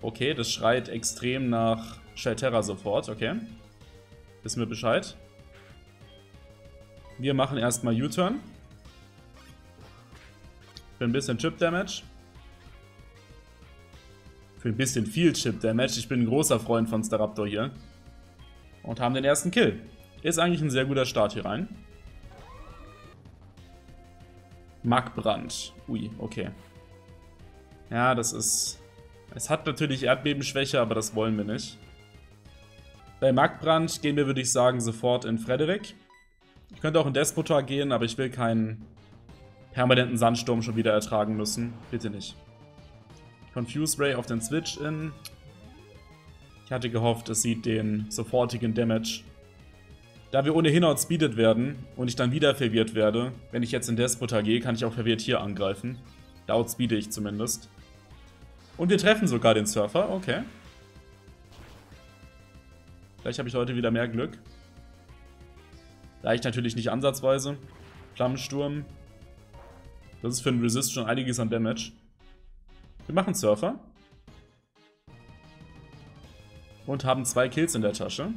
Okay, das schreit extrem nach Shelterra sofort, okay. Wissen wir Bescheid. Wir machen erstmal U-Turn. Für ein bisschen Chip Damage. Für ein bisschen viel Chip Damage. Ich bin ein großer Freund von Staraptor hier. Und haben den ersten Kill. Ist eigentlich ein sehr guter Start hier rein. Magbrand. Ui, okay. Ja, das ist... Es hat natürlich Erdbebenschwäche, aber das wollen wir nicht. Bei Magbrand gehen wir, würde ich sagen, sofort in Frederick. Ich könnte auch in Despota gehen, aber ich will keinen permanenten Sandsturm schon wieder ertragen müssen. Bitte nicht. Confuse Ray auf den Switch in. Ich hatte gehofft, es sieht den sofortigen Damage. Da wir ohnehin outspeedet werden und ich dann wieder verwirrt werde, wenn ich jetzt in Despota gehe, kann ich auch verwirrt hier angreifen. Da outspeede ich zumindest. Und wir treffen sogar den Surfer, okay. Vielleicht habe ich heute wieder mehr Glück. Reicht natürlich nicht ansatzweise. Flammensturm. Das ist für einen Resist schon einiges an Damage. Wir machen Surfer. Und haben zwei Kills in der Tasche.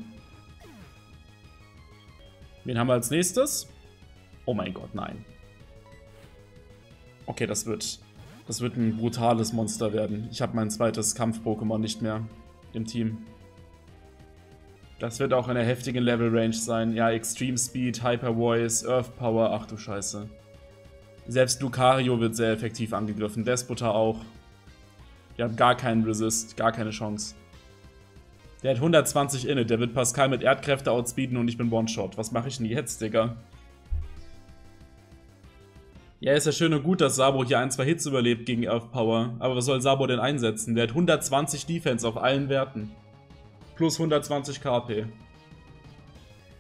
Wen haben wir als nächstes? Oh mein Gott, nein. Okay, das wird, das wird ein brutales Monster werden. Ich habe mein zweites Kampf-Pokémon nicht mehr im Team. Das wird auch in der heftigen Level-Range sein. Ja, Extreme Speed, Hyper Voice, Earth Power, ach du Scheiße. Selbst Lucario wird sehr effektiv angegriffen, Despota auch. Ihr habt gar keinen Resist, gar keine Chance. Der hat hundertzwanzig Init, der wird Pascal mit Erdkräfte outspeeden und ich bin One-Shot. Was mache ich denn jetzt, Digga? Ja, ist ja schön und gut, dass Sabo hier ein, zwei Hits überlebt gegen Earth Power. Aber was soll Sabo denn einsetzen? Der hat hundertzwanzig Defense auf allen Werten. Plus hundertzwanzig K P.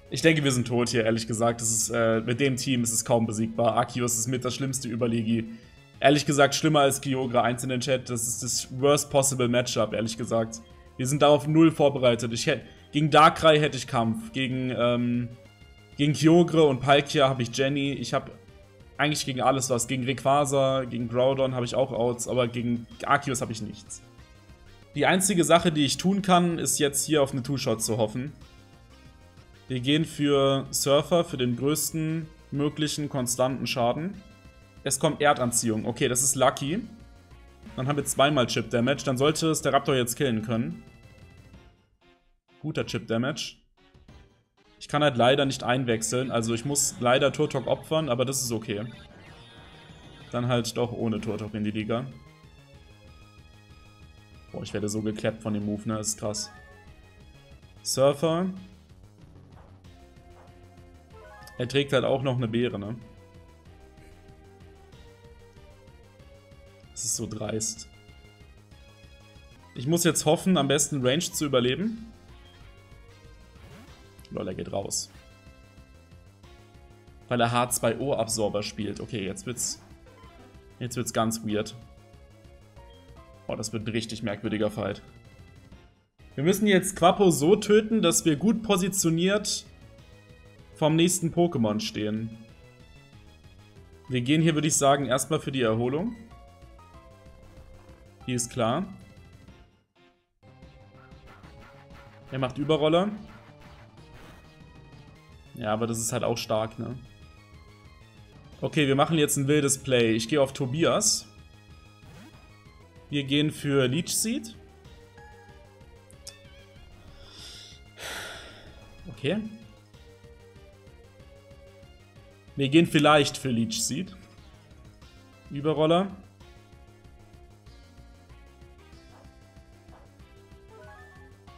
Ich denke, wir sind tot hier, ehrlich gesagt. Das ist, äh, mit dem Team ist es kaum besiegbar. Arceus ist mit das schlimmste Überlegi. Ehrlich gesagt, schlimmer als Kyogre. Eins in den Chat, das ist das worst possible Matchup, ehrlich gesagt. Wir sind darauf null vorbereitet. Ich hätte, gegen Darkrai hätte ich Kampf. Gegen, ähm, gegen Kyogre und Palkia habe ich Jenny. Ich habe eigentlich gegen alles was. Gegen Rayquaza, gegen Groudon habe ich auch Outs, aber gegen Arceus habe ich nichts. Die einzige Sache, die ich tun kann, ist jetzt hier auf eine Two-Shot zu hoffen. Wir gehen für Surfer, für den größten möglichen konstanten Schaden. Es kommt Erdanziehung. Okay, das ist lucky. Dann haben wir zweimal Chip-Damage. Dann sollte es der Raptor jetzt killen können. Guter Chip-Damage. Ich kann halt leider nicht einwechseln. Also ich muss leider Turtok opfern, aber das ist okay. Dann halt doch ohne Turtok in die Liga. Boah, ich werde so geklappt von dem Move, ne? Das ist krass. Surfer. Er trägt halt auch noch eine Beere, ne? Das ist so dreist. Ich muss jetzt hoffen, am besten Range zu überleben. Lol, er geht raus. Weil er H zwei O-Absorber spielt. Okay, jetzt wird's... Jetzt wird's ganz weird. Oh, das wird ein richtig merkwürdiger Fight. Wir müssen jetzt Quapo so töten, dass wir gut positioniert vom nächsten Pokémon stehen. Wir gehen hier, würde ich sagen, erstmal für die Erholung. Die ist klar. Er macht Überroller. Ja, aber das ist halt auch stark, ne? Okay, wir machen jetzt ein wildes Play. Ich gehe auf Tobias. Wir gehen für Leech Seed. Okay. Wir gehen vielleicht für Leech Seed. Überroller.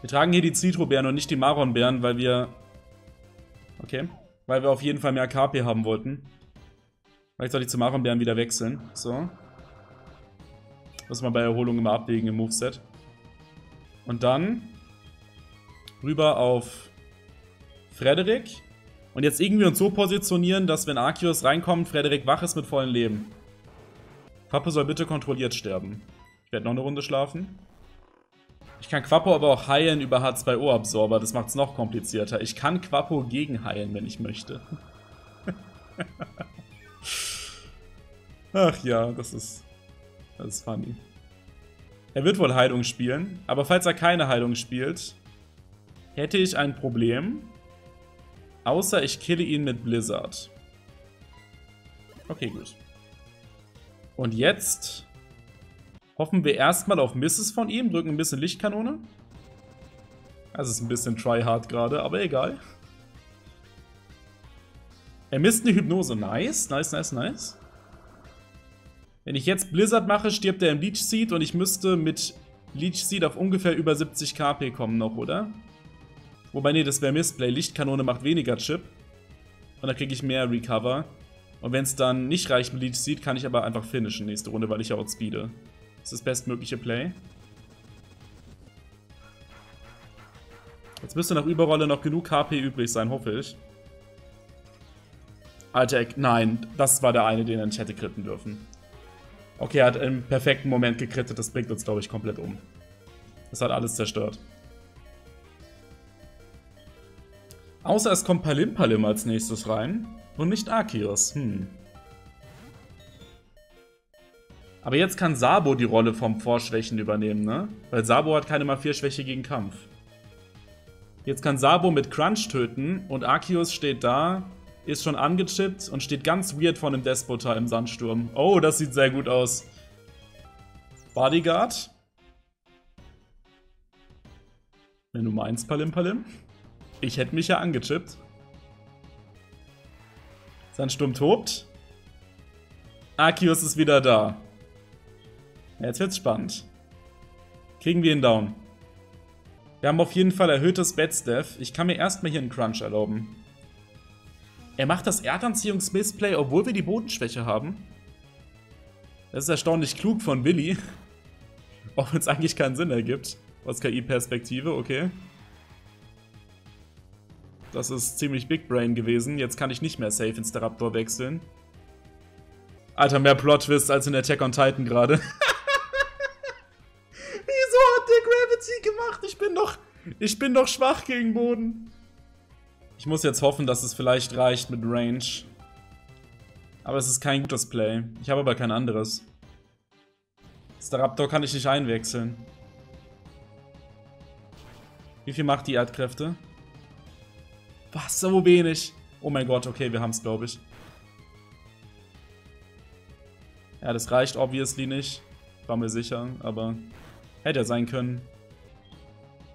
Wir tragen hier die Zitrobeeren und nicht die Maronbeeren, weil wir... Okay. Weil wir auf jeden Fall mehr K P haben wollten. Vielleicht sollte ich zu Maronbeeren wieder wechseln. So. Muss man bei Erholung immer abwägen im Moveset. Und dann... rüber auf... Frederik. Und jetzt irgendwie uns so positionieren, dass wenn Arceus reinkommt, Frederik wach ist mit vollem Leben. Quapo soll bitte kontrolliert sterben. Ich werde noch eine Runde schlafen. Ich kann Quapo aber auch heilen über H zwei O-Absorber. Das macht es noch komplizierter. Ich kann Quapo gegenheilen, wenn ich möchte. Ach ja, das ist... Das ist funny. Er wird wohl Heilung spielen. Aber falls er keine Heilung spielt, hätte ich ein Problem... Außer ich kille ihn mit Blizzard. Okay, gut. Und jetzt hoffen wir erstmal auf Misses von ihm, drücken ein bisschen Lichtkanone. Das ist ein bisschen tryhard gerade, aber egal. Er misst eine Hypnose. Nice, nice, nice, nice. Wenn ich jetzt Blizzard mache, stirbt er im Leech Seed und ich müsste mit Leech Seed auf ungefähr über siebzig K P kommen noch, oder? Wobei, nee, das wäre Missplay. Lichtkanone macht weniger Chip. Und dann kriege ich mehr Recover. Und wenn es dann nicht reicht mit Leech Seed, kann ich aber einfach finishen nächste Runde, weil ich ja outspeede. Das ist das bestmögliche Play. Jetzt müsste nach Überrolle noch genug K P übrig sein, hoffe ich. Alter, nein, das war der eine, den er nicht hätte kritten dürfen. Okay, er hat im perfekten Moment gekrittet. Das bringt uns, glaube ich, komplett um. Das hat alles zerstört. Außer es kommt Palimpalim als nächstes rein und nicht Arceus. Hm. Aber jetzt kann Sabo die Rolle vom Vorschwächen übernehmen, ne? Weil Sabo hat keine Mal vier Schwäche gegen Kampf. Jetzt kann Sabo mit Crunch töten und Arceus steht da, ist schon angechippt und steht ganz weird vor einem Despotar im Sandsturm. Oh, das sieht sehr gut aus. Bodyguard. Wenn du meinst, Palimpalim. Ich hätte mich ja angechippt. Sandsturm tobt. Arceus ist wieder da. Jetzt wird's spannend. Kriegen wir ihn down. Wir haben auf jeden Fall erhöhtes Bad-Staff. Ich kann mir erstmal hier einen Crunch erlauben. Er macht das Erdanziehungs-Misplay, obwohl wir die Bodenschwäche haben. Das ist erstaunlich klug von Willi. Auch wenn es eigentlich keinen Sinn ergibt. Aus K I-Perspektive, okay. Das ist ziemlich Big Brain gewesen. Jetzt kann ich nicht mehr safe ins Staraptor wechseln. Alter, mehr Plot-Twist als in Attack on Titan gerade. Wieso hat der Gravity gemacht? Ich bin doch, ich bin doch schwach gegen Boden. Ich muss jetzt hoffen, dass es vielleicht reicht mit Range. Aber es ist kein gutes Play. Ich habe aber kein anderes. Staraptor kann ich nicht einwechseln. Wie viel macht die Erdkräfte? Was? So wenig. Oh mein Gott, okay, wir haben es, glaube ich. Ja, das reicht obviously nicht. War mir sicher, aber hätte er sein können.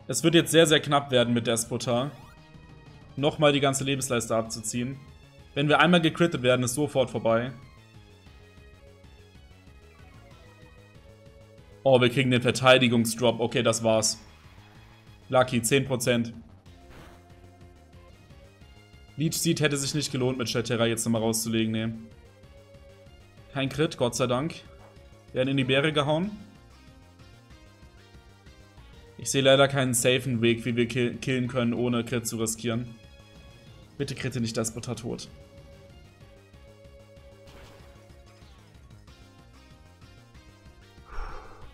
Es wird jetzt sehr, sehr knapp werden mit Despotar. Nochmal die ganze Lebensleiste abzuziehen. Wenn wir einmal gecrittet werden, ist sofort vorbei. Oh, wir kriegen den Verteidigungsdrop. Okay, das war's. Lucky, zehn Prozent. Leech Seed hätte sich nicht gelohnt, mit Shatera jetzt nochmal rauszulegen, ne. Kein Crit, Gott sei Dank. Werden in die Beere gehauen. Ich sehe leider keinen safen Weg, wie wir kill killen können, ohne Crit zu riskieren. Bitte critte nicht das Butter tot.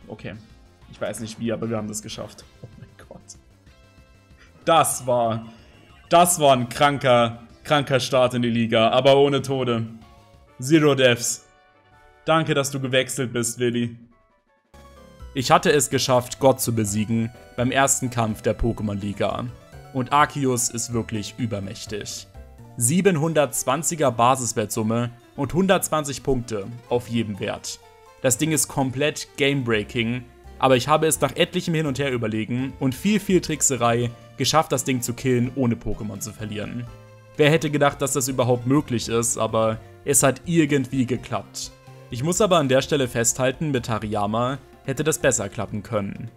Okay. Ich weiß nicht wie, aber wir haben das geschafft. Oh mein Gott. Das war... Das war ein kranker, kranker Start in die Liga, aber ohne Tode. Zero Deaths. Danke, dass du gewechselt bist, Willi. Ich hatte es geschafft, Gott zu besiegen beim ersten Kampf der Pokémon-Liga. Und Arceus ist wirklich übermächtig. siebenhundertzwanziger Basiswertsumme und hundertzwanzig Punkte auf jedem Wert. Das Ding ist komplett Game-Breaking, aber ich habe es nach etlichem Hin und Her überlegen und viel, viel Trickserei geschafft, das Ding zu killen, ohne Pokémon zu verlieren. Wer hätte gedacht, dass das überhaupt möglich ist, aber es hat irgendwie geklappt. Ich muss aber an der Stelle festhalten, mit Hariyama hätte das besser klappen können.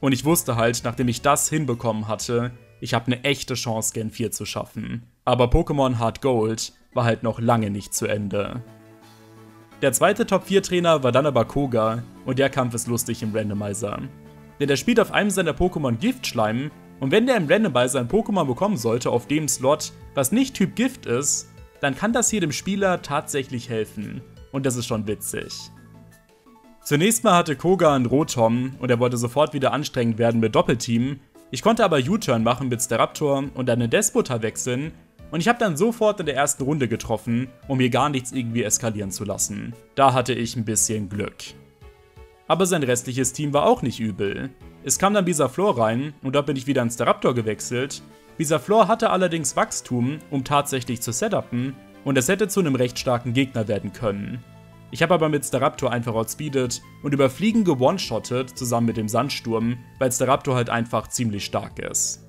Und ich wusste halt, nachdem ich das hinbekommen hatte, ich habe eine echte Chance, Gen vier zu schaffen. Aber Pokémon Hard Gold war halt noch lange nicht zu Ende. Der zweite Top vier Trainer war dann aber Koga und der Kampf ist lustig im Randomizer. Denn er spielt auf einem seiner Pokémon Giftschleim und wenn der im Randomizer ein Pokémon bekommen sollte auf dem Slot, was nicht Typ Gift ist, dann kann das hier dem Spieler tatsächlich helfen und das ist schon witzig. Zunächst mal hatte Koga einen Rotom und er wollte sofort wieder anstrengend werden mit Doppelteam, ich konnte aber U-Turn machen mit Staraptor und dann in Despota wechseln. Und ich habe dann sofort in der ersten Runde getroffen, um hier gar nichts irgendwie eskalieren zu lassen. Da hatte ich ein bisschen Glück. Aber sein restliches Team war auch nicht übel. Es kam dann Bisaflor rein und da bin ich wieder ins Staraptor gewechselt. Bisaflor hatte allerdings Wachstum, um tatsächlich zu setupen und es hätte zu einem recht starken Gegner werden können. Ich habe aber mit Staraptor einfach outspeedet und über Fliegen gewonshottet zusammen mit dem Sandsturm, weil Staraptor halt einfach ziemlich stark ist.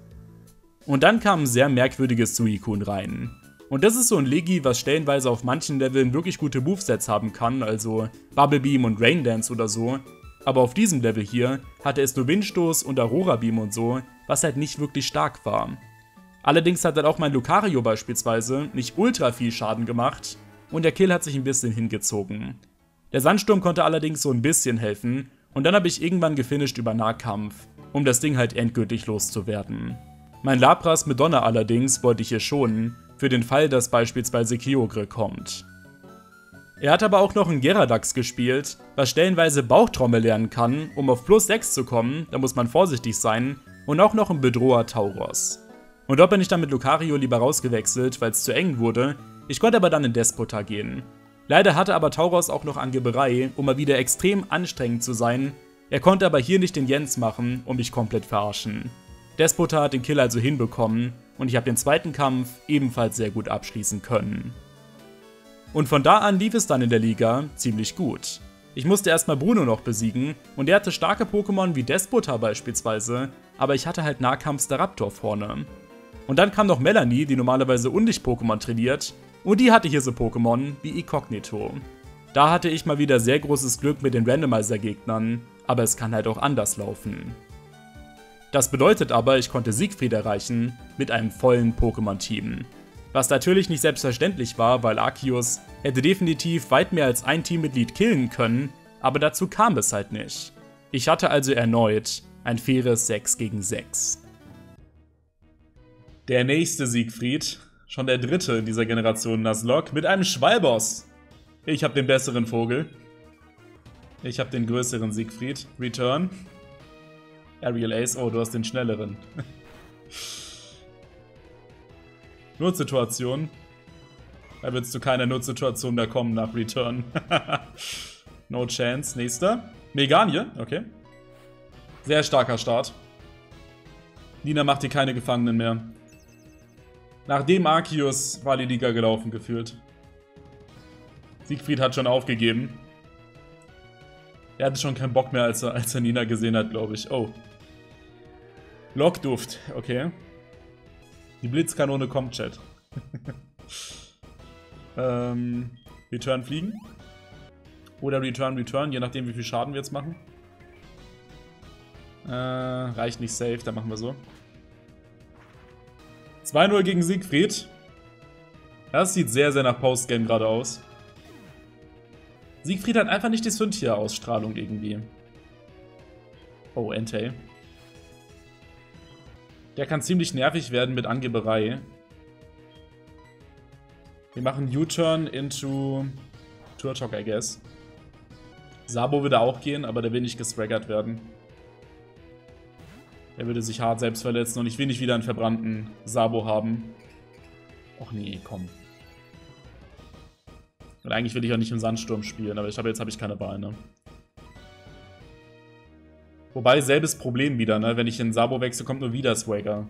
Und dann kam ein sehr merkwürdiges Suicune rein. Und das ist so ein Legi, was stellenweise auf manchen Leveln wirklich gute Movesets haben kann, also Bubble Beam und Rain Dance oder so. Aber auf diesem Level hier hatte es nur Windstoß und Aurora Beam und so, was halt nicht wirklich stark war. Allerdings hat dann auch mein Lucario beispielsweise nicht ultra viel Schaden gemacht und der Kill hat sich ein bisschen hingezogen. Der Sandsturm konnte allerdings so ein bisschen helfen und dann habe ich irgendwann gefinisht über Nahkampf, um das Ding halt endgültig loszuwerden. Mein Lapras mit Donner allerdings wollte ich hier schonen, für den Fall, dass beispielsweise Kyogre kommt. Er hat aber auch noch einen Gyaradax gespielt, was stellenweise Bauchtrommel lernen kann, um auf plus sechs zu kommen, da muss man vorsichtig sein, und auch noch ein Bedroher Tauros. Und dort bin ich dann mit Lucario lieber rausgewechselt, weil es zu eng wurde, ich konnte aber dann in Despota gehen. Leider hatte aber Tauros auch noch Angeberei, um mal wieder extrem anstrengend zu sein, er konnte aber hier nicht den Jens machen und mich komplett verarschen. Despota hat den Kill also hinbekommen und ich habe den zweiten Kampf ebenfalls sehr gut abschließen können. Und von da an lief es dann in der Liga ziemlich gut. Ich musste erstmal Bruno noch besiegen und er hatte starke Pokémon wie Despota beispielsweise, aber ich hatte halt Nahkampf Staraptor vorne. Und dann kam noch Melanie, die normalerweise Undicht-Pokémon trainiert und die hatte hier so Pokémon wie Incognito. Da hatte ich mal wieder sehr großes Glück mit den Randomizer-Gegnern, aber es kann halt auch anders laufen. Das bedeutet aber, ich konnte Siegfried erreichen mit einem vollen Pokémon-Team. Was natürlich nicht selbstverständlich war, weil Arceus hätte definitiv weit mehr als ein Teammitglied killen können, aber dazu kam es halt nicht. Ich hatte also erneut ein faires sechs gegen sechs. Der nächste Siegfried, schon der dritte in dieser Generation Nuzlocke, mit einem Schwalboss. Ich habe den besseren Vogel. Ich habe den größeren Siegfried. Return. Aerial Ace, oh, du hast den schnelleren. Notsituation. Da wird es zu keiner Notsituation da kommen nach Return. No chance. Nächster. Meganie, okay. Sehr starker Start. Nina macht hier keine Gefangenen mehr. Nachdem Arceus war die Liga gelaufen gefühlt. Siegfried hat schon aufgegeben. Er hatte schon keinen Bock mehr, als er, als er Nina gesehen hat, glaube ich. Oh. Lockduft, okay. Die Blitzkanone kommt, Chat. ähm, Return fliegen. Oder Return, Return, je nachdem wie viel Schaden wir jetzt machen. Äh, reicht nicht safe, dann machen wir so. zwei null gegen Siegfried. Das sieht sehr, sehr nach Postgame gerade aus. Siegfried hat einfach nicht die Cynthia-Ausstrahlung irgendwie. Oh, Entei. Der kann ziemlich nervig werden mit Angeberei. Wir machen U-Turn into Turtok, I guess. Sabo würde auch gehen, aber der will nicht gestraggert werden. Er würde sich hart selbst verletzen und ich will nicht wieder einen verbrannten Sabo haben. Och nee, komm. Und eigentlich will ich auch nicht im Sandsturm spielen, aber ich habe jetzt habe ich keine Wahl, ne? Wobei, selbes Problem wieder, ne? Wenn ich in Sabo wechsle, kommt nur wieder Swagger.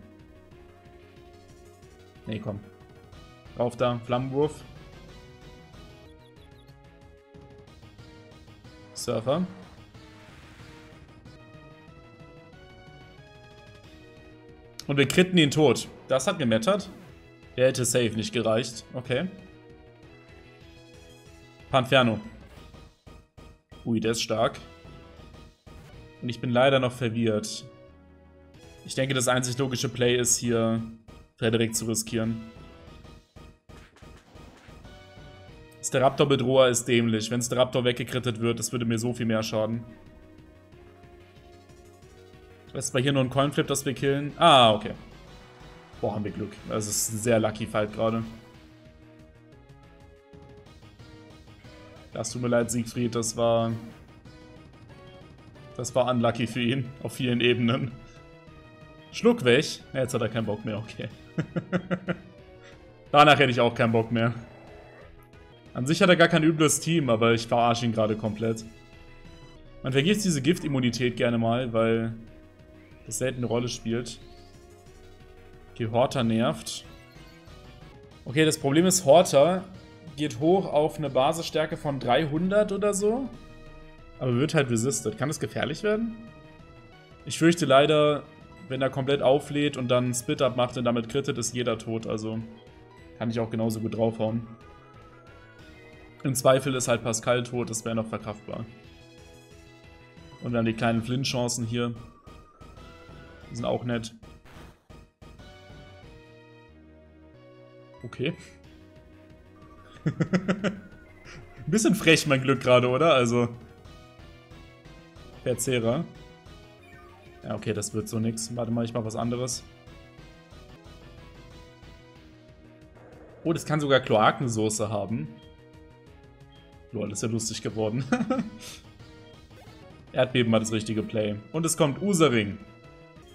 Nee, komm. Rauf da, Flammenwurf. Surfer. Und wir kritten ihn tot. Das hat gemattert. Der hätte safe nicht gereicht. Okay. Panferno. Ui, der ist stark. Und ich bin leider noch verwirrt. Ich denke, das einzig logische Play ist hier, Frederik zu riskieren. Der Raptor-Bedroher ist dämlich. Wenn es der Raptor weggekrittet wird, das würde mir so viel mehr schaden. Das war hier nur ein Coinflip, das wir killen. Ah, okay. Boah, haben wir Glück. Das ist ein sehr lucky Fight gerade. Das tut mir leid, Siegfried. Das war... Das war unlucky für ihn. Auf vielen Ebenen. Schluck weg. Ja, jetzt hat er keinen Bock mehr. Okay. Danach hätte ich auch keinen Bock mehr. An sich hat er gar kein übles Team, aber ich verarsche ihn gerade komplett. Man vergisst diese Giftimmunität gerne mal, weil das selten eine Rolle spielt. Okay, Horta nervt. Okay, das Problem ist, Horta geht hoch auf eine Basisstärke von dreihundert oder so. Aber wird halt resistet. Kann das gefährlich werden? Ich fürchte leider, wenn er komplett auflädt und dann Split-Up macht und damit crittet, ist jeder tot. Also kann ich auch genauso gut draufhauen. Im Zweifel ist halt Pascal tot, das wäre noch verkraftbar. Und wir haben die kleinen Flint-Chancen hier. Die sind auch nett. Okay. Ein bisschen frech mein Glück gerade, oder? Also. Verzehrer. Ja, okay, das wird so nix. Warte mal, ich mach was anderes. Oh, das kann sogar Kloakensoße haben. Lol, das ist ja lustig geworden. Erdbeben war das richtige Play. Und es kommt Usaring.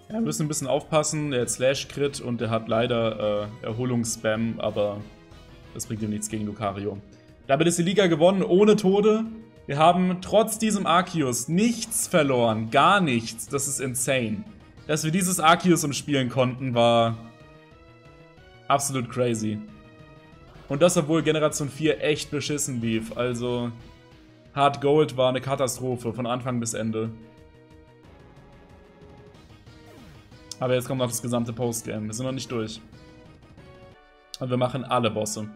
Ja, wir müssen ein bisschen aufpassen. Er hat Slash-Crit und er hat leider äh, Erholungsspam, aber das bringt ihm nichts gegen Lucario. Damit ist die Liga gewonnen, ohne Tode. Wir haben trotz diesem Arceus nichts verloren. Gar nichts. Das ist insane. Dass wir dieses Arceus umspielen konnten, war absolut crazy. Und das, obwohl Generation vier echt beschissen lief. Also, Hard Gold war eine Katastrophe von Anfang bis Ende. Aber jetzt kommt noch das gesamte Postgame. Wir sind noch nicht durch. Und wir machen alle Bosse.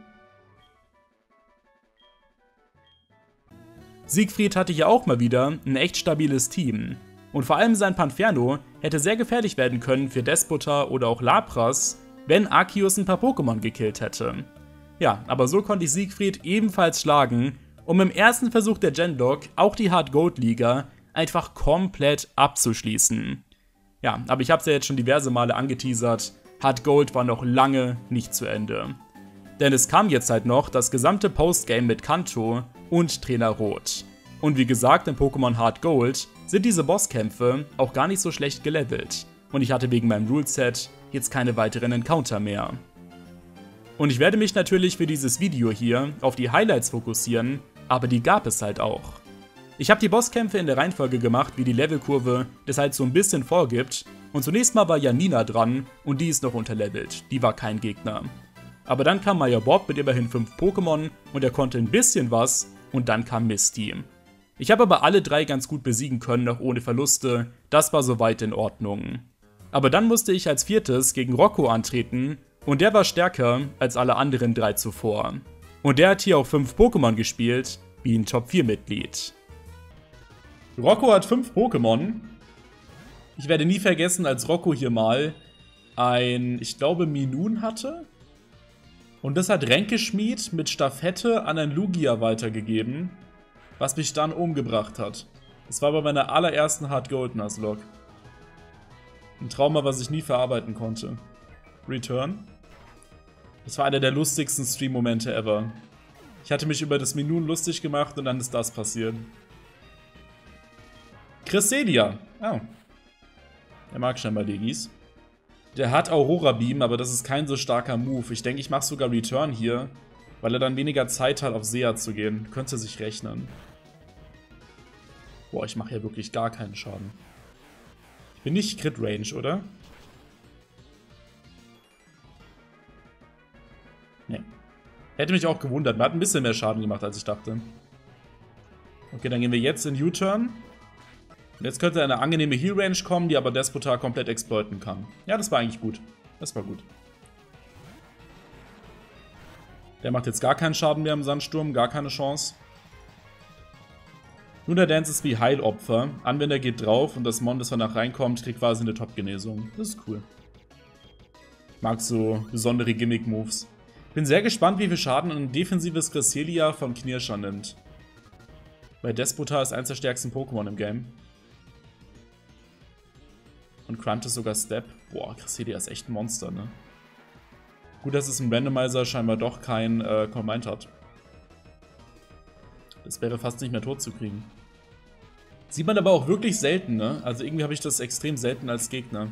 Siegfried hatte hier auch mal wieder ein echt stabiles Team. Und vor allem sein Panferno hätte sehr gefährlich werden können für Despota oder auch Lapras, wenn Arceus ein paar Pokémon gekillt hätte. Ja, aber so konnte ich Siegfried ebenfalls schlagen, um im ersten Versuch der Genlocke auch die Hard Gold Liga einfach komplett abzuschließen. Ja, aber ich habe es ja jetzt schon diverse Male angeteasert, Hard Gold war noch lange nicht zu Ende. Denn es kam jetzt halt noch das gesamte Postgame mit Kanto und Trainer Rot. Und wie gesagt, in Pokémon Hard Gold sind diese Bosskämpfe auch gar nicht so schlecht gelevelt. Und ich hatte wegen meinem Ruleset jetzt keine weiteren Encounter mehr. Und ich werde mich natürlich für dieses Video hier auf die Highlights fokussieren, aber die gab es halt auch. Ich habe die Bosskämpfe in der Reihenfolge gemacht, wie die Levelkurve das halt so ein bisschen vorgibt, und zunächst mal war Janina dran und die ist noch unterlevelt, die war kein Gegner. Aber dann kam Maya Bob mit immerhin fünf Pokémon und er konnte ein bisschen was und dann kam Misty. Ich habe aber alle drei ganz gut besiegen können, auch ohne Verluste, das war soweit in Ordnung. Aber dann musste ich als viertes gegen Rocco antreten. Und der war stärker als alle anderen drei zuvor. Und der hat hier auch fünf Pokémon gespielt, wie ein Top vier Mitglied. Rocco hat fünf Pokémon. Ich werde nie vergessen, als Rocco hier mal ein, ich glaube, Minun hatte. Und das hat Ränkeschmied mit Staffette an ein Lugia weitergegeben, was mich dann umgebracht hat. Das war bei meiner allerersten Hard Gold Nuzlocke. Ein Trauma, was ich nie verarbeiten konnte. Return. Das war einer der lustigsten Stream-Momente ever. Ich hatte mich über das Minun lustig gemacht und dann ist das passiert. Cresselia. Oh. Er mag scheinbar Legis. Der hat Aurora Beam, aber das ist kein so starker Move. Ich denke, ich mache sogar Return hier, weil er dann weniger Zeit hat, auf Sea zu gehen. Könnte sich rechnen. Boah, ich mache hier wirklich gar keinen Schaden. Ich bin nicht Crit-Range, oder? Hätte mich auch gewundert. Man hat ein bisschen mehr Schaden gemacht, als ich dachte. Okay, dann gehen wir jetzt in U-Turn. Und jetzt könnte eine angenehme Heal-Range kommen, die aber Despotar komplett exploiten kann. Ja, das war eigentlich gut. Das war gut. Der macht jetzt gar keinen Schaden mehr im Sandsturm, gar keine Chance. Nun, der Dance ist wie Heilopfer. Anwender geht drauf und das Mon, das danach reinkommt, kriegt quasi eine Top-Genesung. Das ist cool. Ich mag so besondere Gimmick-Moves. Bin sehr gespannt, wie viel Schaden ein defensives Cresselia von Knirscher nimmt. Weil Despotar ist eins der stärksten Pokémon im Game. Und Crunch ist sogar Step. Boah, Cresselia ist echt ein Monster, ne? Gut, dass es ein Randomizer scheinbar doch kein äh, Combined hat. Das wäre fast nicht mehr tot zu kriegen. Sieht man aber auch wirklich selten, ne? Also irgendwie habe ich das extrem selten als Gegner.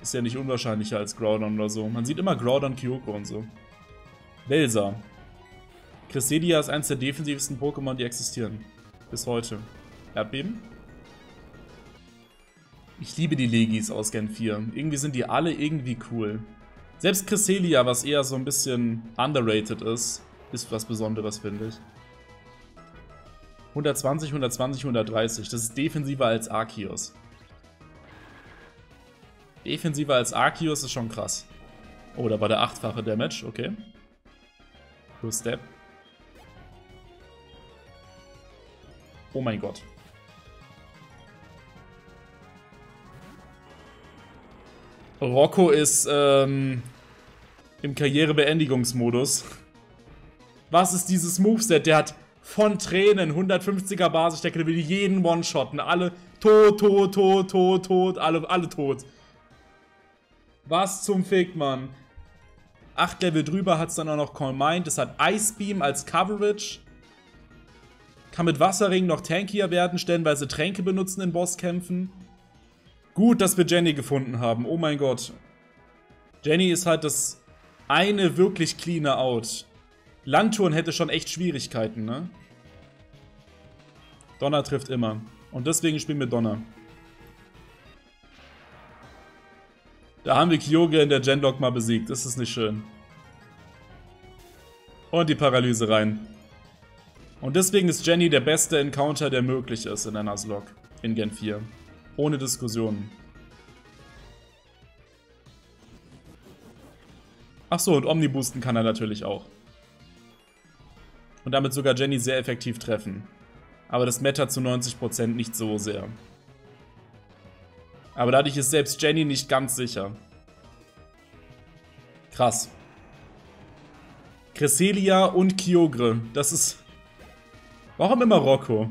Ist ja nicht unwahrscheinlicher als Groudon oder so. Man sieht immer Groudon, Kyogre und so. Welser. Cresselia ist eins der defensivsten Pokémon, die existieren. Bis heute. Erdbeben? Ich liebe die Legis aus Gen vier. Irgendwie sind die alle irgendwie cool. Selbst Cresselia, was eher so ein bisschen underrated ist, ist was Besonderes, finde ich. hundertzwanzig, hundertzwanzig, hundertdreißig. Das ist defensiver als Arceus. Defensiver als Arceus ist schon krass. Oh, da war der achtfache Damage. Okay. Plus Step. Oh mein Gott. Rocco ist ähm, im Karrierebeendigungsmodus. Was ist dieses Moveset? Der hat von Tränen hundertfünfziger Basis, der will jeden One-Shotten. Alle tot, tot, tot, tot, tot, alle, alle tot. Was zum Fick, Mann. acht Level drüber hat es dann auch noch Combined. Es hat Ice Beam als Coverage. Kann mit Wasserring noch tankier werden, stellenweise Tränke benutzen in Bosskämpfen. Gut, dass wir Jenny gefunden haben. Oh mein Gott. Jenny ist halt das eine wirklich cleane Out. Landtouren hätte schon echt Schwierigkeiten, ne? Donner trifft immer. Und deswegen spielen wir Donner. Da haben wir Kyogre in der Genlocke mal besiegt. Das ist nicht schön. Und die Paralyse rein. Und deswegen ist Jenny der beste Encounter, der möglich ist in der Nuzlocke. In Gen vier. Ohne Diskussionen. Achso, und Omniboosten kann er natürlich auch. Und damit sogar Jenny sehr effektiv treffen. Aber das mattert zu neunzig Prozent nicht so sehr. Aber dadurch ist selbst Jenny nicht ganz sicher. Krass. Cresselia und Kyogre. Das ist... Warum immer Rocco?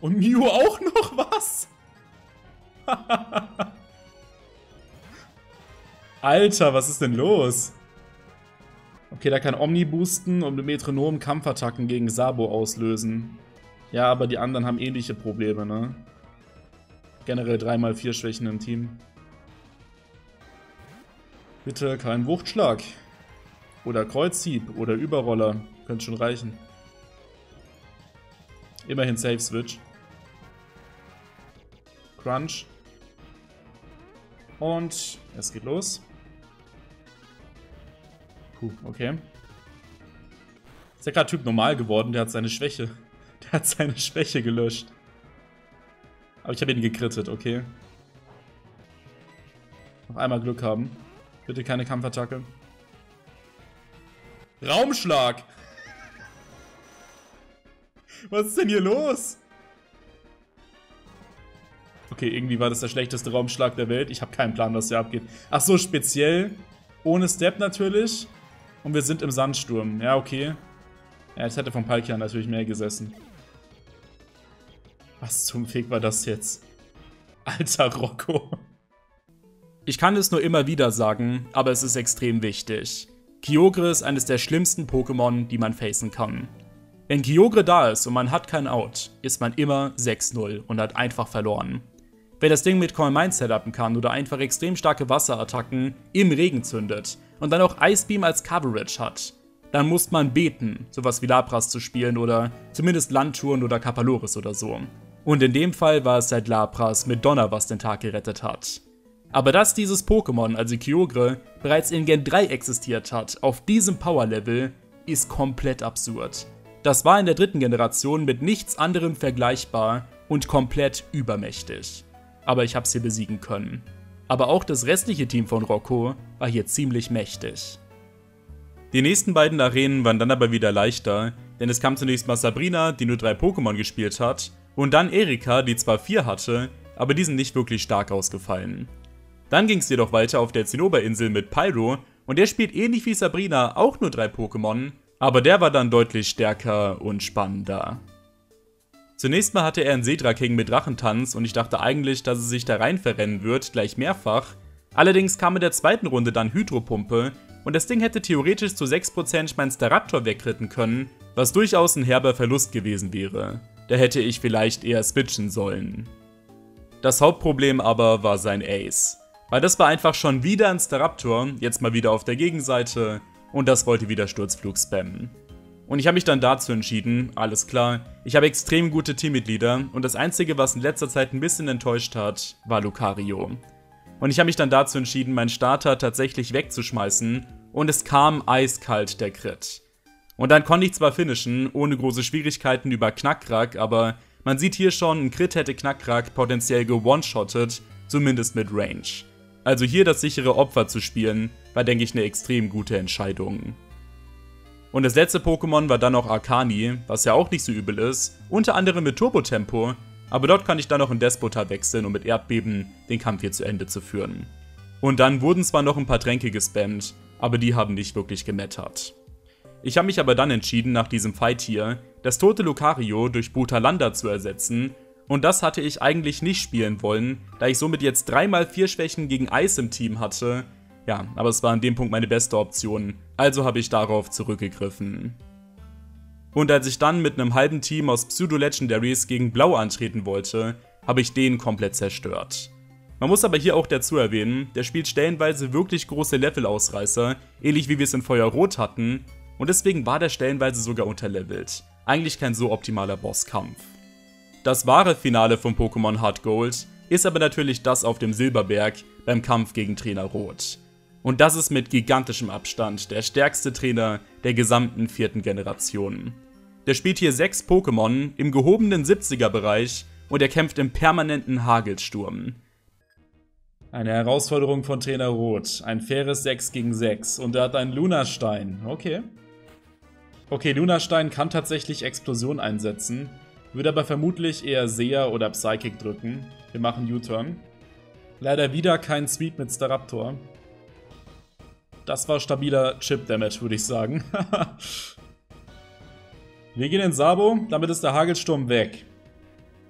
Und Mew auch noch was? Alter, was ist denn los? Okay, da kann Omni boosten und mit Metronom Kampfattacken gegen Sabo auslösen. Ja, aber die anderen haben ähnliche Probleme, ne? Generell drei mal vier Schwächen im Team. Bitte kein Wuchtschlag. Oder Kreuzhieb oder Überroller. Könnte schon reichen. Immerhin Safe Switch. Crunch. Und es geht los. Puh, okay. Ist ja gerade Typ normal geworden, der hat seine Schwäche. Der hat seine Schwäche gelöscht. Aber ich habe ihn gekrittet, okay. Noch einmal Glück haben. Bitte keine Kampfattacke. Raumschlag! Was ist denn hier los? Okay, irgendwie war das der schlechteste Raumschlag der Welt. Ich habe keinen Plan, was hier abgeht. Ach so, speziell. Ohne Step natürlich. Und wir sind im Sandsturm. Ja, okay. Ja, jetzt hätte vom Palkia natürlich mehr gesessen. Was zum Fick war das jetzt? Alter Rocco. Ich kann es nur immer wieder sagen, aber es ist extrem wichtig. Kyogre ist eines der schlimmsten Pokémon, die man facen kann. Wenn Kyogre da ist und man hat kein Out, ist man immer sechs null und hat einfach verloren. Wer das Ding mit Coin Mind setupen kann oder einfach extrem starke Wasserattacken im Regen zündet und dann auch Ice Beam als Coverage hat, dann muss man beten, sowas wie Lapras zu spielen oder zumindest Landtouren oder Kapaloris oder so. Und in dem Fall war es halt Lapras mit Donner, was den Tag gerettet hat. Aber dass dieses Pokémon, also Kyogre, bereits in Gen drei existiert hat, auf diesem Power-Level, ist komplett absurd. Das war in der dritten Generation mit nichts anderem vergleichbar und komplett übermächtig. Aber ich hab's hier besiegen können. Aber auch das restliche Team von Rocco war hier ziemlich mächtig. Die nächsten beiden Arenen waren dann aber wieder leichter, denn es kam zunächst mal Sabrina, die nur drei Pokémon gespielt hat, und dann Erika, die zwar vier hatte, aber die sind nicht wirklich stark ausgefallen. Dann ging es jedoch weiter auf der Zinnoberinsel mit Pyro, und der spielt ähnlich wie Sabrina auch nur drei Pokémon, aber der war dann deutlich stärker und spannender. Zunächst mal hatte er einen Seedraking mit Drachentanz und ich dachte eigentlich, dass es sich da rein verrennen wird, gleich mehrfach, allerdings kam in der zweiten Runde dann Hydropumpe und das Ding hätte theoretisch zu sechs Prozent mein Staraptor wegritten können, was durchaus ein herber Verlust gewesen wäre. Da hätte ich vielleicht eher switchen sollen. Das Hauptproblem aber war sein Ace. Weil das war einfach schon wieder ein Staraptor, jetzt mal wieder auf der Gegenseite, und das wollte wieder Sturzflug spammen. Und ich habe mich dann dazu entschieden, alles klar, ich habe extrem gute Teammitglieder und das einzige, was in letzter Zeit ein bisschen enttäuscht hat, war Lucario. Und ich habe mich dann dazu entschieden, meinen Starter tatsächlich wegzuschmeißen und es kam eiskalt der Crit. Und dann konnte ich zwar finishen, ohne große Schwierigkeiten über Knakrack, aber man sieht hier schon, ein Crit hätte Knakrack potenziell gewonshottet, zumindest mit Range. Also hier das sichere Opfer zu spielen, war denke ich eine extrem gute Entscheidung. Und das letzte Pokémon war dann noch Arcani, was ja auch nicht so übel ist, unter anderem mit Turbotempo, aber dort kann ich dann noch in Despotar wechseln, um mit Erdbeben den Kampf hier zu Ende zu führen. Und dann wurden zwar noch ein paar Tränke gespammt, aber die haben nicht wirklich gemattert. Ich habe mich aber dann entschieden, nach diesem Fight hier, das tote Lucario durch Brutalanda zu ersetzen, und das hatte ich eigentlich nicht spielen wollen, da ich somit jetzt drei mal vier Schwächen gegen Eis im Team hatte. Ja, aber es war an dem Punkt meine beste Option, also habe ich darauf zurückgegriffen. Und als ich dann mit einem halben Team aus Pseudo-Legendaries gegen Blau antreten wollte, habe ich den komplett zerstört. Man muss aber hier auch dazu erwähnen, der spielt stellenweise wirklich große Levelausreißer, ähnlich wie wir es in Feuerrot hatten, und deswegen war der stellenweise sogar unterlevelt. Eigentlich kein so optimaler Bosskampf. Das wahre Finale von Pokémon Hard Gold ist aber natürlich das auf dem Silberberg beim Kampf gegen Trainer Rot. Und das ist mit gigantischem Abstand der stärkste Trainer der gesamten vierten Generation. Der spielt hier sechs Pokémon im gehobenen siebziger Bereich und er kämpft im permanenten Hagelsturm. Eine Herausforderung von Trainer Rot, ein faires sechs gegen sechs und er hat einen Lunastein, okay. Okay, Lunastein kann tatsächlich Explosion einsetzen, würde aber vermutlich eher Seher oder Psychic drücken. Wir machen U-Turn. Leider wieder kein Sweep mit Staraptor. Das war stabiler Chip-Damage, würde ich sagen. Wir gehen in Sabo, damit ist der Hagelsturm weg.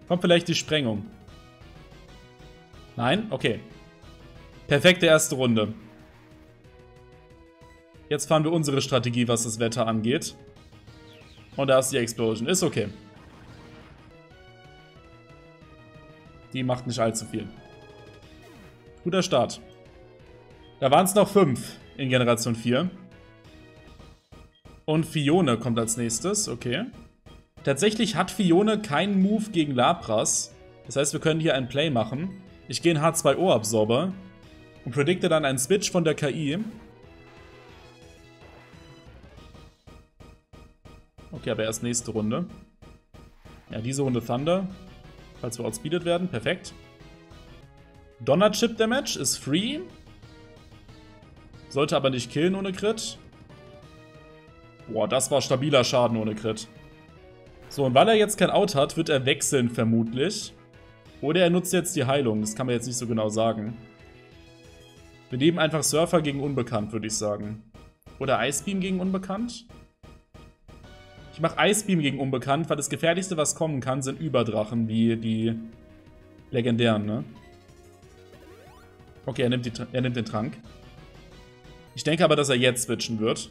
Kommt vielleicht die Sprengung. Nein? Okay. Perfekte erste Runde. Jetzt fahren wir unsere Strategie, was das Wetter angeht. Und da ist die Explosion. Ist okay. Die macht nicht allzu viel. Guter Start. Da waren es noch fünf in Generation vier. Und Fione kommt als nächstes, okay. Tatsächlich hat Fione keinen Move gegen Lapras. Das heißt, wir können hier ein Play machen. Ich gehe in H zwei O-Absorber und predikte dann einen Switch von der K I. Okay, aber erst nächste Runde. Ja, diese Runde Thunder. Falls wir outspeedet werden, perfekt. Donnerchip Damage ist free. Sollte aber nicht killen ohne Crit. Boah, das war stabiler Schaden ohne Crit. So, und weil er jetzt kein Out hat, wird er wechseln vermutlich. Oder er nutzt jetzt die Heilung, das kann man jetzt nicht so genau sagen. Wir nehmen einfach Surfer gegen Unbekannt, würde ich sagen. Oder Icebeam gegen Unbekannt. Ich mache Icebeam gegen Unbekannt, weil das Gefährlichste, was kommen kann, sind Überdrachen, wie die legendären, ne? Okay, er nimmt, die, er nimmt den Trank. Ich denke aber, dass er jetzt switchen wird.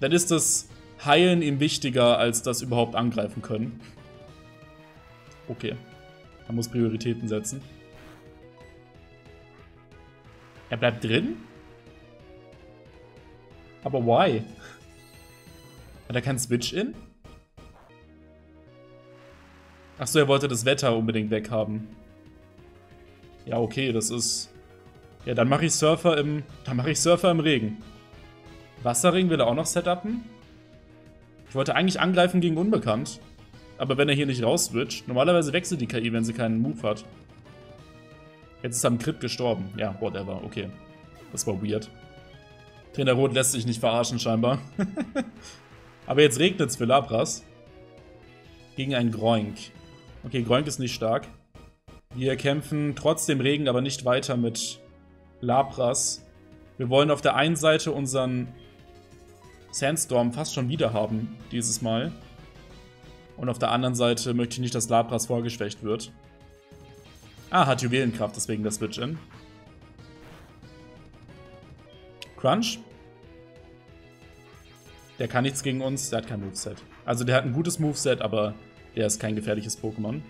Dann ist das Heilen ihm wichtiger, als das überhaupt angreifen können. Okay. Man muss Prioritäten setzen. Er bleibt drin? Aber why? Hat er keinen Switch-In? Achso, er wollte das Wetter unbedingt weghaben. Ja, okay, das ist... Ja, dann mache ich Surfer im... Dann mache ich Surfer im Regen. Wasserring will er auch noch setupen? Ich wollte eigentlich angreifen gegen Unbekannt. Aber wenn er hier nicht raus switcht, normalerweise wechselt die K I, wenn sie keinen Move hat. Jetzt ist er am Crit gestorben. Ja, whatever, okay. Das war weird. Trainer Rot lässt sich nicht verarschen, scheinbar. Aber jetzt regnet es für Lapras. Gegen einen Groink. Okay, Groink ist nicht stark. Wir kämpfen trotz dem Regen aber nicht weiter mit Lapras. Wir wollen auf der einen Seite unseren Sandstorm fast schon wieder haben, dieses Mal. Und auf der anderen Seite möchte ich nicht, dass Lapras vorgeschwächt wird. Ah, hat Juwelenkraft, deswegen der Switch-In. Crunch. Der kann nichts gegen uns, der hat kein Moveset. Also der hat ein gutes Moveset, aber der ist kein gefährliches Pokémon.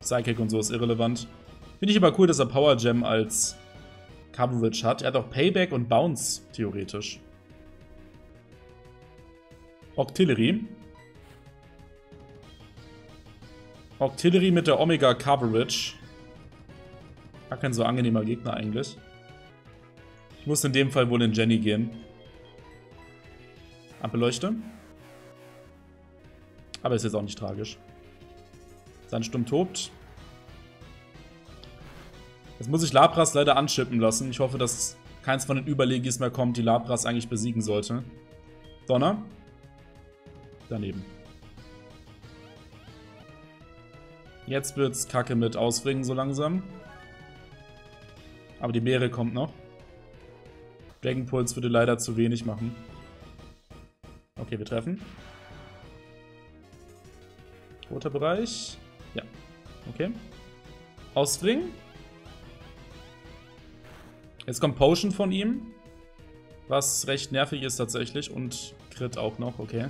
Psychic und so ist irrelevant. Finde ich aber cool, dass er Power Gem als Coverage hat. Er hat auch Payback und Bounce, theoretisch. Octillery. Octillery mit der Omega Coverage. Gar kein so angenehmer Gegner eigentlich. Ich muss in dem Fall wohl in Jenny gehen. Ampelleuchte. Aber ist jetzt auch nicht tragisch. Sandsturm tobt. Jetzt muss ich Lapras leider anschippen lassen. Ich hoffe, dass keins von den Überlegis mehr kommt, die Lapras eigentlich besiegen sollte. Donner. Daneben. Jetzt wird's kacke mit Ausfringen so langsam. Aber die Beere kommt noch. Dragon Pulse würde leider zu wenig machen. Okay, wir treffen. Roter Bereich. Ja. Okay. Ausfringen. Jetzt kommt Potion von ihm. Was recht nervig ist tatsächlich. Und Crit auch noch. Okay.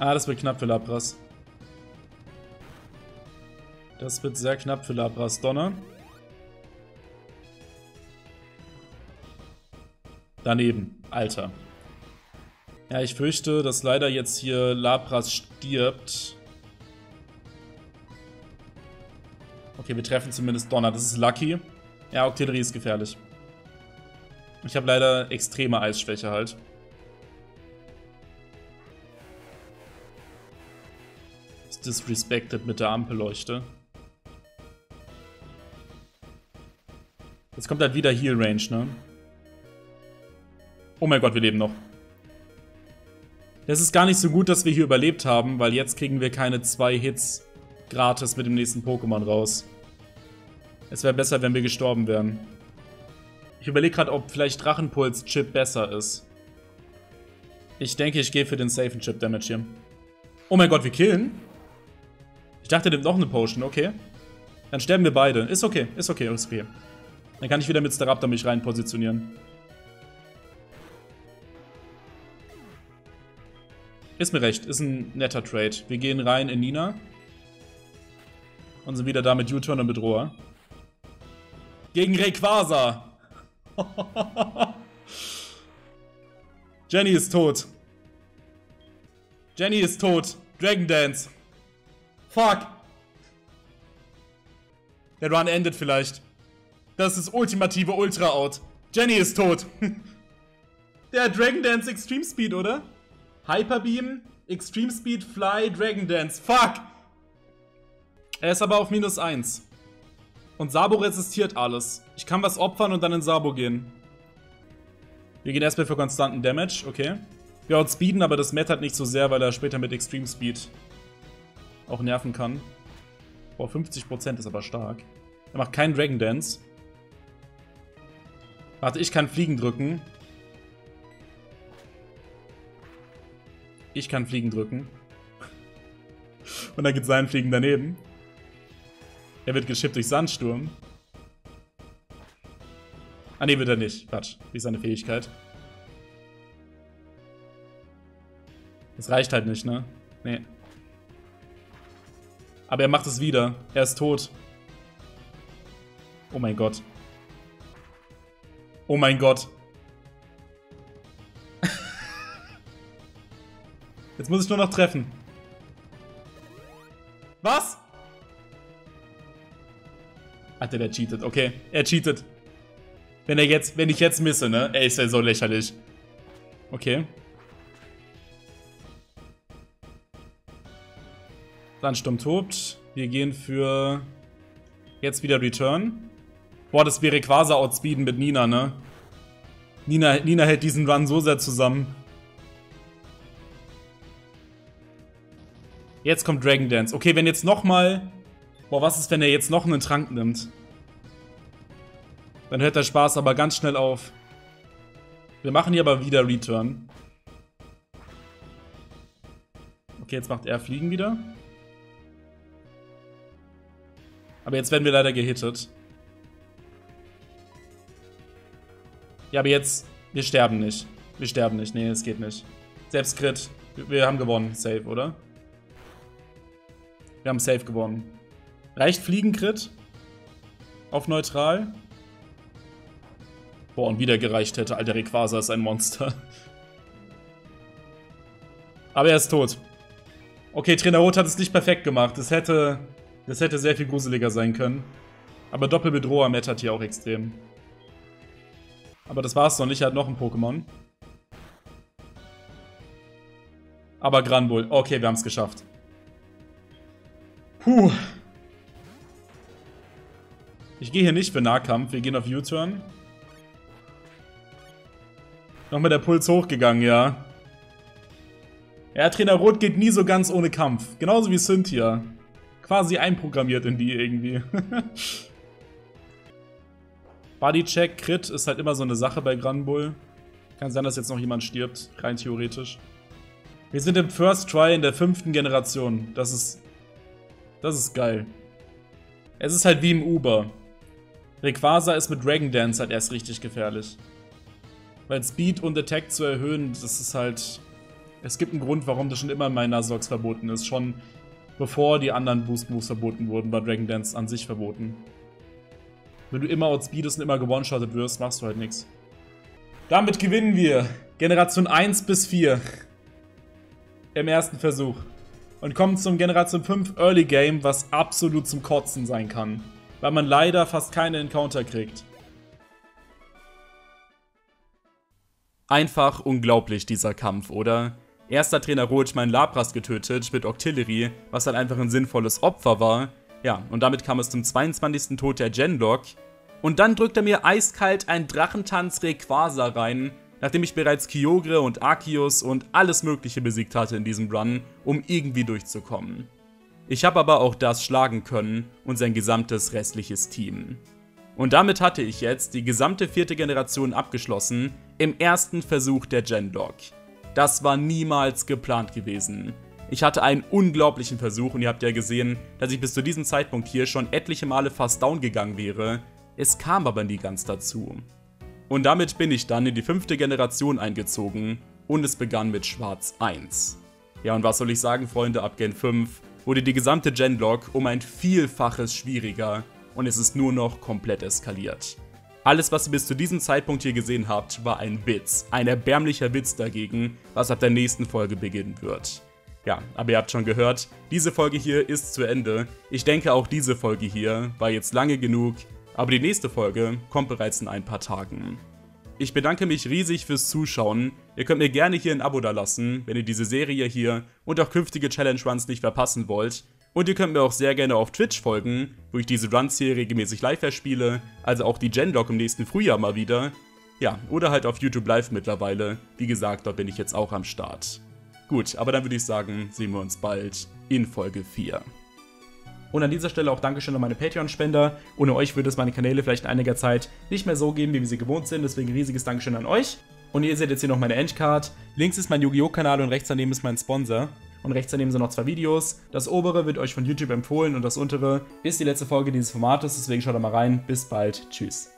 Ah, das wird knapp für Lapras. Das wird sehr knapp für Lapras. Donner. Daneben. Alter. Ja, ich fürchte, dass leider jetzt hier Lapras stirbt. Okay, wir treffen zumindest Donner. Das ist lucky. Ja, Octillery ist gefährlich. Ich habe leider extreme Eisschwäche halt. Ist disrespected mit der Ampelleuchte. Jetzt kommt halt wieder Heal Range, ne? Oh mein Gott, wir leben noch. Das ist gar nicht so gut, dass wir hier überlebt haben, weil jetzt kriegen wir keine zwei Hits gratis mit dem nächsten Pokémon raus. Es wäre besser, wenn wir gestorben wären. Ich überlege gerade, ob vielleicht Drachenpuls-Chip besser ist. Ich denke, ich gehe für den safen Chip-Damage hier. Oh mein Gott, wir killen? Ich dachte, der nimmt noch eine Potion, okay. Dann sterben wir beide. Ist okay, ist okay, ist okay. Dann kann ich wieder mit Staraptor mich rein positionieren. Ist mir recht, ist ein netter Trade. Wir gehen rein in Nina. Und sind wieder da mit U-Turn und Bedroher. Gegen Rayquaza! Jenny ist tot. Jenny ist tot. Dragon Dance. Fuck. Der Run endet vielleicht. Das ist ultimative Ultra-Out. Jenny ist tot. Der Dragon Dance Extreme Speed, oder? Hyper Beam, Extreme Speed, Fly, Dragon Dance. Fuck! Er ist aber auf minus eins. Und Sabo resistiert alles. Ich kann was opfern und dann in Sabo gehen. Wir gehen erstmal für konstanten Damage, okay. Wir outspeeden, aber das mattert nicht so sehr, weil er später mit Extreme Speed auch nerven kann. Boah, fünfzig Prozent ist aber stark. Er macht keinen Dragon Dance. Warte, ich kann Fliegen drücken. Ich kann Fliegen drücken. Und dann geht sein Fliegen daneben. Er wird geschippt durch Sandsturm. Ah ne, wird er nicht. Quatsch. Wie ist seine Fähigkeit? Das reicht halt nicht, ne? Nee. Aber er macht es wieder. Er ist tot. Oh mein Gott. Oh mein Gott. Jetzt muss ich nur noch treffen. Was? Alter, der cheatet. Okay, er cheatet. Wenn er jetzt, wenn ich jetzt misse, ne? Ey, ist er so lächerlich. Okay. Sandsturm tobt. Wir gehen für jetzt wieder Return. Boah, das wäre quasi outspeeden mit Nina, ne? Nina, Nina hält diesen Run so sehr zusammen. Jetzt kommt Dragon Dance. Okay, wenn jetzt nochmal... Boah, was ist, wenn er jetzt noch einen Trank nimmt? Dann hört der Spaß aber ganz schnell auf. Wir machen hier aber wieder Return. Okay, jetzt macht er Fliegen wieder. Aber jetzt werden wir leider gehittet. Ja, aber jetzt... Wir sterben nicht. Wir sterben nicht. Nee, es geht nicht. Selbst Crit. Wir haben gewonnen. Safe, oder? Wir haben safe gewonnen. Reicht Fliegen-Crit? Auf neutral? Boah, und wieder gereicht hätte. Alter, Rayquaza ist ein Monster. Aber er ist tot. Okay, Trainer Roth hat es nicht perfekt gemacht. Das hätte, das hätte sehr viel gruseliger sein können. Aber Doppelbedroher mettert hier auch extrem. Aber das war's noch nicht. Er hat noch ein Pokémon. Aber Granbull. Okay, wir haben es geschafft. Puh. Ich gehe hier nicht für Nahkampf, wir gehen auf U-Turn. Nochmal der Puls hochgegangen, ja. Ja, Trainer Roth geht nie so ganz ohne Kampf. Genauso wie Cynthia. Quasi einprogrammiert in die irgendwie. Bodycheck, Crit ist halt immer so eine Sache bei Granbull. Kann sein, dass jetzt noch jemand stirbt, rein theoretisch. Wir sind im First Try in der fünften Generation. Das ist... Das ist geil. Es ist halt wie im Uber. Rayquaza ist mit Dragon Dance halt erst richtig gefährlich. Weil Speed und Attack zu erhöhen, das ist halt... Es gibt einen Grund, warum das schon immer in meinen Nuzlocke verboten ist. Schon bevor die anderen Boost Moves verboten wurden, war Dragon Dance an sich verboten. Wenn du immer outspeedest und immer gewonshottet wirst, machst du halt nichts. Damit gewinnen wir Generation eins bis vier im ersten Versuch. Und kommen zum Generation fünf Early Game, was absolut zum Kotzen sein kann. Weil man leider fast keine Encounter kriegt. Einfach unglaublich dieser Kampf, oder? Erst hat Trainer Roth meinen Lapras getötet mit Octillery, was dann einfach ein sinnvolles Opfer war. Ja, und damit kam es zum zweiundzwanzigsten Tod der Genlocke. Und dann drückt er mir eiskalt einen Drachentanz Rayquaza rein, nachdem ich bereits Kyogre und Arceus und alles Mögliche besiegt hatte in diesem Run, um irgendwie durchzukommen. Ich habe aber auch das schlagen können und sein gesamtes restliches Team. Und damit hatte ich jetzt die gesamte vierte Generation abgeschlossen, im ersten Versuch der Genlocke. Das war niemals geplant gewesen. Ich hatte einen unglaublichen Versuch und ihr habt ja gesehen, dass ich bis zu diesem Zeitpunkt hier schon etliche Male fast down gegangen wäre, es kam aber nie ganz dazu. Und damit bin ich dann in die fünfte Generation eingezogen und es begann mit Schwarz eins. Ja, und was soll ich sagen, Freunde, ab Gen fünf wurde die gesamte Genlocke um ein Vielfaches schwieriger und es ist nur noch komplett eskaliert. Alles, was ihr bis zu diesem Zeitpunkt hier gesehen habt, war ein Witz, ein erbärmlicher Witz dagegen, was ab der nächsten Folge beginnen wird. Ja, aber ihr habt schon gehört, diese Folge hier ist zu Ende. Ich denke, auch diese Folge hier war jetzt lange genug. Aber die nächste Folge kommt bereits in ein paar Tagen. Ich bedanke mich riesig fürs Zuschauen. Ihr könnt mir gerne hier ein Abo dalassen, wenn ihr diese Serie hier und auch künftige Challenge Runs nicht verpassen wollt. Und ihr könnt mir auch sehr gerne auf Twitch folgen, wo ich diese Runs hier regelmäßig live erspiele, also auch die Genlocke im nächsten Frühjahr mal wieder. Ja, oder halt auf YouTube Live mittlerweile. Wie gesagt, dort bin ich jetzt auch am Start. Gut, aber dann würde ich sagen, sehen wir uns bald in Folge vier. Und an dieser Stelle auch Dankeschön an meine Patreon-Spender. Ohne euch würde es meine Kanäle vielleicht in einiger Zeit nicht mehr so geben, wie wir sie gewohnt sind. Deswegen riesiges Dankeschön an euch. Und ihr seht jetzt hier noch meine Endcard. Links ist mein Yu-Gi-Oh! Kanal und rechts daneben ist mein Sponsor. Und rechts daneben sind noch zwei Videos. Das obere wird euch von YouTube empfohlen und das untere ist die letzte Folge dieses Formates. Deswegen schaut da mal rein. Bis bald. Tschüss.